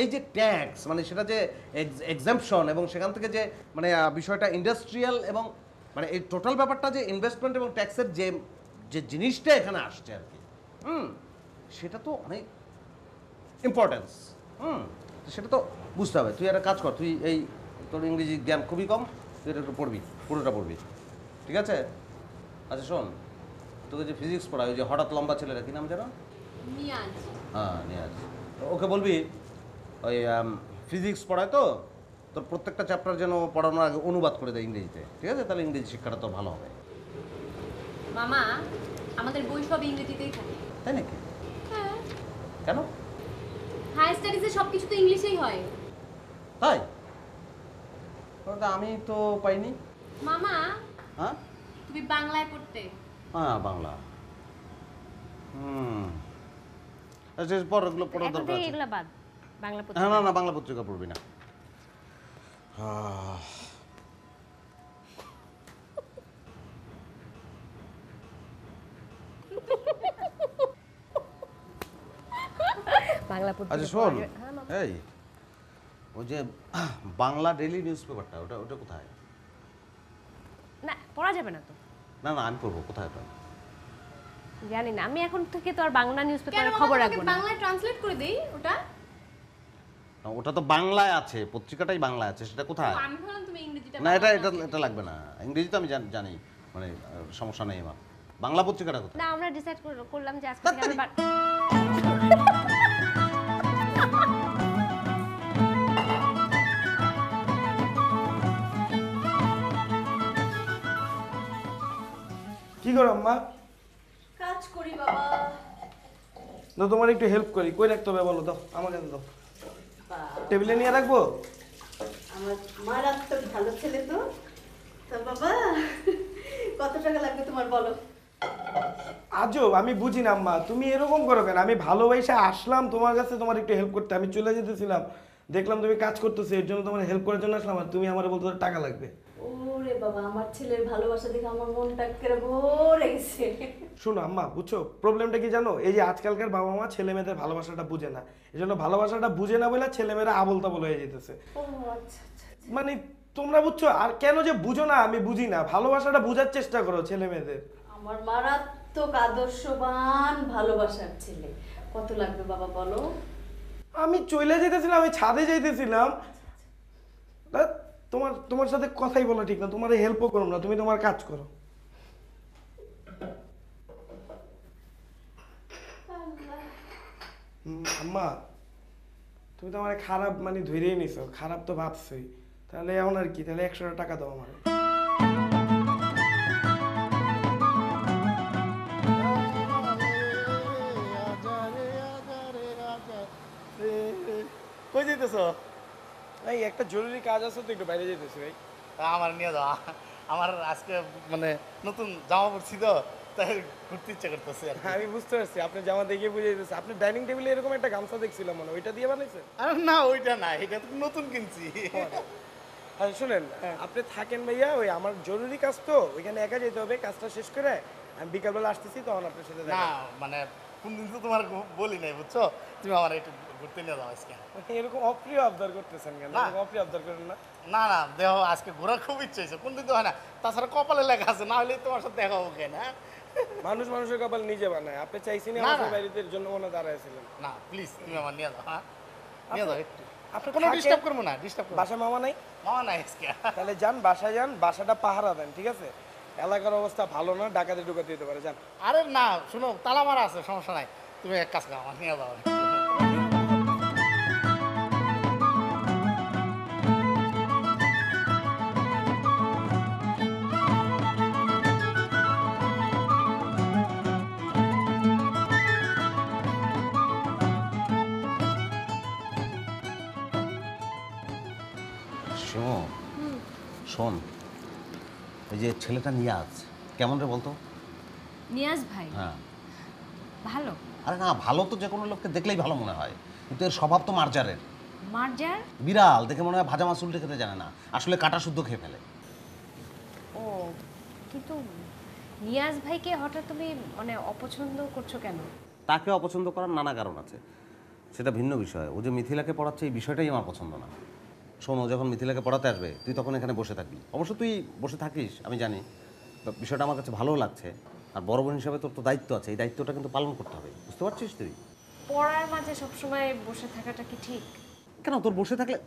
এই যে ট্যাক্স, মানে সেটা যে এক্সাম্পশন এবং সেখান থেকে যে মানে বিষয়টা ইন্ডাস্ট্রিয়াল এবং মানে এই টোটাল ব্যাপারটা যে ইনভেস্টমেন্ট এবং ট্যাক্সের যে যে জিনিসটা এখানে আসছে আর কি, সেটা তো অনেক ইম্পর্টেন্স। সেটা তো বুঝতে হবে। তুই একটা কাজ কর, তুই এই তোর ইংরেজি জ্ঞান খুবই কম, তুই এটা একটু পড়বি, পুরোটা পড়বি, ঠিক আছে? আচ্ছা শোন, তোকে যে ফিজিক্স পড়ায় ওই যে হঠাৎ লম্বা ছেলেরা, কি নাম যেন? নিয়াজ। হ্যাঁ নিয়াজ, ওকে বলবি ওই ফিজিক্স পড়ায় তো, তোর প্রত্যেকটা চ্যাপ্টার যেন পড়ানোর আগে অনুবাদ করে দেয় ইংরেজিতে, ঠিক আছে? তাহলে ইংরেজি শিক্ষাটা তো ভালো হবে। মামা আমাদের বই সব ইংরেজিতেই থাকে। তাই নাকি? হ্যাঁ। কেন? হাই স্টাডিজে সব কিছু তো ইংলিশেই হয়। তাই? ওটা আমি তো পাইনি। মামা হ্যাঁ তুমি বাংলায় পড়তে? হ্যাঁ বাংলা। এর পর এগুলো পড়া দরকার আছে এগুলো বাদ বাংলা পত্রিকা না না বাংলা পত্রিকা পড়বি না বাংলা পত্রিকা আচ্ছা শোন এই ওই যে বাংলা ডেইলি নিউজপেপারটা ওটা ওটা কোথায় না পড়া যাবে না তো না না আমি পড়ব কোথায় ওটা জানি না আমি এখন থেকে তো আর বাংলা নিউজপেপারে খবর রাখব না বাংলা ট্রান্সলেট করে দেই ওটা না ওটা তো বাংলায় আছে পত্রিকাটাই বাংলায় আছে সেটা কোথায় আমি বললাম তুমি ইংরেজিটা না এটা এটা এটা লাগবে না ইংরেজি তো আমি জানি মানে সমস্যা নাই আমার বাংলা পত্রিকাটা কোথায় না আমরা ডিসাইড করলাম যে আজকে আমরা কি করো আম্মা কাজ করি বাবা না তোমার একটু হেল্প করি কই রাখতে হবে বলো দাও আমাকে দাও টেবিলে নিয়ে রাখবো আমার মা রাখতো ভালো ছেলে তো তো বাবা কত টাকা লাগবে তোমার বলো আজব আমি বুঝি না আম্মা তুমি এরকম করো কেন আমি ভালোবাসে আসলাম তোমার কাছে তোমার একটু হেল্প করতে আমি চলে যেতেছিলাম দেখলাম তুমি কাজ করতেছো এর জন্য তোমার হেল্প করার জন্য আসলাম আর তুমি আমারে বলছো টাকা লাগবে ওরে বাবা আমার ছেলের ভালোবাসা দেখে আমার মনটা কেড়ে ভরে গেছে শোনো আম্মা বুঝছো প্রবলেমটা কি জানো এই যে আজকালকার বাবা মা ছেলেমেয়েদের ভালোবাসাটা বুঝে না এজন্য ভালোবাসাটা বুঝে না বলে ছেলেমেয়েরা আবোলতাবোল হয়ে যেতেছে ও আচ্ছা আচ্ছা মানে তোমরা বুঝছো আর কেন যে বুঝো না আমি বুঝি না ভালোবাসাটা বোঝার চেষ্টা করো ছেলেমেয়েদের আমার মারাত্মক আদর্শবান ভালোবাসার ছেলে কত লাগবে বাবা বলো আমি চলে যেতেছিলাম আমি ছাদে যাইতেছিলাম তোমার তোমার সাথে কথাই বলা ঠিক না তোমারে হেল্পও করব না তুমি তোমার কাজ করো আম্মা তুমি তো আমারে খারাপ মানে ধইরেই নিছো খারাপ তো ভাবছই তাহলে এখন আর কি তাহলে 100 টাকা দাও আমারে কই যাইতেছো এই একটা জরুরি কাজ আছে তো একটু বাইরে যাইতেছি ভাই আমার নিয়ে যাও আমার আজকে মানে নতুন জামা পরছি তো তাই ঘুরতে ইচ্ছা করতেছে আমি বুঝতে পারছি আপনি জামা দেখিয়ে বুঝাইতেছে আপনি ডাইনিং টেবিলে এরকম একটা গামছা দেখছিলাম মনে ওইটা দিয়ে বানাইছেন আরে না ওইটা না এটা তো নতুন কিনছি আচ্ছা শুনেন আপনি থাকেন ভাইয়া ওই আমার জরুরি কাজ তো ওইখানে একা যেতে হবে কাজটা শেষ করে আমি বিকালবেলা আসতেছি তখন আপনার সাথে দেখা না মানে কোনদিন তো তোমার বলি নাই বুঝছো তুমি আমার একটু ঘুরতে নিয়ে যাও আজকে এরকম অপ্রিয় আবদার করতেছেন কেন অপ্রিয় আবদার করেন না না না দেহ আজকে ঘোরার খুব ইচ্ছে হয়েছে কোনদিন তো হয় না তাছাড়া কপালে লেখা আছে না হলে তোমার সাথে দেখা হোক না মানুষ মানুষের কপাল নিজে বানায় আপনি চাইছেন আমার বাড়িতে জন্য ওনা দাঁড়াইছিলেন না প্লিজ তুমি আমার নিয়ে যাও হ্যাঁ নিয়ে যাও একটু আপনি কোনো ডিস্টার্ব করব না ডিস্টার্ব করব বাসা মামা নাই মামা নাই আজকে তাহলে যান বাসায় যান বাসাটা পাহারা দেন ঠিক আছে এলাকার অবস্থা ভালো না ডাকাতি ঢুকাতে দিতে পারে জান আরে না শুনো তালা মারা আছে সমস্যা নাই তুমি এক কাজ করো নিয়ে যাও শোন ওই যে ছেলেটা নিয়াজ কেমন রে বলতো নিয়াজ ভাই হ্যাঁ ভালো আরে না ভালো তো যে কোনো লোককে দেখলেই ভালো মনে হয় কিন্তু এর স্বভাব তো মার্জারের মার্জার বিড়াল দেখে মনে হয় ভাজা মাছ উল্টে খেতে জানে না আসলে কাটা শুদ্ধ খেয়ে ফেলে ও কিন্তু নিয়াজ ভাইকে হঠাৎ তুমি মানে অপছন্দ করছো কেন তাকে অপছন্দ করার নানা কারণ আছে সেটা ভিন্ন বিষয় ও যে মিথিলাকে পড়াচ্ছে এই বিষয়টাই আমার পছন্দ না শোনো যখন মিথিলাকে পড়াতে আসবে তুই তখন এখানে বসে থাকবি অবশ্য তুই বসে থাকিস আমি জানি বিষয়টা আমার কাছে ভালো লাগছে আর বড় বোন হিসাবে তোর তো দায়িত্ব আছে এই দায়িত্বটা কিন্তু পালন করতে হবে বুঝতে পারছিস তুই পড়ার মাঝে সবসময় বসে থাকাটা কি ঠিক কেন তোর বসে থাকলে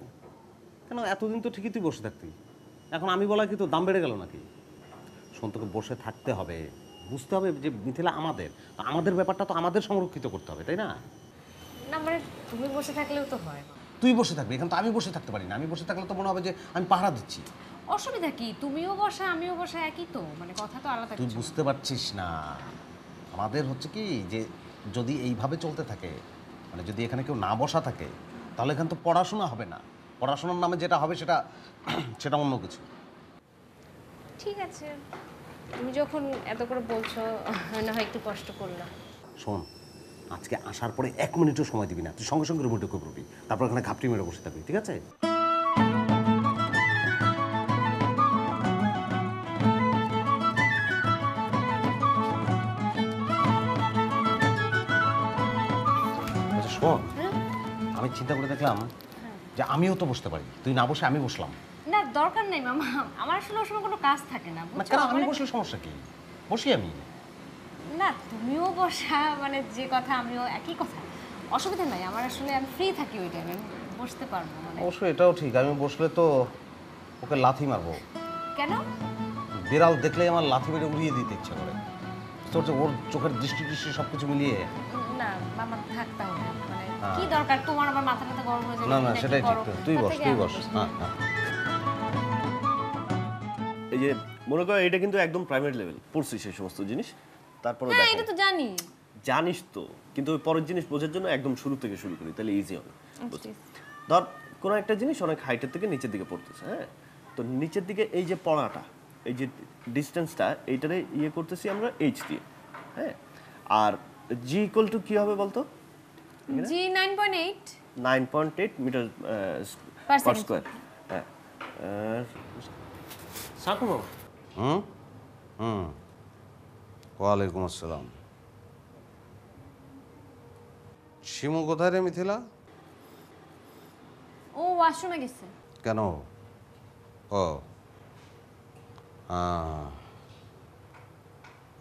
কেন এতদিন তো ঠিকই তুই বসে থাকতি এখন আমি বলা কি তোর দাম বেড়ে গেল নাকি শোন তোকে বসে থাকতে হবে বুঝতে হবে যে মিথিলা আমাদের আমাদের ব্যাপারটা তো আমাদের সংরক্ষিত করতে হবে তাই না না মানে তুমি বসে থাকলেও তো হয় তুই বসে থাকবি এখন তো আমি বসে থাকতে পারি না আমি বসে থাকলে তো মনে হবে যে আমি পাহারা দিচ্ছি অসুবিধা কি তুমিও বসা আমিও বসা একই তো মানে কথা তো আলাদা তুই বুঝতে পারছিস না আমাদের হচ্ছে কি যে যদি এইভাবে চলতে থাকে মানে যদি এখানে কেউ না বসা থাকে তাহলে এখানে তো পড়াশোনা হবে না পড়াশোনার নামে যেটা হবে সেটা অন্য কিছু ঠিক আছে তুমি যখন এত করে বলছো না হয় একটু কষ্ট করলাম শোন আজকে আসার পরে 1 মিনিটও সময় দিবি না, তুই সঙ্গে সঙ্গে রুমে ঢুকে পড়বি, তারপর ওখানে ঘাপটি মেরে বসে থাকবি, ঠিক আছে? আমি চিন্তা করে দেখলাম যে আমিও তো বসতে পারি, তুই না বসে আমি বসলাম। না, দরকার নেই মামা, আমার আসলে ওর সময় কোনো কাজ থাকে না। আমি বসলে সমস্যা কি, বসি আমি। না, তুমিও বসা, মানে যে কথা আমিও একই কথা, অসুবিধা নাই আমার। আসলে আমি ফ্রি থাকি ওই টাইমে, বসতে পারবো। অবশ্যই এটাও ঠিক, আমি বসলে তো ওকে লাথি মারবো। কেন? বিড়াল দেখলে আমার লাথি মেরে উড়িয়ে দিতে ইচ্ছা করে, ওর চোখের দৃষ্টি সবকিছু মিলিয়ে। না মামা থাক, মানে কি দরকার তোমার আবার মাথা ব্যথা গরম হয়ে যায়। না না সেটাই ঠিক, তুই বস, তুই বস। হ্যাঁ হ্যাঁ, এই যে মনে করো এটা কিন্তু একদম প্রাইভেট লেভেল পড়ছি সেই সমস্ত জিনিস, তারপরে এটা তো জানি। জানিস তো, কিন্তু ওই পরের জিনিস বোঝার জন্য একদম শুরু থেকে শুরু করি, তাহলে ইজি হবে। ধর কোনো একটা জিনিস অনেক হাইটের থেকে নিচের দিকে পড়তেছে, হ্যাঁ, তো নিচের দিকে এই যে পড়াটা, এই যে ডিস্টেন্সটা, এইটারে ইয়ে করতেছি আমরা এইচ দিয়ে, হ্যাঁ। আর জি ইকুয়াল টু কি হবে বলতো? জি 9.8 মিটার পার স্কয়ার। হ্যাঁ, সাকুম। হুম হুম, ওয়ালাইকুম আসসালাম। শিমু কোথায় রে মিথিলা? ও ওয়াশরুমে গেছে। কেন? ও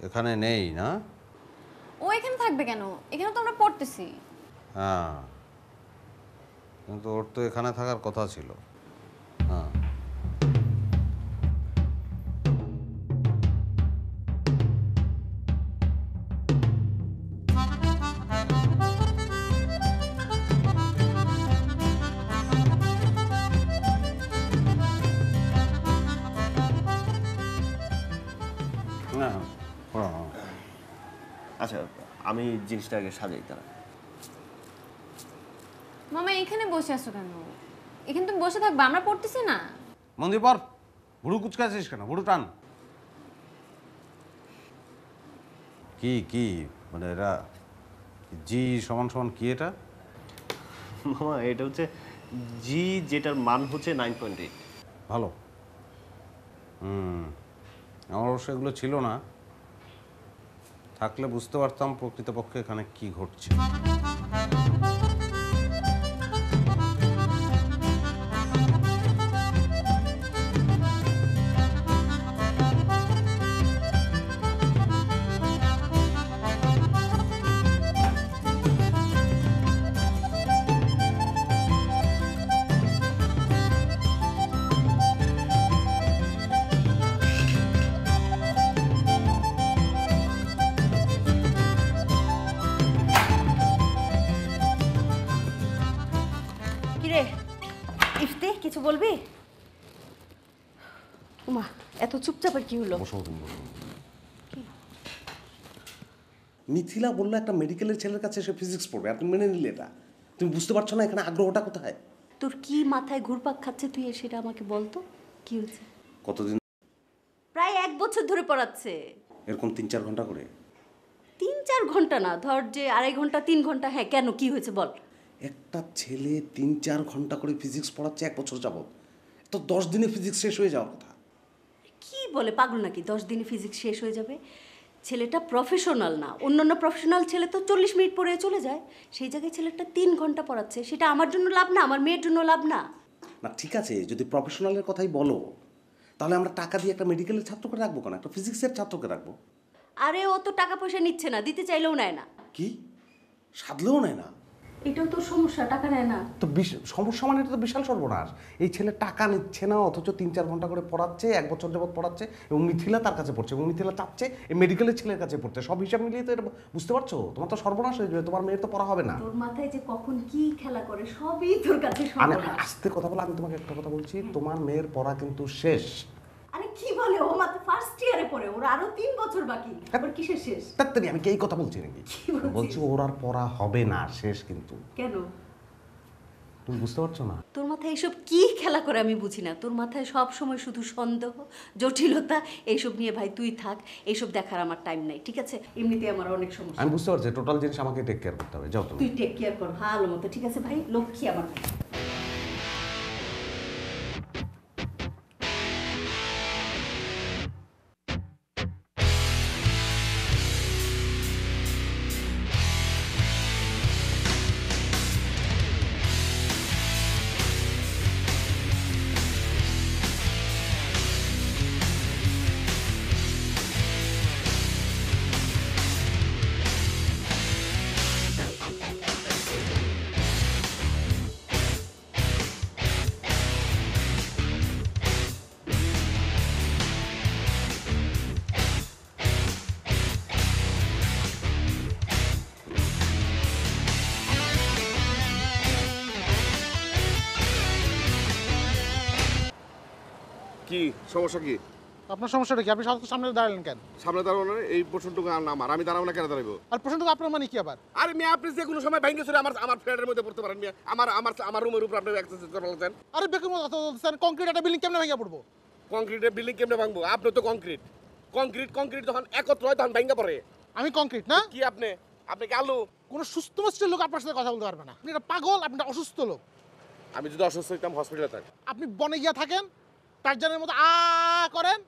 এখানে নেই না? ও এখানে থাকবে কেন? এখানে তো আমরা পড়তেছি। হ্যাঁ, কিন্তু ওর তো এখানে থাকার কথা ছিল। হ্যাঁ, আমি জিনিসটা আগে সাজাই। তারা মামা এখানে বসে আছো কেন? এখানে তুমি বসে থাকবা, আমরা পড়তেছি না। মন্দির পর বুড়ো কুচকাছিস কেন? বুড়ো টান কি কি, মানে এরা জি সমান সমান কি এটা? মামা এটা হচ্ছে জি, যেটার মান হচ্ছে 9.8। ভালো। আমার অবশ্য এগুলো ছিল না, থাকলে বুঝতে পারতাম প্রকৃতপক্ষে এখানে কি ঘটছে। বলবি? উমা এত চুপচাপ আর কি হলো? মিথিলা বললো একটা মেডিকেলের ছেলের কাছে সে ফিজিক্স পড়বে, আপনি মেনে নিলে এটা? তুমি বুঝতে পারছো না এখানে আগ্রহটা কোথায়? তোর কি মাথায় ঘুরপাক খাচ্ছে? তুই সেটা আমাকে বলতো, কি হয়েছে? কতদিন, প্রায় 1 বছর ধরে পড়াচ্ছে এরকম 3-4 ঘন্টা করে। 3-4 ঘন্টা না, ধর যে 2.5 ঘন্টা 3 ঘন্টা। হ্যাঁ, কেন কি হয়েছে বল? একটা ছেলে 3-4 ঘন্টা করে ফিজিক্স পড়াচ্ছে 1 বছর যাবত, তো 10 দিনে ফিজিক্স শেষ হয়ে যাওয়ার কথা। কি বলে, পাগল নাকি? 10 দিনে ফিজিক্স শেষ হয়ে যাবে? ছেলেটা প্রফেশনাল না, অন্যান্য প্রফেশনাল ছেলে তো 40 মিনিট পড়ে চলে যায়, সেই জায়গায় ছেলেটা 3 ঘন্টা পড়াচ্ছে। সেটা আমার জন্য লাভ না, আমার মেয়ের জন্য লাভ না। না ঠিক আছে, যদি প্রফেশনালের কথাই বলো তাহলে আমরা টাকা দিয়ে একটা মেডিকেলের ছাত্রকে রাখবো কেন? একটা ফিজিক্সের ছাত্রকে রাখবো। আরে ও তো টাকা পয়সা নিচ্ছে না, দিতে চাইলেও নেয় না। কি সাধলেও নেয় না? এটাও তো সমস্যা, টাকা নেয় না তো সমস্যা, মানে এটা তো বিশাল সর্বনাশ। এই ছেলে টাকা নিচ্ছে না, অথচ 3-4 ঘন্টা করে পড়াচ্ছে, 1 বছর যাবৎ পড়াচ্ছে, এবং মিথিলা তার কাছে পড়ছে, এবং মিথিলা চাচ্ছে এই মেডিকেলের ছেলের কাছে পড়তে। সব হিসাব মিলিয়ে তো এটা, বুঝতে পারছো, তোমার তো সর্বনাশ হয়ে যাবে, তোমার মেয়ের তো পড়া হবে না। তোর মাথায় যে কখন কি খেলা করে সবই তোর কাছে সর্বনাশ। আস্তে কথা বলো, আমি তোমাকে একটা কথা বলছি, তোমার মেয়ের পড়া কিন্তু শেষ। আরে কি বলে, ও মাত্র ফার্স্ট ইয়ারে পড়ে, ওর আরো 3 বছর বাকি। তারপর কিসের শেষ? তাড়াতাড়ি, আমি কি এই কথা বলছি নাকি? বলছি ওর আর পড়া হবে না, শেষ। কিন্তু কেন? তুমি বুঝতে পারছো না তোর মাথায় এসব কি খেলা করে আমি বুঝি না। তোর মাথায় সব সময় শুধু সন্দেহ, জটিলতা এইসব নিয়ে। ভাই তুই থাক, এইসব দেখার আমার টাইম নাই, ঠিক আছে? এমনিতেই আমার অনেক সমস্যা। আমি বুঝতে পারছি, টোটাল জিনিস আমাকে টেক কেয়ার করতে হবে। যাও, তুই টেক কেয়ার কর ভালো মতো, ঠিক আছে ভাই? লক্ষ্মী আমার। কি সমস্যা? কি আপনার সমস্যাটা কি? আপনি সামনে দাঁড়ালেন কেন? সামনে দাঁড়াবো না, এই প্রশ্নটুকু আমার। আমি দাঁড়াবো না কেন দাঁড়াবো? আর প্রশ্নটুকু আপনার মানে কি আবার? আরে মিয়া, আপনি যে কোনো সময় ভাঙিয়ে চলে আমার আমার ফ্ল্যাটের মধ্যে পড়তে পারেন মিয়া। আমার আমার আমার রুমের উপর আপনি অ্যাক্সেস করতে লাগছেন। আরে বেকুম কথা বলছেন, কংক্রিট একটা বিল্ডিং কেমনে ভাঙা পড়বো? কংক্রিটের বিল্ডিং কেমনে ভাঙবো? আপনি তো কংক্রিট কংক্রিট কংক্রিট যখন একত্র হয় তখন ভাঙা পড়ে। আমি কংক্রিট না কি? আপনি আপনি কি আলু? কোনো সুস্থ মস্তিষ্কের লোক আপনার সাথে কথা বলতে পারবে না। আপনি একটা পাগল, আপনি একটা অসুস্থ লোক। আমি যদি অসুস্থ হইতাম হসপিটালে থাকতাম। আপনি বনে গিয়া থাকেন, টারজানের মতো আ করেন।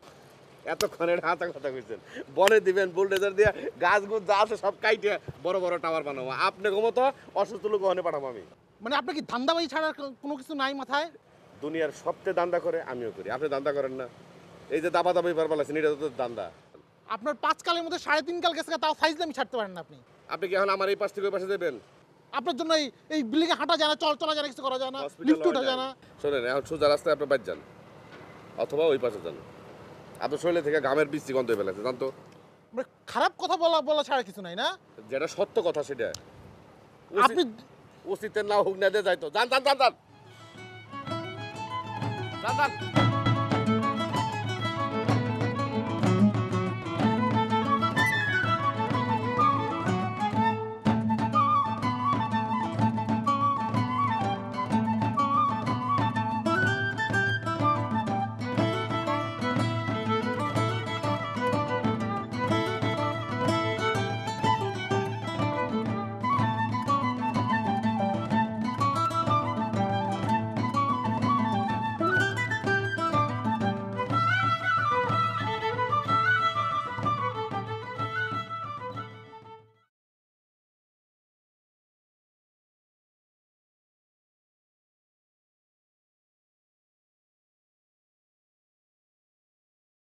এতক্ষণ এটা হাতা কথা কইছেন, বলে দিবেন বুলডেজার দিয়ে গাছগুলো যা আছে সব কাইটে বড় বড় টাওয়ার বানাবো। আপনি ঘুমতো অসুস্থ লোক ওখানে পাঠাবো আমি। মানে আপনার কি ধান্দাবাজি ছাড়া কোনো কিছু নাই মাথায়? দুনিয়ার সবচেয়ে দান্দা করে আমিও করি। আপনি দান্দা করেন না? এই যে দাবা দাবি পারবার আছেন, এটা তো দান্দা। আপনার পাঁচ কালের মধ্যে সাড়ে তিন কাল গেছে, তাও ফাইজলামি ছাড়তে পারেন না আপনি। আপনি কি এখন আমার এই পাশ থেকে ওই পাশে দেবেন? আপনার জন্য এই বিল্ডিংয়ে হাঁটা যায় না, চলা যায় না, কিছু করা যায় না, লিফট ওঠা যায় না। শোনেন, এখন সোজা রাস্তায় আপনি বাদ যান অথবা ওই পাশে যান। আপনার শরীরে থেকে ঘামের বীজ গন্ধ হয়ে ফেলেছে, জানতো? খারাপ কথা বলা ছাড়া কিছু নাই না, যেটা সত্য কথা সেটা। আপনি ওসিতে না হোক না দিয়ে যাইতো। যান যান যান যান যান।